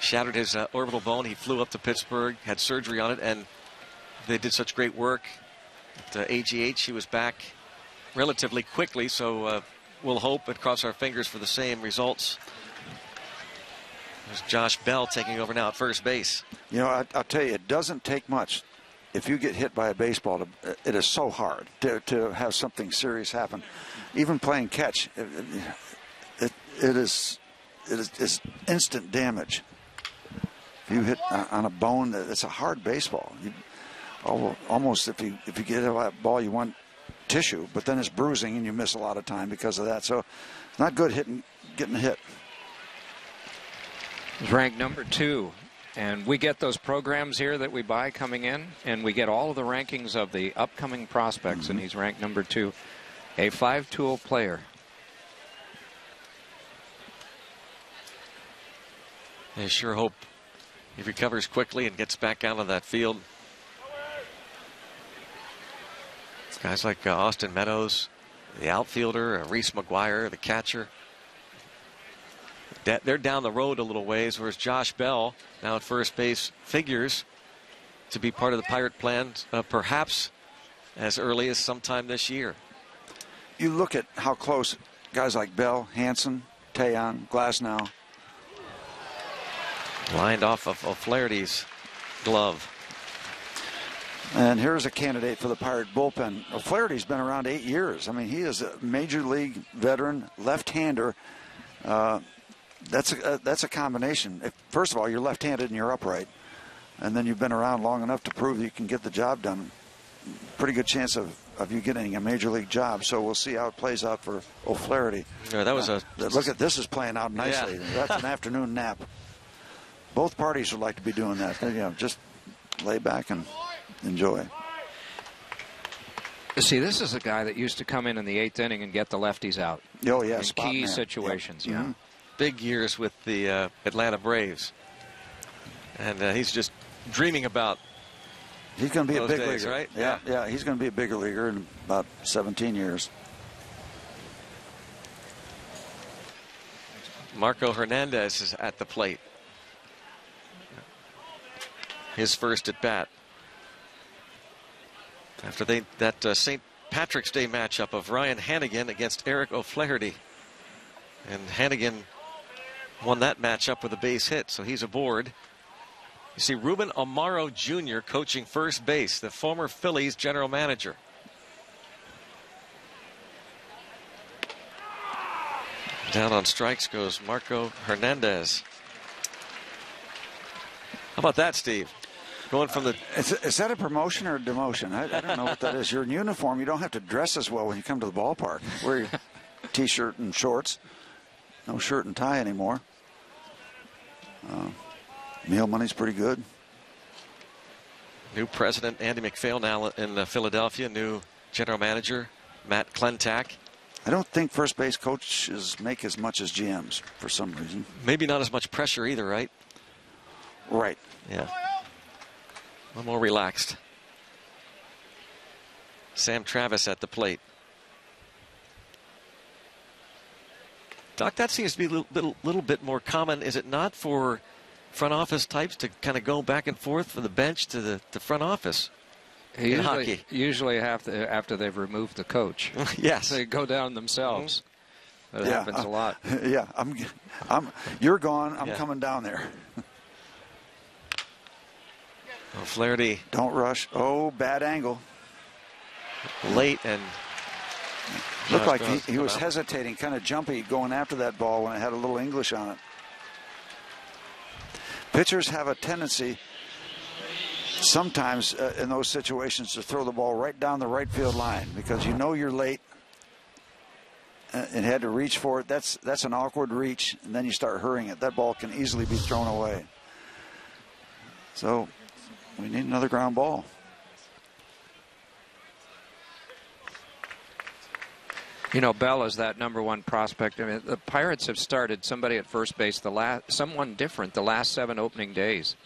shattered his orbital bone. He flew up to Pittsburgh, had surgery on it, and they did such great work at AGH. He was back relatively quickly, so we'll hope and cross our fingers for the same results. There's Josh Bell taking over now at first base. You know, I'll tell you, it doesn't take much. If you get hit by a baseball, it is so hard to have something serious happen. Even playing catch, it is instant damage. If you hit on a bone, it's a hard baseball. Almost if you get a ball, you want tissue, but then it's bruising and you miss a lot of time because of that. So it's not good getting hit. It's ranked number 2, and we get those programs here that we buy coming in, and we get all of the rankings of the upcoming prospects, and he's ranked number 2, a 5-tool player. I sure hope he recovers quickly and gets back out of that field. Guys like Austin Meadows, the outfielder, Reese McGuire, the catcher. They're down the road a little ways, whereas Josh Bell, now at first base, figures to be part of the Pirate plan perhaps as early as sometime this year. you look at how close guys like Bell, Hanson, Taillon, Glasnow. Lined off of O'Flaherty's glove. And here's a candidate for the Pirate bullpen. O'Flaherty's been around 8 years. I mean, he is a major league veteran, left-hander. That's a combination. First of all, you're left-handed and you're upright. And then you've been around long enough to prove you can get the job done. Pretty good chance of you getting a major league job. So we'll see how it plays out for O'Flaherty. Yeah, that was look at this is playing out nicely. Yeah. That's an afternoon nap. Both parties would like to be doing that. You know, just lay back and enjoy. See, this is a guy that used to come in the eighth inning and get the lefties out. Oh, yeah. In key man. Situations. Yep. Yeah. Mm-hmm. Big years with the Atlanta Braves. And he's just dreaming about. He's going to be a big leaguer, right? Yeah, yeah. He's going to be a bigger leaguer in about 17 years. Marco Hernandez is at the plate. His first at bat. After that St. Patrick's Day matchup of Ryan Hannigan against Eric O'Flaherty, and Hannigan won that matchup with a base hit, so he's aboard. You see Ruben Amaro Jr. coaching first base, the former Phillies general manager. Down on strikes goes Marco Hernandez. How about that, Steve? Going from the is that a promotion or a demotion? I don't know what that is. You're in uniform. You don't have to dress as well when you come to the ballpark. Wear your T-shirt and shorts. No shirt and tie anymore. Meal money's pretty good. New president Andy McPhail now in Philadelphia. New general manager Matt Klentak. I don't think first base coaches make as much as GMs for some reason. Maybe not as much pressure either, right? Right. Yeah. A little more relaxed. Sam Travis at the plate. Doc, that seems to be a little bit more common, is it not, for front office types to kind of go back and forth from the bench to the front office in hockey? Usually after they've removed the coach. Yes. They go down themselves. Mm-hmm. That happens a lot. Yeah, you're gone, I'm coming down there. O'Flaherty. Don't rush. Oh, bad angle. Late and... Looked like he was hesitating, kind of jumpy, going after that ball when it had a little English on it. Pitchers have a tendency sometimes in those situations to throw the ball right down the right field line because you know you're late and had to reach for it. That's an awkward reach, and then you start hurrying it. That ball can easily be thrown away. So we need another ground ball. You know, Bell is that #1 prospect. I mean, the Pirates have started somebody at first base, someone different, the last 7 opening days.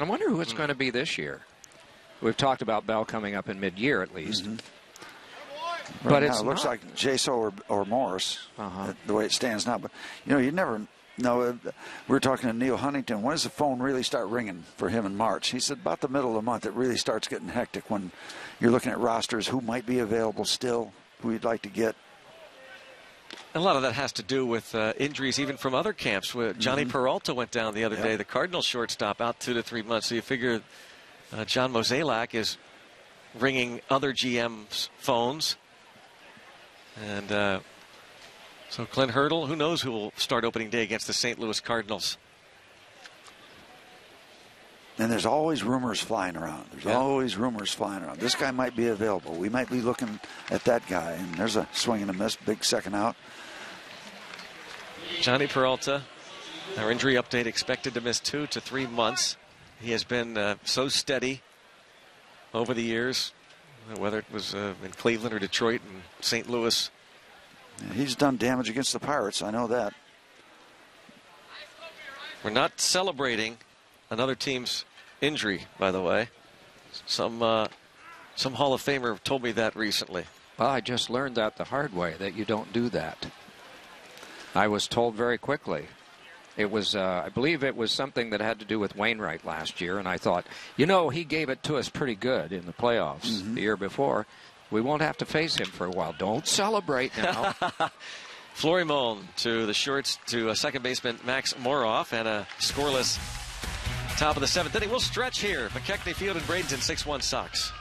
I wonder who it's going to be this year. We've talked about Bell coming up in mid-year at least. Mm-hmm. But right now, it looks like Jaso or Morse, the way it stands now. But, you know, you never know. We were talking to Neil Huntington. When does the phone really start ringing for him in March? He said about the middle of the month it really starts getting hectic when you're looking at rosters, who might be available still, who you'd like to get. A lot of that has to do with injuries even from other camps. Johnny Peralta went down the other day, the Cardinal shortstop, out 2 to 3 months. So you figure John Mozeliak is ringing other GM's phones. And so Clint Hurdle, who knows who will start opening day against the St. Louis Cardinals. And there's always rumors flying around. There's always rumors flying around. This guy might be available. We might be looking at that guy. And there's a swing and a miss, big second out. Johnny Peralta, our injury update, expected to miss 2 to 3 months. He has been so steady over the years, whether it was in Cleveland or Detroit and St. Louis. Yeah, he's done damage against the Pirates. I know that. We're not celebrating another team's injury, by the way. Some Hall of Famer told me that recently. Well, I just learned that the hard way, that you don't do that. I was told very quickly. It was, I believe it was something that had to do with Wainwright last year, and I thought, you know, he gave it to us pretty good in the playoffs the year before. We won't have to face him for a while. Don't celebrate now. Florimone to the shorts to second baseman Max Moroff, and a scoreless top of the seventh inning. We'll stretch here. McKechnie Field and Bradenton, 6-1 Sox.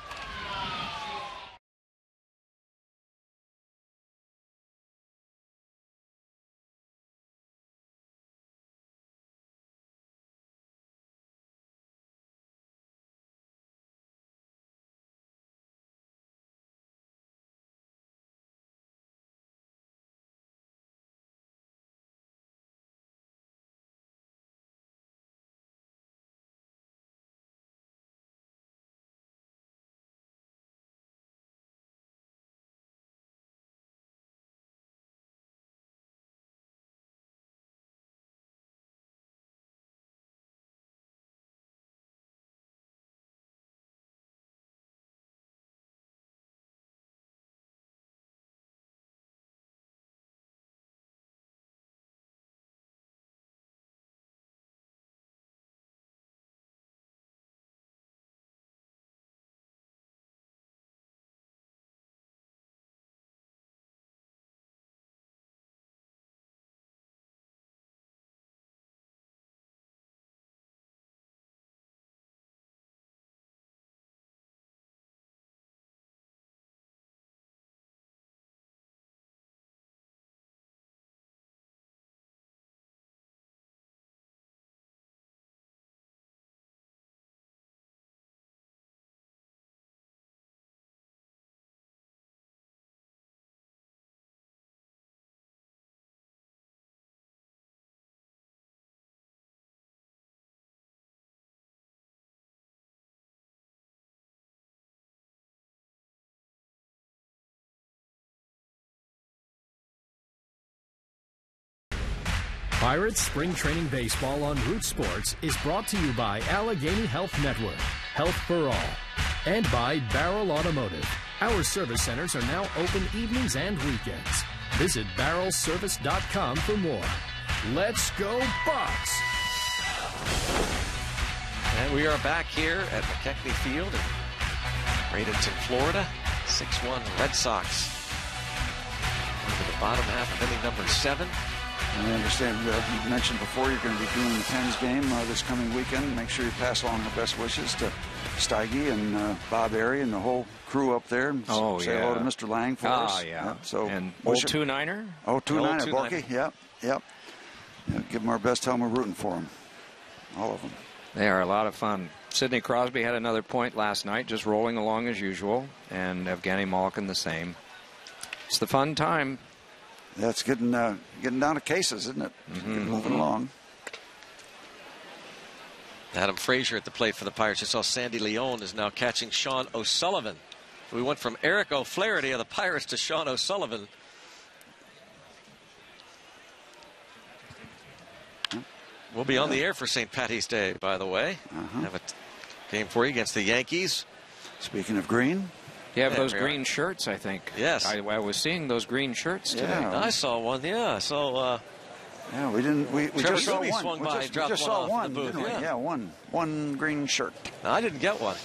Pirates Spring Training Baseball on Root Sports is brought to you by Allegheny Health Network, Health for All, and by Barrel Automotive. Our service centers are now open evenings and weekends. Visit barrelservice.com for more. Let's go, Bucks! And we are back here at McKechnie Field in Bradenton, Florida. 6-1 Red Sox. Over the bottom half of inning number 7. I understand you mentioned before you're going to be doing the Pens game this coming weekend. Make sure you pass along the best wishes to Steige and Bob Airey and the whole crew up there. Oh, say hello to Mr. Lang for us. Yeah. So and 029er. 029er, Bulky. Yep. Yeah, give them our best. Tell them we're rooting for them. All of them. They are a lot of fun. Sidney Crosby had another point last night, just rolling along as usual, and Evgeny Malkin the same. It's the fun time. That's getting down to cases, isn't it? Moving along. Adam Frazier at the plate for the Pirates. You saw Sandy Leon is now catching Sean O'Sullivan. We went from Eric O'Flaherty of the Pirates to Sean O'Sullivan. We'll be on the air for St. Patty's Day, by the way. Have a game for you against the Yankees. Speaking of green. You have those green shirts, I think. Yes. I was seeing those green shirts today. I saw one, So, we didn't. We just saw one. One green shirt. No, I didn't get one.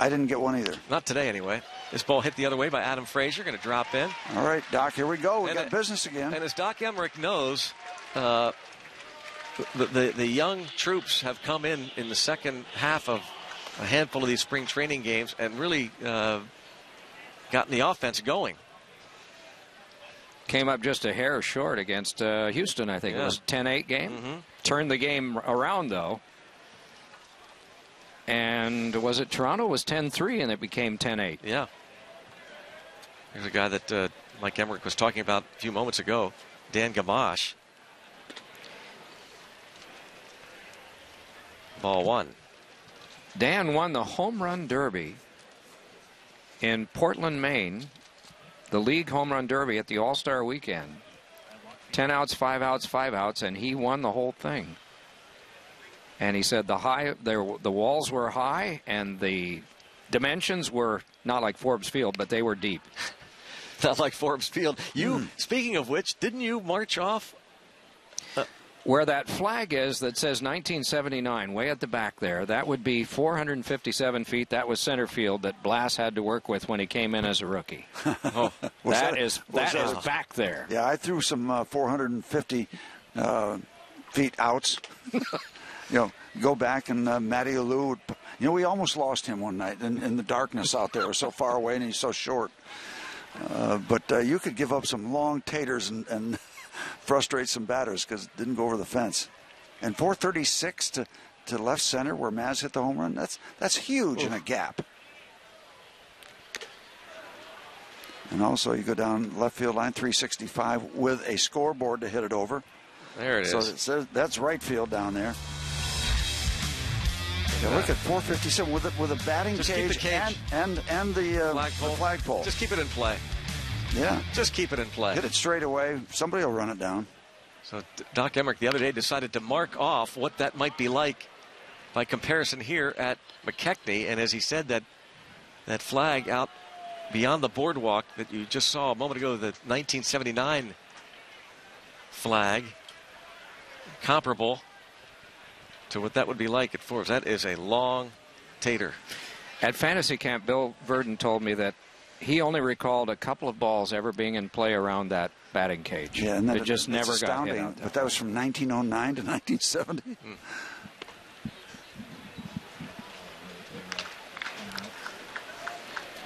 I didn't get one either. Not today, anyway. This ball hit the other way by Adam Frazier. Going to drop in. All right, Doc, here we go. We got business again. And as Doc Emrick knows, the young troops have come in the second half of a handful of these spring training games and really gotten the offense going. Came up just a hair short against Houston, I think. It was a 10-8 game. Turned the game around, though. And was it Toronto? It was 10-3, and it became 10-8. Yeah. There's a guy that Mike Emrick was talking about a few moments ago, Dan Gamache. Ball one. Dan won the home run derby in Portland, Maine, the league home run derby at the All-Star weekend. 10 outs, 5 outs, 5 outs, and he won the whole thing. And he said the walls were high and the dimensions were not like Forbes Field, but they were deep. Not like Forbes Field. You, speaking of which, didn't you march off where that flag is that says 1979, way at the back there, that would be 457 feet. That was center field that Blass had to work with when he came in as a rookie. Oh, that is back there. Yeah, I threw some 450 feet outs. Go back, and Matty Alou, we almost lost him one night in the darkness out there. We're so far away, and he's so short. But you could give up some long taters and frustrate some batters because it didn't go over the fence. And 436 to left center where Maz hit the home run, that's huge. Oof. In a gap. And also you go down left field line 365 with a scoreboard to hit it over. There it is. So that's right field down there. Yeah, look at 457 with a batting cage, and the flagpole. Just keep it in play. Yeah. Just keep it in play. Hit it straight away. Somebody will run it down. So Doc Emrick the other day decided to mark off what that might be like by comparison here at McKechnie. And as he said, that flag out beyond the boardwalk that you just saw a moment ago, the 1979 flag, comparable to what that would be like at Forbes. That is a long tater. At fantasy camp, Bill Verdon told me that he only recalled a couple of balls ever being in play around that batting cage. Yeah, and that it just never got hit out. But that was from 1909 to 1970. Mm.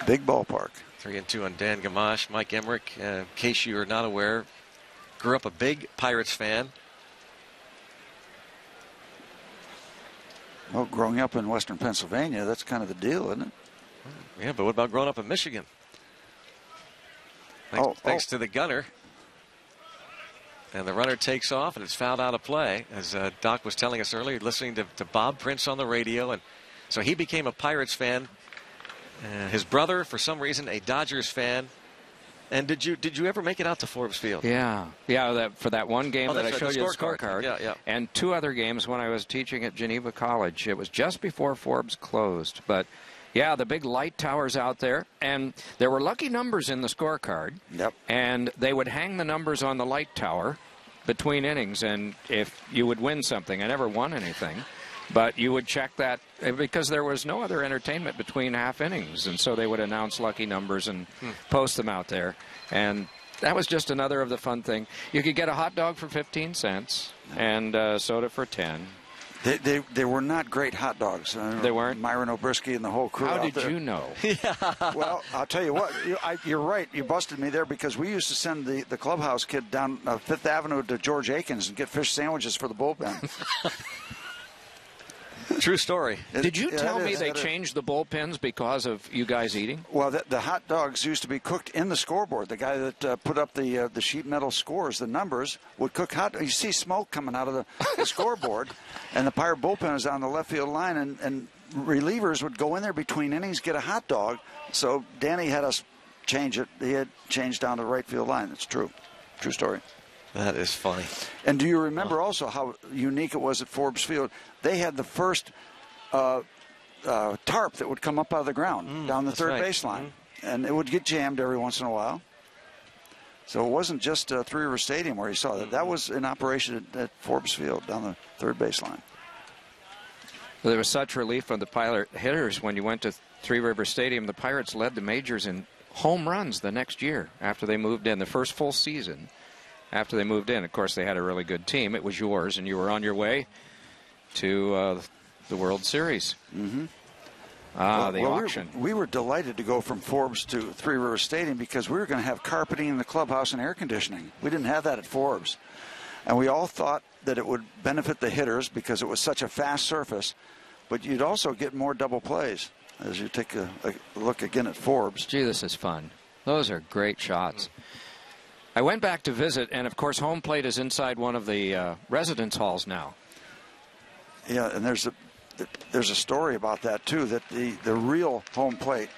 Big ballpark. 3-2 on Dan Gamache. Mike Emrick, in case you are not aware, grew up a big Pirates fan. Well, growing up in western Pennsylvania, that's kind of the deal, isn't it? Yeah, but what about growing up in Michigan? Thanks to the gunner. And the runner takes off, and it's fouled out of play, as Doc was telling us earlier, listening to Bob Prince on the radio. And so he became a Pirates fan. His brother, for some reason, a Dodgers fan. And did you ever make it out to Forbes Field? Yeah. For that one game that I showed you the scorecard. Yeah. And two other games when I was teaching at Geneva College. It was just before Forbes closed, but yeah, the big light towers out there, and there were lucky numbers in the scorecard. Yep. And they would hang the numbers on the light tower between innings, and if you would win something, I never won anything. But you would check that because there was no other entertainment between half innings. And so they would announce lucky numbers and post them out there. And that was just another of the fun thing. You could get a hot dog for 15 cents and soda for 10. They were not great hot dogs. They weren't? Myron O'Brisky and the whole crew. How did you know? Yeah. Well, I'll tell you what. You're right. You busted me there because we used to send the clubhouse kid down 5th Avenue to George Akins and get fish sandwiches for the bullpen. True story. Did you tell me they changed the bullpens because of you guys eating? Well, the hot dogs used to be cooked in the scoreboard. The guy that put up the sheet metal scores, the numbers, would cook hot dogs. You see smoke coming out of the scoreboard, and the Pirate bullpen is on the left field line, and relievers would go in there between innings, get a hot dog. So Danny had us change it. He had changed down to the right field line. It's true. True story. That is funny. And do you remember also how unique it was at Forbes Field? They had the first tarp that would come up out of the ground down the third baseline. And it would get jammed every once in a while. So it wasn't just Three River Stadium where you saw that. That was in operation at Forbes Field down the third baseline. Well, there was such relief on the Pirate hitters when you went to Three River Stadium. The Pirates led the majors in home runs the next year after they moved in, the first full season. After they moved in, of course, they had a really good team. It was yours, and you were on your way to the World Series. Mm-hmm. Auction. We were delighted to go from Forbes to Three Rivers Stadium because we were going to have carpeting in the clubhouse and air conditioning. We didn't have that at Forbes. And we all thought that it would benefit the hitters because it was such a fast surface. But you'd also get more double plays as you take a look again at Forbes. Gee, this is fun. Those are great shots. Mm-hmm. I went back to visit, and of course, home plate is inside one of the residence halls now. Yeah, and there's a story about that too. That the real home plate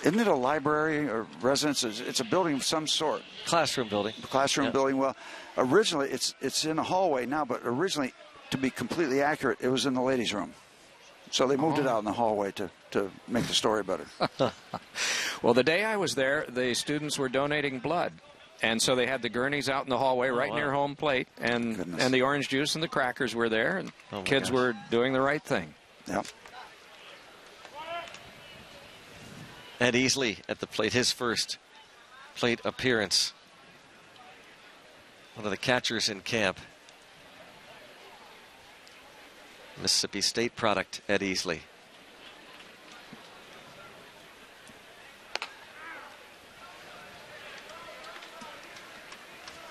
isn't it a library or residence? It's a building of some sort. Classroom building. Classroom building. Well, originally it's in a hallway now, but originally, to be completely accurate, it was in the ladies' room. So they moved it out in the hallway to make the story better. Well, the day I was there, the students were donating blood And so they had the gurneys out in the hallway right near home plate, and the orange juice and the crackers were there, and kids were doing the right thing. Yep. Ed Easley at the plate, his first plate appearance. One of the catchers in camp. Mississippi State product, Ed Easley.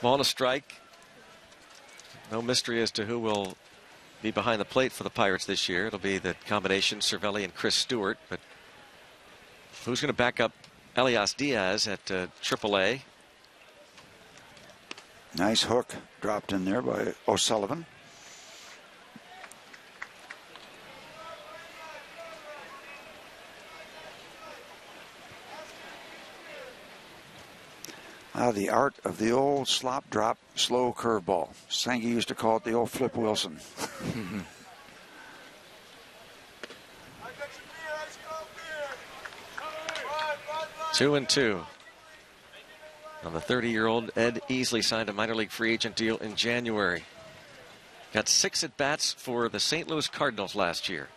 Ball and a strike. No mystery as to who will be behind the plate for the Pirates this year. It'll be the combination Cervelli and Chris Stewart, but who's going to back up Elias Diaz at AAA? Nice hook dropped in there by O'Sullivan. The art of the old slop drop slow curveball. Sanghi used to call it the old Flip Wilson. Two and two. Now the 30-year-old Ed Easley signed a minor league free agent deal in January. Got 6 at-bats for the St. Louis Cardinals last year.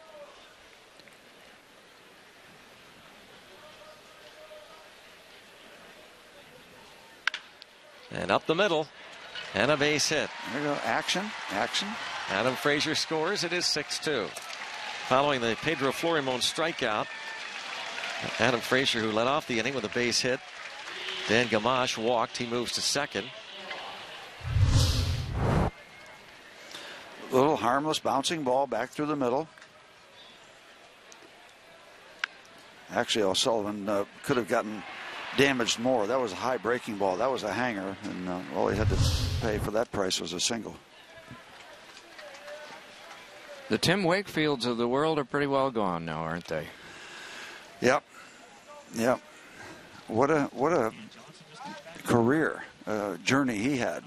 And up the middle, and a base hit. There you go, action, action. Adam Frazier scores, it is 6-2. Following the Pedro Florimone strikeout, Adam Frazier, who led off the inning with a base hit. Dan Gamache walked, he moves to second. Little harmless bouncing ball back through the middle. Actually, O'Sullivan could have gotten damaged more. That was a high breaking ball. That was a hanger, and all he had to pay for that price was a single. The Tim Wakefields of the world are pretty well gone now, aren't they? Yep, yep. What a career journey he had.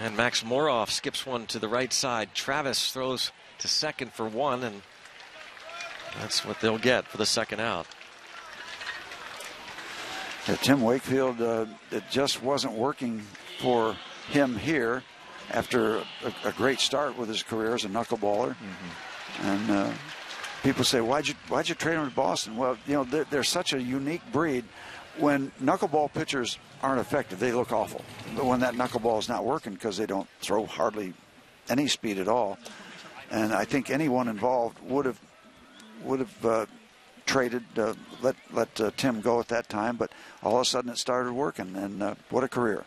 And Max Moroff skips one to the right side. Travis throws to second for one, and that's what they'll get for the second out. Tim Wakefield, it just wasn't working for him here after a great start with his career as a knuckleballer. Mm-hmm. And people say, why'd you trade him to Boston? Well, you know, they're such a unique breed. When knuckleball pitchers aren't effective, they look awful. But when that knuckleball is not working, because they don't throw hardly any speed at all, and I think anyone involved would have traded, let Tim go at that time, but all of a sudden it started working, and what a career.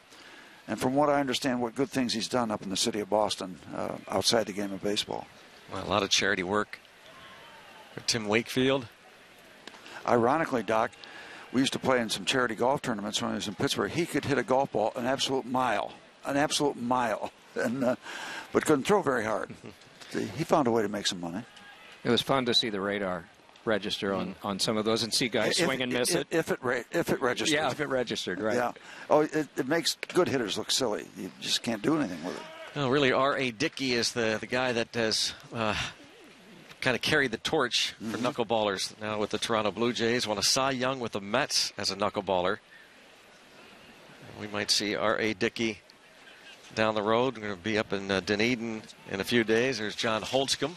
And from what I understand, what good things he's done up in the city of Boston outside the game of baseball. Well, a lot of charity work for Tim Wakefield. Ironically, Doc, we used to play in some charity golf tournaments when he was in Pittsburgh. He could hit a golf ball an absolute mile, and but couldn't throw very hard. He found a way to make some money. It was fun to see the radar register on some of those and see guys swing and miss it. If it registered. Yeah, if it registered, right. Yeah. Oh, it makes good hitters look silly. You just can't do anything with it. Well, really, R.A. Dickey is the guy that has kind of carried the torch for knuckleballers now with the Toronto Blue Jays. Won a Cy Young with the Mets as a knuckleballer. We might see R.A. Dickey down the road. We're going to be up in Dunedin in a few days. There's John Holtzcomb.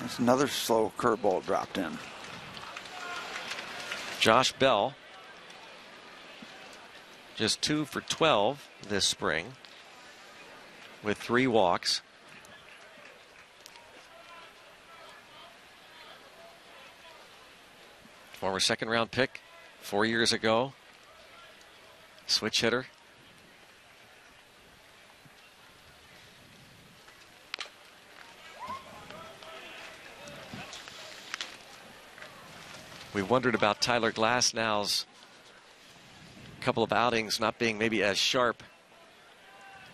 That's another slow curveball dropped in. Josh Bell, just 2 for 12 this spring with 3 walks. Former second-round pick 4 years ago. Switch hitter. We wondered about Tyler Glasnow's couple of outings not being maybe as sharp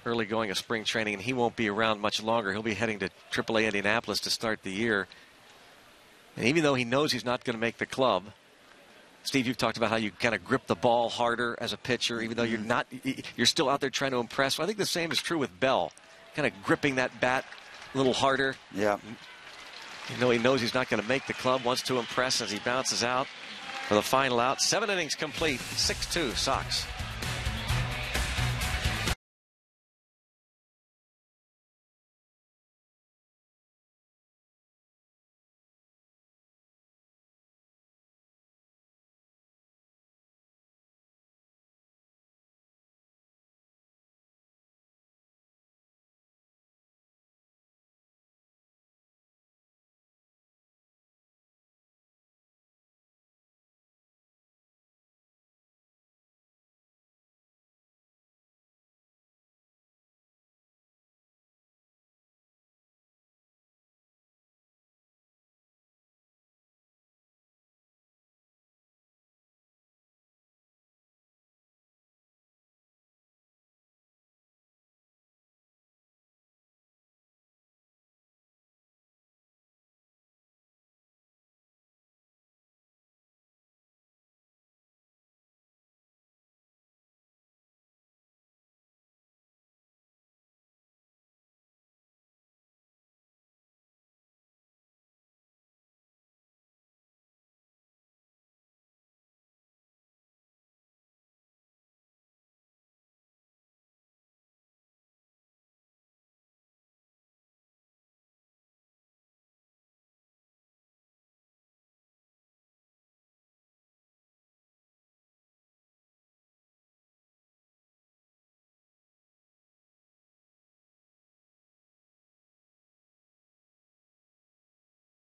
early going of spring training, and he won't be around much longer. He'll be heading to AAA Indianapolis to start the year. And even though he knows he's not going to make the club, Steve, you've talked about how you kind of grip the ball harder as a pitcher, even though you're still out there trying to impress. Well, I think the same is true with Bell, kind of gripping that bat a little harder. Yeah. You know, he knows he's not going to make the club, wants to impress as he bounces out. for the final out. 7 innings complete, 6-2 Sox.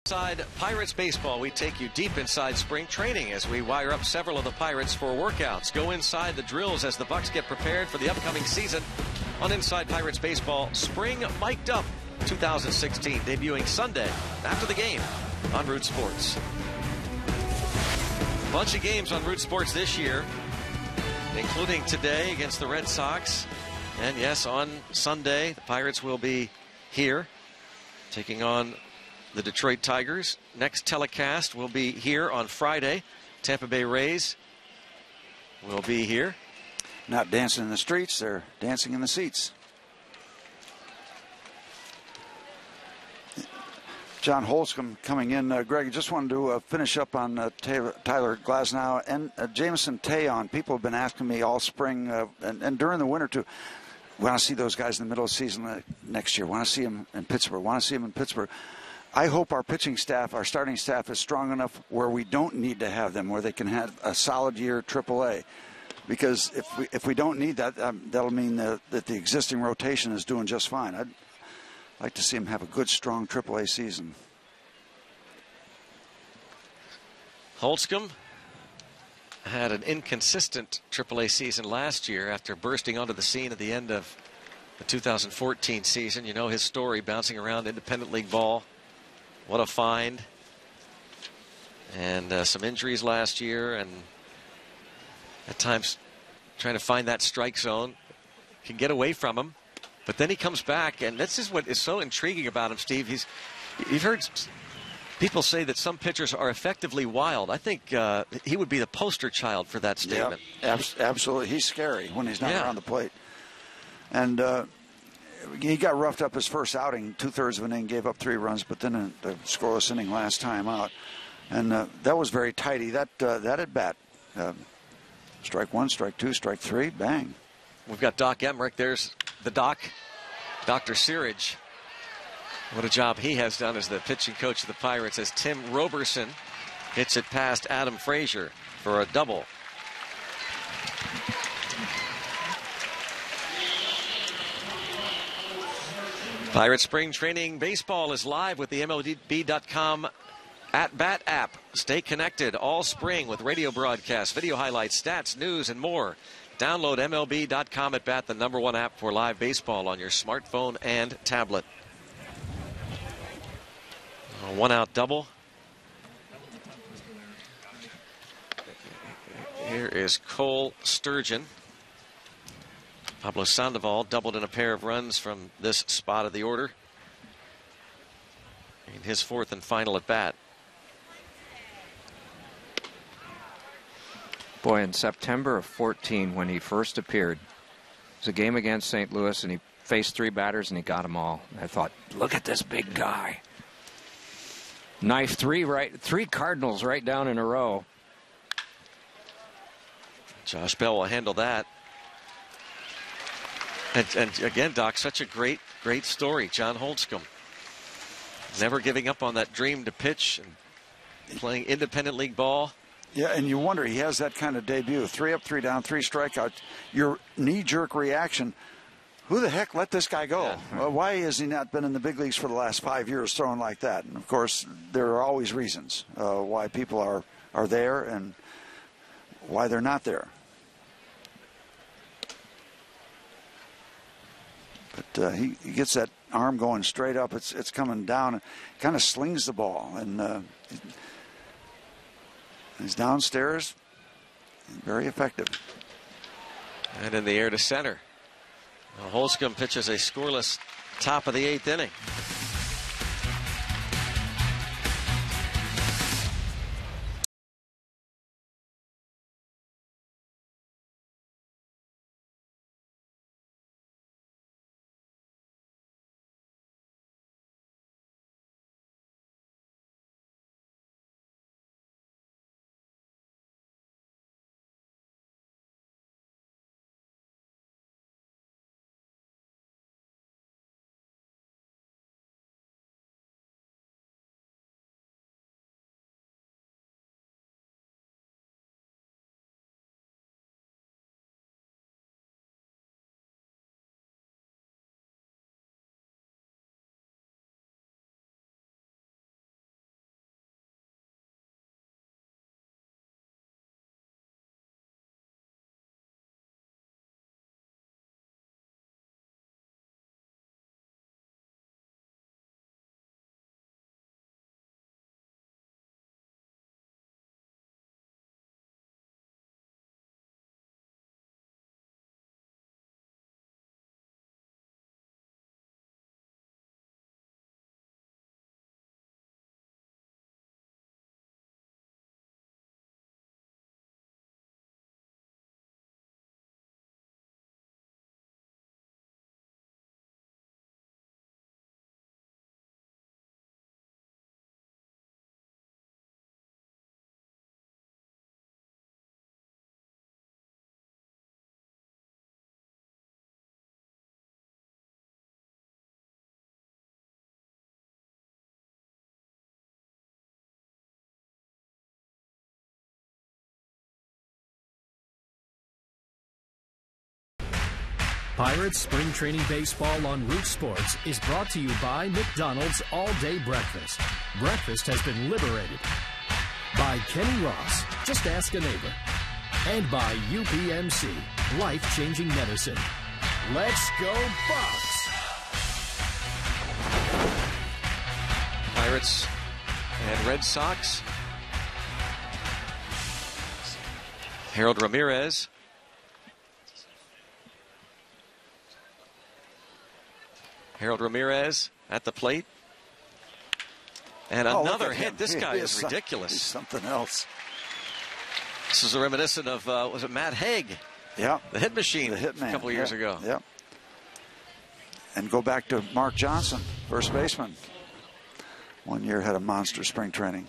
Inside Pirates baseball, we take you deep inside spring training as we wire up several of the Pirates for workouts. Go inside the drills as the Bucks get prepared for the upcoming season on Inside Pirates Baseball Spring Mic'd Up 2016, debuting Sunday after the game on Root Sports. A bunch of games on Root Sports this year, including today against the Red Sox. And yes, on Sunday, the Pirates will be here taking on the Detroit Tigers. Next telecast will be here on Friday. Tampa Bay Rays will be here. Not dancing in the streets, they're dancing in the seats. John Holcomb coming in. Greg, just wanted to finish up on Tyler Glasnow and Jameson Taillon. People have been asking me all spring and during the winter too. Want to see those guys in the middle of the season next year. Want to see them in Pittsburgh. Want to see them in Pittsburgh. I hope our pitching staff, our starting staff, is strong enough where we don't need to have them, where they can have a solid year AAA. Because if we don't need that, that'll mean that the existing rotation is doing just fine. I'd like to see them have a good, strong AAA season. Holtzcomb had an inconsistent AAA season last year after bursting onto the scene at the end of the 2014 season. You know his story, bouncing around independent league ball. What a find. And some injuries last year, and at times trying to find that strike zone can get away from him. But then he comes back, and this is what is so intriguing about him, Steve. You've heard people say that some pitchers are effectively wild. I think he would be the poster child for that statement. Yeah, absolutely. He's scary when he's not around the plate. And he got roughed up his first outing, 2/3 of an inning, gave up 3 runs, but then a scoreless inning last time out. And that was very tidy, that at bat. Strike 1, strike 2, strike 3, bang. We've got Doc Emrick. There's the doc, Dr. Searage. What a job he has done as the pitching coach of the Pirates, as Tim Roberson hits it past Adam Frazier for a double. Pirate Spring Training Baseball is live with the MLB.com at-bat app. Stay connected all spring with radio broadcasts, video highlights, stats, news, and more. Download MLB.com at-bat, the #1 app for live baseball on your smartphone and tablet. A one-out double. Here is Cole Sturgeon. Pablo Sandoval doubled in a pair of runs from this spot of the order in his 4th and final at bat. Boy, in September of 14, when he first appeared, it was a game against St. Louis, and he faced 3 batters, and he got them all. And I thought, look at this big guy. Knifed three Cardinals right down in a row. Josh Bell will handle that. And again, Doc, such a great story. John Holdscomb never giving up on that dream to pitch and playing independent league ball. Yeah, and you wonder, he has that kind of debut. 3 up, 3 down, 3 strikeouts. Your knee-jerk reaction, who the heck let this guy go? Yeah. Well, why has he not been in the big leagues for the last 5 years throwing like that? And, of course, there are always reasons why people are there and why they're not there. But he gets that arm going straight up. It's coming down. And kind of slings the ball. And he's downstairs. Very effective. And in the air to center. Now Holscomb pitches a scoreless top of the 8th inning. Pirates Spring Training Baseball on Root Sports is brought to you by McDonald's All Day Breakfast. Breakfast has been liberated. By Kenny Ross, just ask a neighbor. And by UPMC, life-changing medicine. Let's go Bucks! Pirates and Red Sox. Harold Ramirez. Harold Ramirez at the plate. And another hit. This guy is ridiculous. He's something else. This is a reminiscent of, was it Matt Haig? Yeah. The hit machine. The hitman. A couple of years ago. Yeah. And go back to Mark Johnson, first baseman. 1 year had a monster spring training.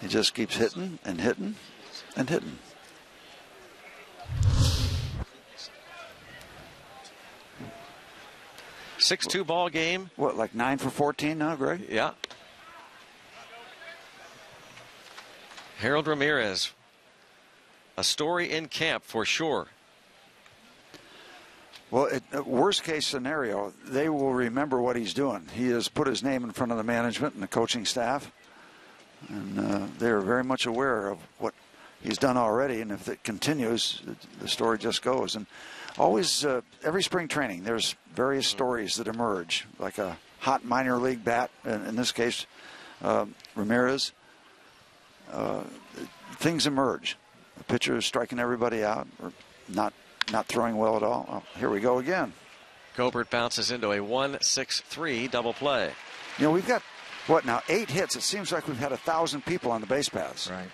He just keeps hitting and hitting and hitting. Six-two ball game. What, like 9 for 14 now, Greg? Yeah. Harold Ramirez, a story in camp for sure. Well, worst case scenario, they will remember what he's doing. He has put his name in front of the management and the coaching staff, and they are very much aware of what he's done already. And if it continues, the story just goes. And always, every spring training, there's various stories that emerge, like a hot minor league bat, in this case, Ramirez. Things emerge. A pitcher is striking everybody out or not throwing well at all. Oh, here we go again. Gobert bounces into a 1-6-3 double play. You know, we've got, what now, 8 hits. It seems like we've had 1,000 people on the base paths. Right.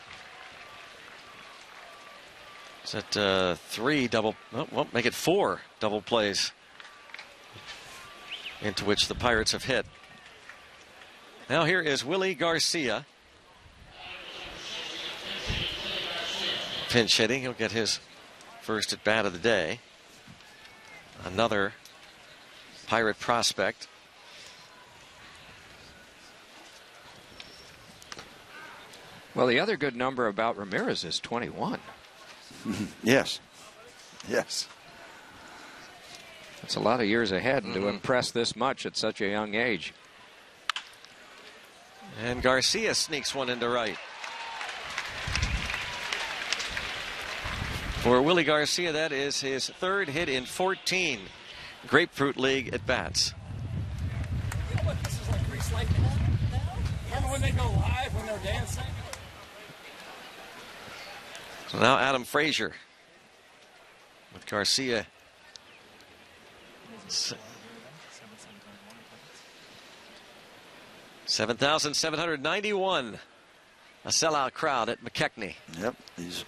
It's at 3 double, well, make it 4 double plays into which the Pirates have hit. Now here is Willie Garcia. pinch hitting. He'll get his first at bat of the day. Another Pirate prospect. Well, the other good number about Ramirez is 21. Yes. Yes. That's a lot of years ahead to impress this much at such a young age. And Garcia sneaks one into right. For Willie Garcia, that is his third hit in 14 Grapefruit League at bats. You know what this is like Grease Lightning? Remember when they go live when they're dancing? So now Adam Frazier with Garcia. $7,791. A sellout crowd at McKechnie. Yep, these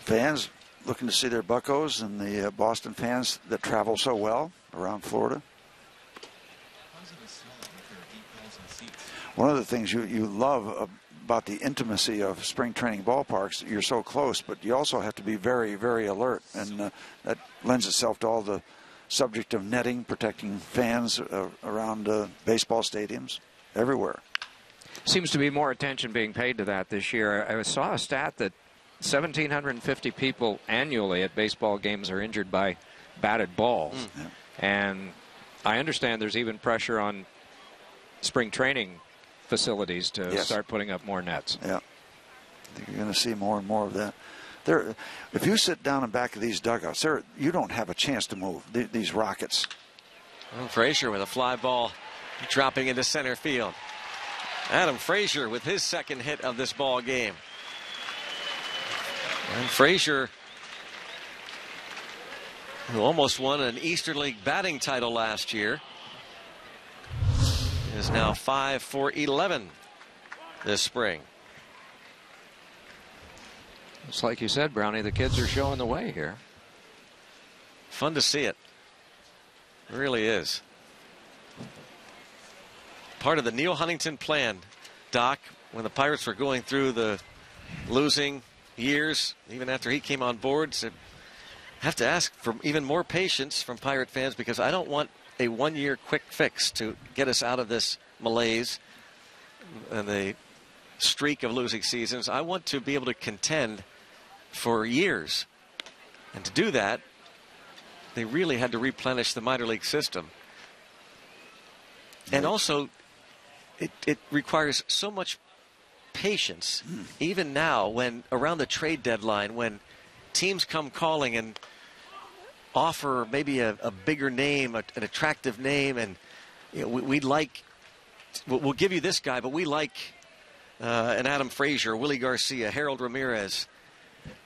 fans looking to see their Buccos and the Boston fans that travel so well around Florida. One of the things you love about the intimacy of spring training ballparks, you're so close, but you also have to be very, very alert, and that lends itself to all the subject of netting, protecting fans around baseball stadiums everywhere. Seems to be more attention being paid to that this year. I saw a stat that 1,750 people annually at baseball games are injured by batted balls. Yeah. And I understand there's even pressure on spring training facilities to start putting up more nets. Yeah, I think you're going to see more and more of that. There, if you sit down in back of these dugouts, there you don't have a chance to move these rockets. Well, Frazier with a fly ball dropping into center field. Adam Frazier with his second hit of this ball game. And Frazier, who almost won an Eastern League batting title last year, is now 5-for-11 this spring. It's like you said, Brownie, the kids are showing the way here. Fun to see it. It really is. Part of the Neil Huntington plan, Doc, when the Pirates were going through the losing years, even after he came on board, said, I have to ask for even more patience from Pirate fans because I don't want a one-year quick fix to get us out of this malaise and the streak of losing seasons. I want to be able to contend for years. And to do that, they really had to replenish the minor league system. And also, it requires so much patience, even now, when around the trade deadline, when teams come calling and offer maybe a bigger name, an attractive name, and you know, we'd like, we'll give you this guy, but we like an Adam Frazier, Willie Garcia, Harold Ramirez.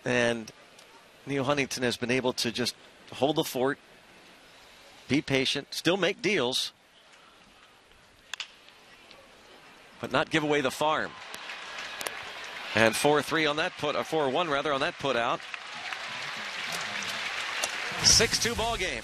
And Neil Huntington has been able to just hold the fort, be patient, still make deals, but not give away the farm. And 4-3 on that put, 4-1 rather on that put out. 6-2 ball game.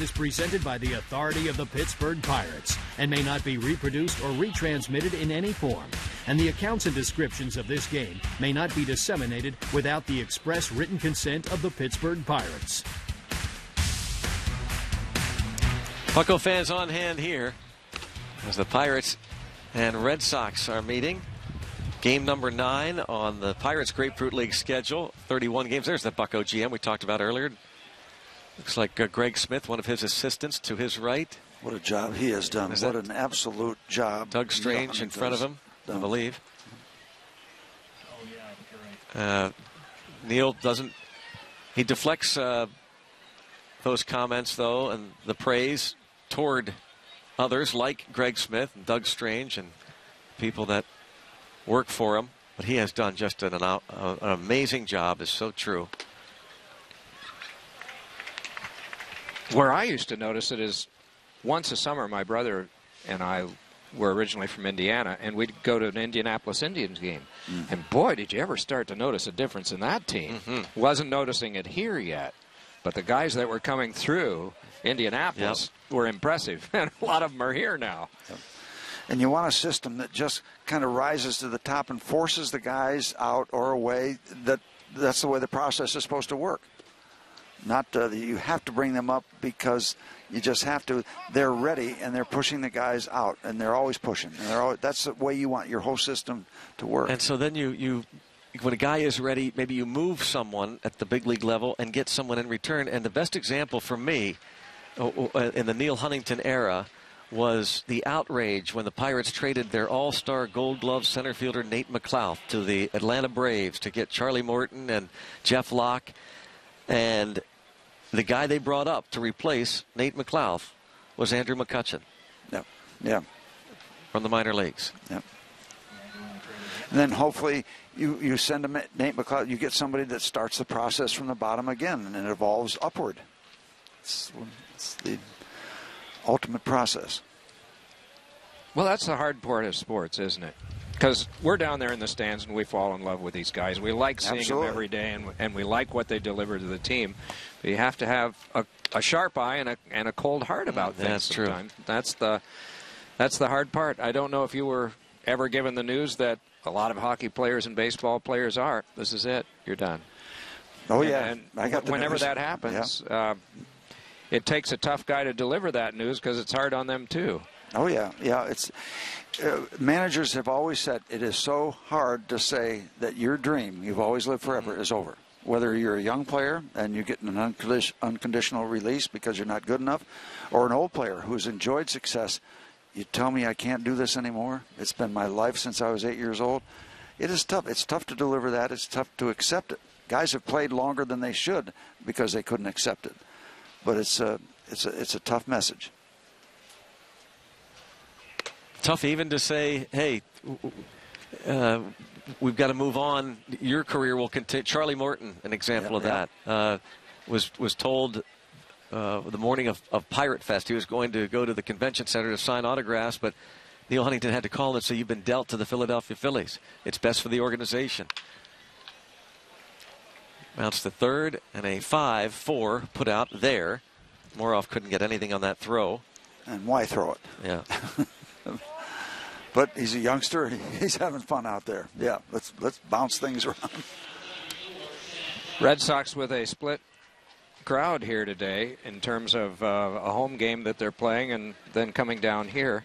is presented by the authority of the Pittsburgh Pirates and may not be reproduced or retransmitted in any form. And the accounts and descriptions of this game may not be disseminated without the express written consent of the Pittsburgh Pirates. Bucko fans on hand here as the Pirates and Red Sox are meeting. Game number 9 on the Pirates Grapefruit League schedule. 31 games. There's the Bucko GM we talked about earlier. Looks like Greg Smith, one of his assistants, to his right. What a job he has done. What an absolute job. Doug Strange in front of him, I believe. Neil doesn't. He deflects those comments, though, and the praise toward others like Greg Smith and Doug Strange and people that work for him, but he has done just an amazing job. It's so true. Where I used to notice it is once a summer, my brother and I were originally from Indiana, and we'd go to an Indianapolis Indians game. Mm-hmm. And boy, did you ever start to notice a difference in that team. Mm-hmm. Wasn't noticing it here yet, but the guys that were coming through Indianapolis were impressive, and a lot of them are here now. Yep. And you want a system that just kind of rises to the top and forces the guys out or away. That's the way the process is supposed to work. Not you have to bring them up because you just have to. They're ready, and they're pushing the guys out, and they're always pushing. And they're always, that's the way you want your whole system to work. And so then you when a guy is ready, maybe you move someone at the big league level and get someone in return. And the best example for me in the Neil Huntington era was the outrage when the Pirates traded their all-star Gold Glove center fielder Nate McLouth to the Atlanta Braves to get Charlie Morton and Jeff Locke, and the guy they brought up to replace Nate McLouth was Andrew McCutchen. Yeah, from the minor leagues. Yep. And then hopefully you send him Nate McLouth. You get somebody that starts the process from the bottom again, and it evolves upward. It's the ultimate process. Well, that's the hard part of sports, isn't it? Because we're down there in the stands and we fall in love with these guys. We like seeing them every day, and we like what they deliver to the team. But you have to have a sharp eye and a cold heart about things. That's sometimes. True. That's the hard part. I don't know if you were ever given the news that a lot of hockey players and baseball players are. This is it. You're done. Oh, and, yeah. And I got whenever news. That happens. Yeah. It takes a tough guy to deliver that news because it's hard on them too. Oh yeah, It's managers have always said it is so hard to say that your dream you've always lived forever is over. Whether you're a young player and you get an unconditional release because you're not good enough, or an old player who's enjoyed success, you tell me I can't do this anymore. It's been my life since I was 8 years old. It is tough. It's tough to deliver that. It's tough to accept it. Guys have played longer than they should because they couldn't accept it. But it's a tough message. Tough even to say, hey, we've got to move on. Your career will continue. Charlie Morton, an example of that, was told the morning of Pirate Fest he was going to go to the convention center to sign autographs, but Neil Huntington had to call and say, you've been dealt to the Philadelphia Phillies. It's best for the organization. Mounts to third, and a 5-4 put out there. Moroff couldn't get anything on that throw. And why throw it? Yeah. But he's a youngster. He's having fun out there. Yeah, let's bounce things around. Red Sox with a split crowd here today in terms of a home game that they're playing and then coming down here.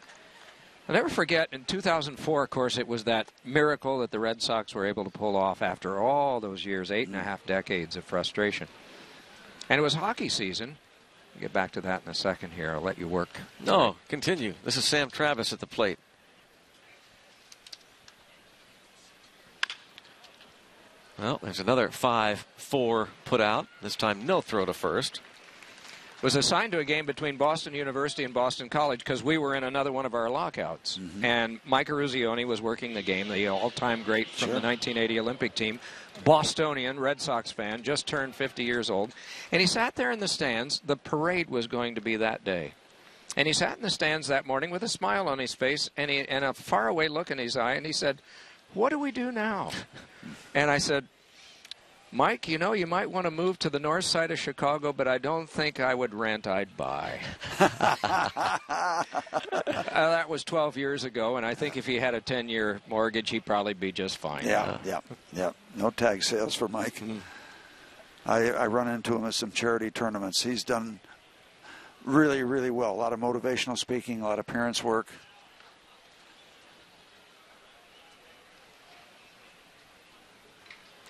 I'll never forget, in 2004, of course, it was that miracle that the Red Sox were able to pull off after all those years, 8.5 decades of frustration. And it was hockey season. We'll get back to that in a second here. I'll let you work. No, continue. This is Sam Travis at the plate. Well, there's another 5-4 put out. This time, no throw to first. Was assigned to a game between Boston University and Boston College because we were in another one of our lockouts. Mm-hmm. And Mike Ruzioni was working the game, the all-time great from the 1980 Olympic team, Bostonian, Red Sox fan, just turned 50 years old. And he sat there in the stands. The parade was going to be that day. And he sat in the stands that morning with a smile on his face and a faraway look in his eye, and he said, what do we do now? And I said, Mike, you know, you might want to move to the north side of Chicago, but I don't think I would rent, I'd buy. That was 12 years ago, and I think if he had a 10-year mortgage, he'd probably be just fine. Yeah, yeah. No tag sales for Mike. I run into him at some charity tournaments. He's done really, really well. A lot of motivational speaking, a lot of parents' work.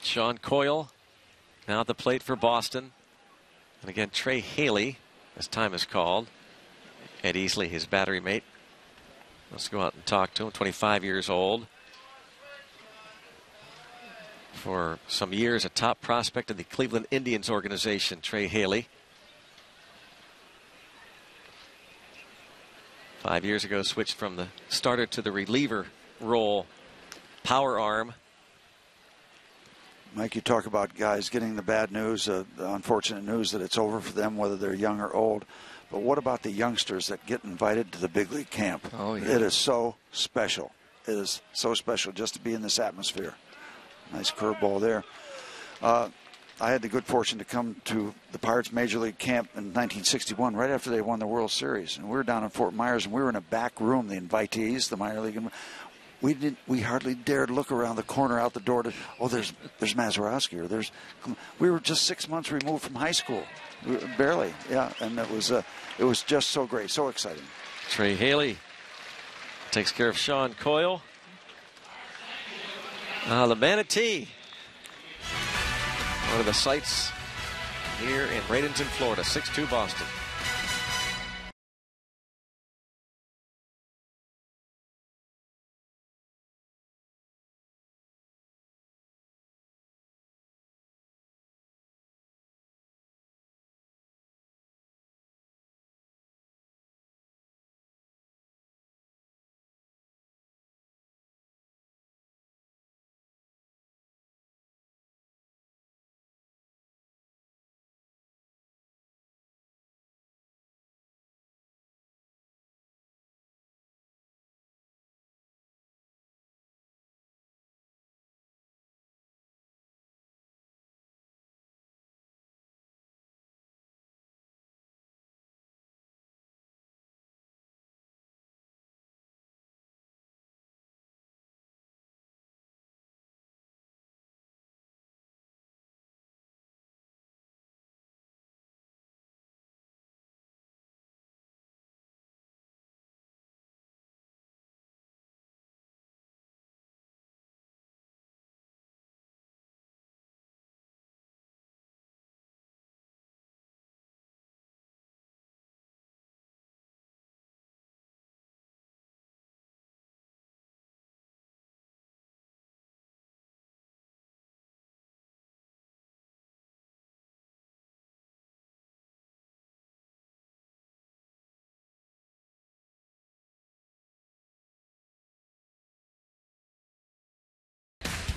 Sean Coyle now at the plate for Boston. And again, Trey Haley, as time is called. Ed Easley, his battery mate. Let's go out and talk to him. 25 years old. For some years, a top prospect in the Cleveland Indians organization, Trey Haley. 5 years ago, switched from the starter to the reliever role. Power arm. Mike, you talk about guys getting the bad news, the unfortunate news that it's over for them, whether they're young or old. But what about the youngsters that get invited to the big league camp? Oh, yeah. It is so special. It is so special just to be in this atmosphere. Nice curveball there. I had the good fortune to come to the Pirates Major League camp in 1961, right after they won the World Series. And we were down in Fort Myers, and we were in a back room, the invitees, the minor league. We hardly dared look around the corner out the door to, oh, there's Mazeroski, or there's, we were just 6 months removed from high school, barely, yeah, and it was just so great, so exciting. Trey Haley takes care of Sean Coyle. The Manatee, one of the sights here in Bradenton, Florida, 6-2 Boston.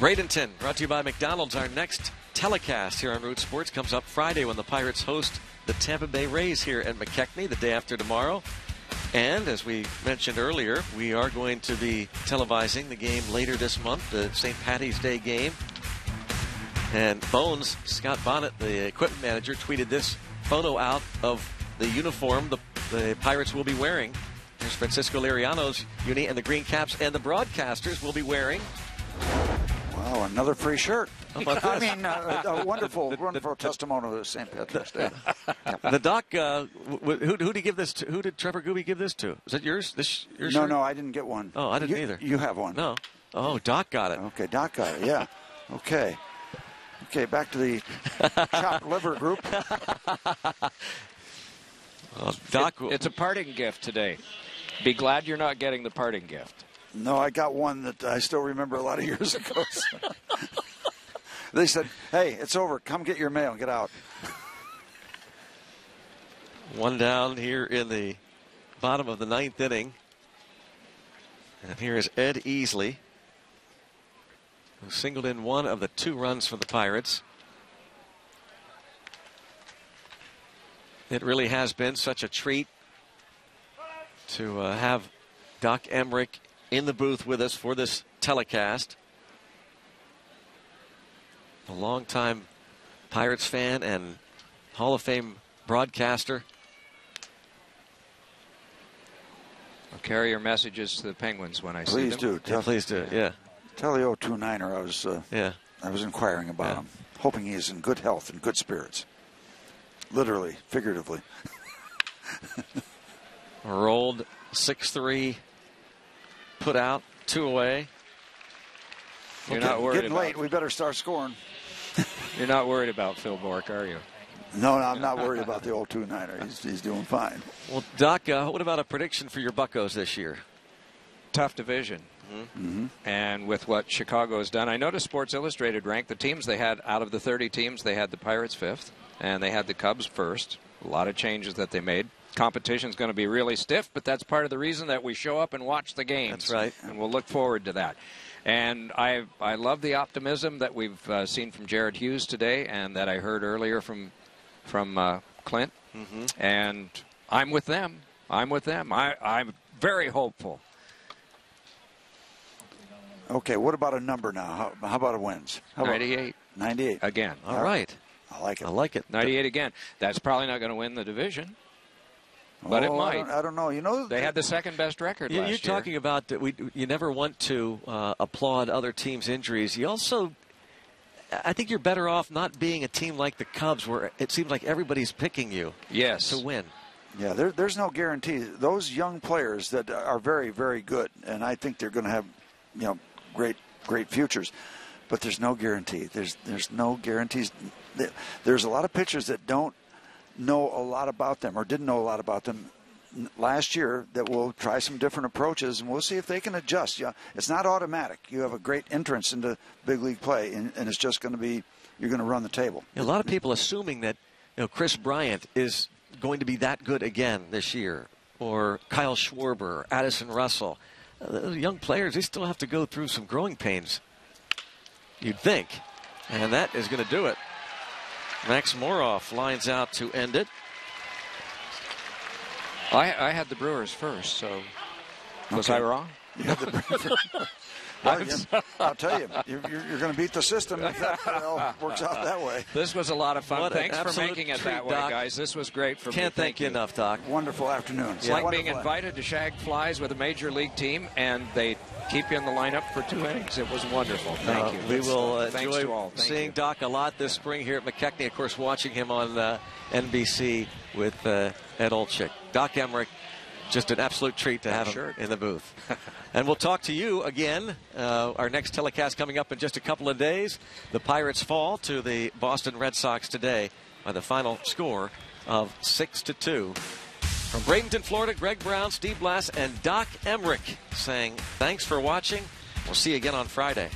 Bradenton, brought to you by McDonald's. Our next telecast here on Root Sports comes up Friday when the Pirates host the Tampa Bay Rays here at McKechnie the day after tomorrow. And as we mentioned earlier, we are going to be televising the game later this month, the St. Patty's Day game. And Bones, Scott Bonnet, the equipment manager, tweeted this photo out of the uniform the Pirates will be wearing. There's Francisco Liriano's uni, and the green caps and the broadcasters will be wearing. Wow, another free shirt. I mean, a wonderful, wonderful testimonial to St. Patrick's Day. The doc, who did he give this to? Who did Trevor Gooby give this to? Is it yours? Your shirt? No, I didn't get one. Oh, I didn't either. You have one. No. Oh, Doc got it. Okay, Doc got it, yeah. Okay. Okay, back to the chopped liver group. Well, Doc, it's a parting gift today. Be glad you're not getting the parting gift. No, I got one that I still remember a lot of years ago. So. They said, hey, it's over. Come get your mail. Get out. One down here in the bottom of the ninth inning. And here is Ed Easley, who singled in one of the two runs for the Pirates. It really has been such a treat to have Doc Emrick in the booth with us for this telecast. A longtime Pirates fan and Hall of Fame broadcaster. I'll carry your messages to the Penguins when I see them. Do. Yeah, please do. Yeah. Tell the 029er I was inquiring about him, hoping he is in good health and good spirits. Literally, figuratively. Rolled 6-3, put out, 2 away. You're not worried getting about late. We better start scoring. You're not worried about Phil Bourque, are you? No, I'm not worried about the old 29er. He's doing fine. Well, Doc, what about a prediction for your Buccos this year? Tough division. Mm-hmm. And with what Chicago has done, I noticed Sports Illustrated ranked the teams they had out of the 30 teams. They had the Pirates 5th, and they had the Cubs 1st. A lot of changes that they made. Competition's going to be really stiff, but that's part of the reason that we show up and watch the games. That's right. And we'll look forward to that. And I love the optimism that we've seen from Jared Hughes today and that I heard earlier from Clint. Mm-hmm. And I'm with them. I'm very hopeful. Okay, what about a number now? How about a wins? How 98. 98. Again. All right. I like it. 98 again. That's probably not going to win the division. But it might. I don't know. You know, they had the second best record last year. You're talking about that. You never want to applaud other teams' injuries. You also, I think you're better off not being a team like the Cubs, where it seems like everybody's picking you. Yes. To win. Yeah, there's no guarantee. Those young players that are very, very good, and I think they're going to have, you know, great futures. But there's no guarantee. There's no guarantees. There's a lot of pitchers that don't know a lot about them or didn't know a lot about them last year that will try some different approaches, and we'll see if they can adjust. Yeah, it's not automatic. You have a great entrance into big league play, and it's just going to be, you're going to run the table. A lot of people assuming that, you know, Chris Bryant is going to be that good again this year, or Kyle Schwarber, or Addison Russell. Those young players, they still have to go through some growing pains, you'd think, and that is going to do it. Max Moroff lines out to end it. I had the Brewers first, so was I wrong? You had the Brewers. Well, I'll tell you, you're going to beat the system if that works out that way. This was a lot of fun. What Thanks for making it that way, Doc. Guys. This was great for me. Can't thank you enough, Doc. Wonderful afternoon. It's like being invited to shag flies with a major league team, and they keep you in the lineup for 2 innings. It was wonderful. Thank you. We will enjoy seeing Doc a lot this spring here at McKechnie. Of course, watching him on NBC with Ed Olczyk. Doc Emrick. Just an absolute treat to have him in the booth. And we'll talk to you again. Our next telecast coming up in just a couple of days. The Pirates fall to the Boston Red Sox today by the final score of 6-2. From Bradenton, Florida, Greg Brown, Steve Blass, and Doc Emrick saying thanks for watching. We'll see you again on Friday.